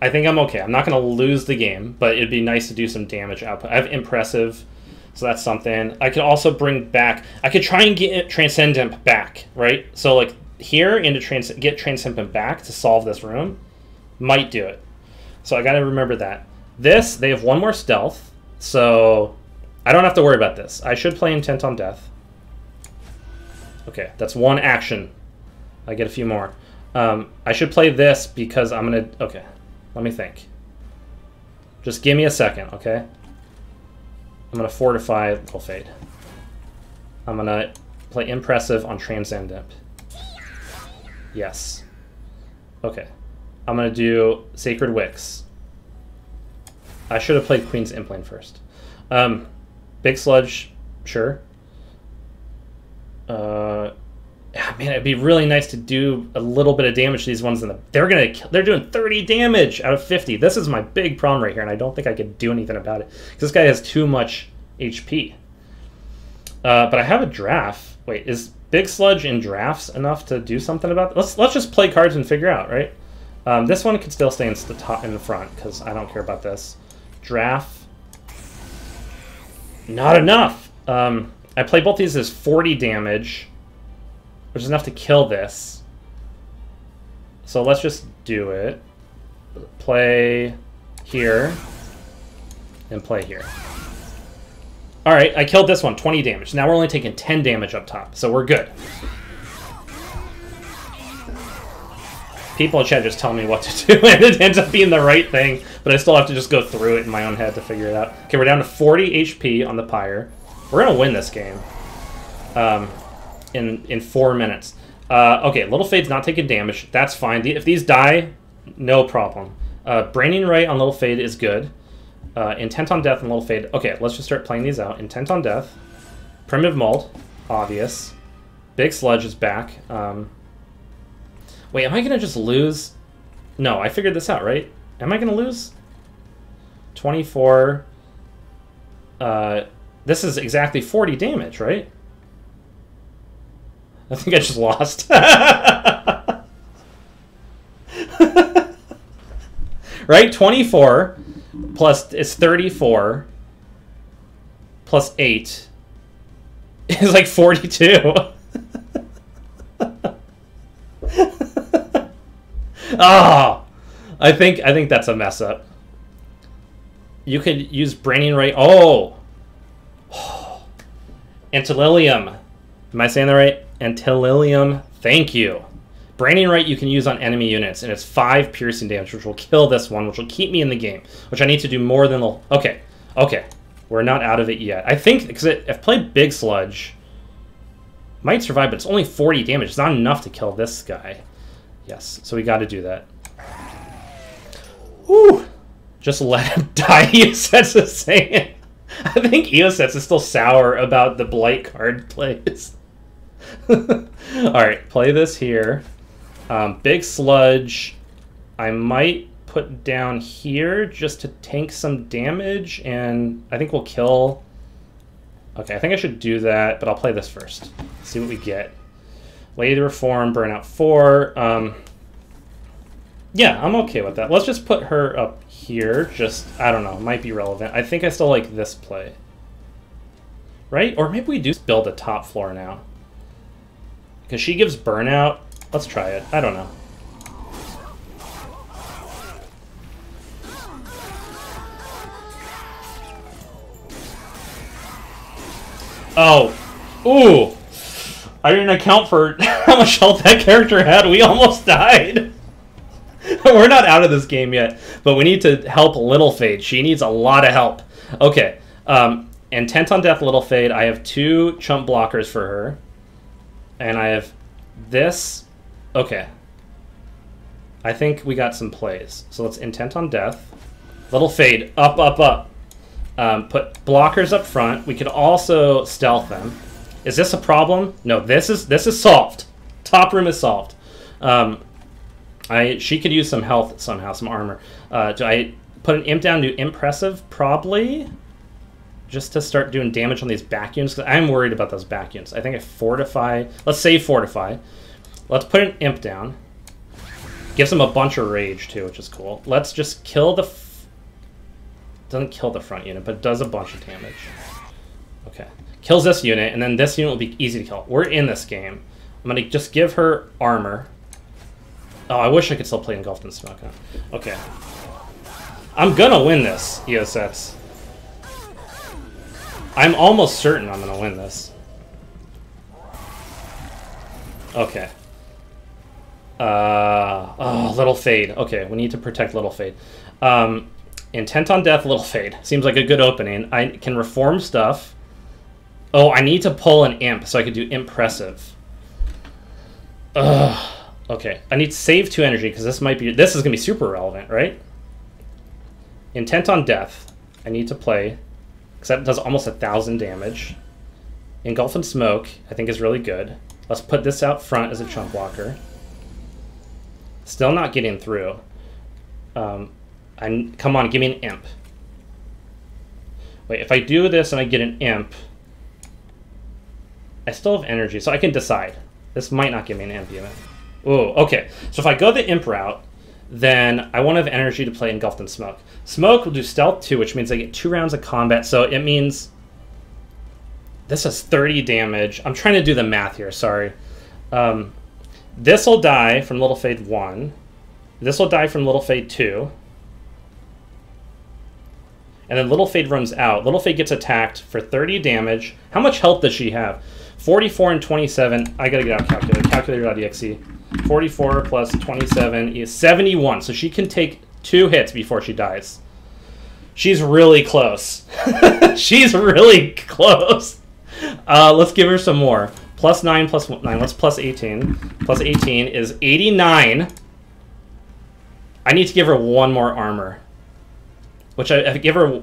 I think I'm okay. I'm not going to lose the game, but it'd be nice to do some damage output. I have Impressive... So that's something. I could also bring back... I could try and get Transcendent back, right? So, like, here, and to trans get Transcendent back to solve this room, might do it. So I got to remember that. This, they have one more stealth, so I don't have to worry about this. I should play Intent on Death. Okay, that's one action. I get a few more. Um, I should play this because I'm going to... Okay, let me think. Just give me a second, okay? I'm going to fortify Little Fade. I'm going to play Impressive on Transcendent. Yes. Okay. I'm going to do Sacred Wicks. I should have played Queen's Implane first. Um, Big Sludge, sure. Uh, man, it'd be really nice to do a little bit of damage to these ones. In the, they're gonna, they're doing thirty damage out of fifty. This is my big problem right here, and I don't think I could do anything about it because this guy has too much H P. Uh, but I have a draft. Wait, is Big Sludge in drafts enough to do something about? Let's let's just play cards and figure out, right? Um, this one could still stay in the top in the front because I don't care about this draft. Not enough. Um, I play both these as forty damage, which is enough to kill this. So let's just do it. Play here, and play here. All right, I killed this one, twenty damage. Now we're only taking ten damage up top, so we're good. People in chat just tell me what to do, and it ends up being the right thing, but I still have to just go through it in my own head to figure it out. Okay, we're down to forty H P on the pyre. We're gonna win this game um, in in four minutes. Uh, okay, Little Fade's not taking damage. That's fine. The, if these die, no problem. Uh, Braining Ray on Little Fade is good. Uh, Intent on Death and Little Fade. Okay, let's just start playing these out. Intent on Death. Primitive Mold, obvious. Big Sludge is back. Um, wait, am I going to just lose? No, I figured this out, right? Am I going to lose? twenty-four. Uh, this is exactly forty damage, right? I think I just lost. Right? twenty-four plus it's thirty-four plus eight is like forty-two. Oh, I think I think that's a mess up. You could use Braining Ray. Oh, oh. Antillilium. Am I saying that right? Antillilium. Thank you. Braining Ray you can use on enemy units, and it's five piercing damage, which will kill this one, which will keep me in the game, which I need to do more than the... Okay, okay. We're not out of it yet. I think, because I've played Big Sludge, might survive, but it's only forty damage. It's not enough to kill this guy. Yes, so we got to do that. Ooh! Just let him die, Eosets is saying. I think Eosets is still sour about the Blight card plays. Alright, play this here. Um, Big Sludge, I might put down here just to tank some damage, and I think we'll kill... Okay, I think I should do that, but I'll play this first. See what we get. Lady of the Reformed, Burnout four. Um, yeah, I'm okay with that. Let's just put her up here. Just, I don't know, might be relevant. I think I still like this play. Right? Or maybe we do build a top floor now. Because she gives Burnout... Let's try it. I don't know. Oh. Ooh. I didn't account for how much health that character had. We almost died. We're not out of this game yet, but we need to help Little Fade. She needs a lot of help. Okay. Um, Intent on Death, Little Fade. I have two chump blockers for her. And I have... This, okay. I think we got some plays. So let's Intent on Death. Little Fade, up, up, up. Um, put blockers up front. We could also stealth them. Is this a problem? No, this is this is solved. Top room is solved. Um, I she could use some health somehow, some armor. Uh, do I put an imp down to Impressive? Probably. Just to start doing damage on these back units, because I'm worried about those back units. I think I Fortify. Let's save Fortify. Let's put an imp down. Gives them a bunch of rage, too, which is cool. Let's just kill the... F doesn't kill the front unit, but does a bunch of damage. Okay. Kills this unit, and then this unit will be easy to kill. We're in this game. I'm going to just give her armor. Oh, I wish I could still play Engulfed in Smoke. Huh? Okay. I'm going to win this, Eosets. I'm almost certain I'm going to win this. Okay. Uh, oh, Little Fade. Okay, we need to protect Little Fade. Um, Intent on Death, Little Fade. Seems like a good opening. I can reform stuff. Oh, I need to pull an imp, so I could do Impressive. Ugh. Okay, I need to save two energy, because this might be... This is going to be super relevant, right? Intent on Death. I need to play... Because that does almost a thousand damage. Engulf in Smoke, I think, is really good. Let's put this out front as a chunk blocker. Still not getting through. Um, I come on, give me an imp. Wait, if I do this and I get an imp, I still have energy, so I can decide. This might not give me an imp unit. Ooh, okay. So if I go the imp route, then I won't have energy to play Engulfed in Smoke. Smoke will do stealth two, which means I get two rounds of combat, so it means This is thirty damage. I'm trying to do the math here, sorry. Um, this will die from Little Fade one. This will die from Little Fade two. And then Little Fade runs out. Little Fade gets attacked for thirty damage. How much health does she have? forty-four and twenty-seven. I gotta get out calculator. Calculator.exe. forty-four plus twenty-seven is seventy-one. So she can take two hits before she dies. She's really close. She's really close. Uh, let's give her some more. Plus nine, plus nine. Let's plus eighteen. Plus eighteen is eighty-nine. I need to give her one more armor. Which I, I give her...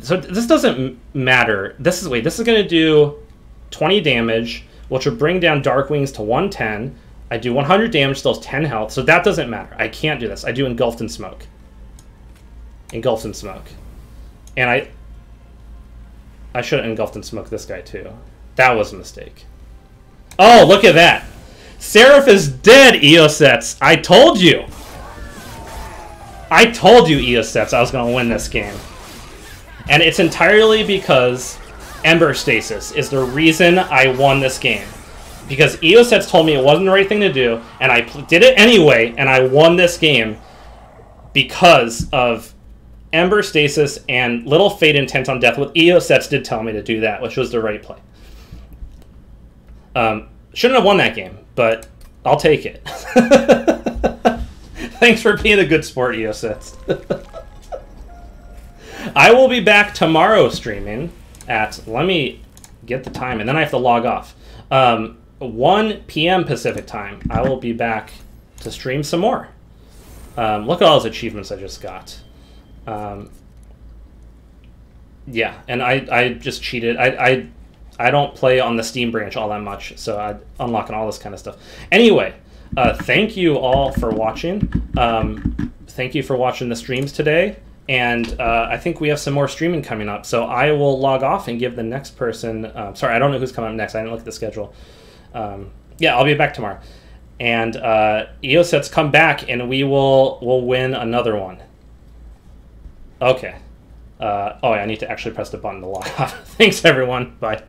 So this doesn't matter. This is, wait, this is going to do twenty damage, which will bring down Dark Wings to one ten. I do one hundred damage, still has ten health, so that doesn't matter. I can't do this. I do Engulfed in Smoke. Engulfed in Smoke. And I... I should have Engulfed in Smoke this guy, too. That was a mistake. Oh, look at that! Seraph is dead, Eosets! I told you! I told you, Eosets, I was going to win this game. And it's entirely because Ember Stasis is the reason I won this game. Because Eosets told me it wasn't the right thing to do, and I did it anyway, and I won this game because of Ember Stasis and Little Fade Intent on Death. What Eosets did tell me to do that, which was the right play. Um, shouldn't have won that game, but I'll take it. Thanks for being a good sport, Eosets. I will be back tomorrow streaming at, let me get the time, and then I have to log off. Um, one p m Pacific time, I will be back to stream some more. Um, look at all those achievements I just got. Um, yeah, and I, I just cheated. I, I, I don't play on the Steam branch all that much, so I'm unlocking all this kind of stuff. Anyway. Uh, thank you all for watching. Um, thank you for watching the streams today. And uh, I think we have some more streaming coming up. So I will log off and give the next person... Uh, sorry, I don't know who's coming up next. I didn't look at the schedule. Um, yeah, I'll be back tomorrow. And uh, Eosets, come back and we will we'll win another one. Okay. Uh, oh, yeah, I need to actually press the button to log off. Thanks, everyone. Bye.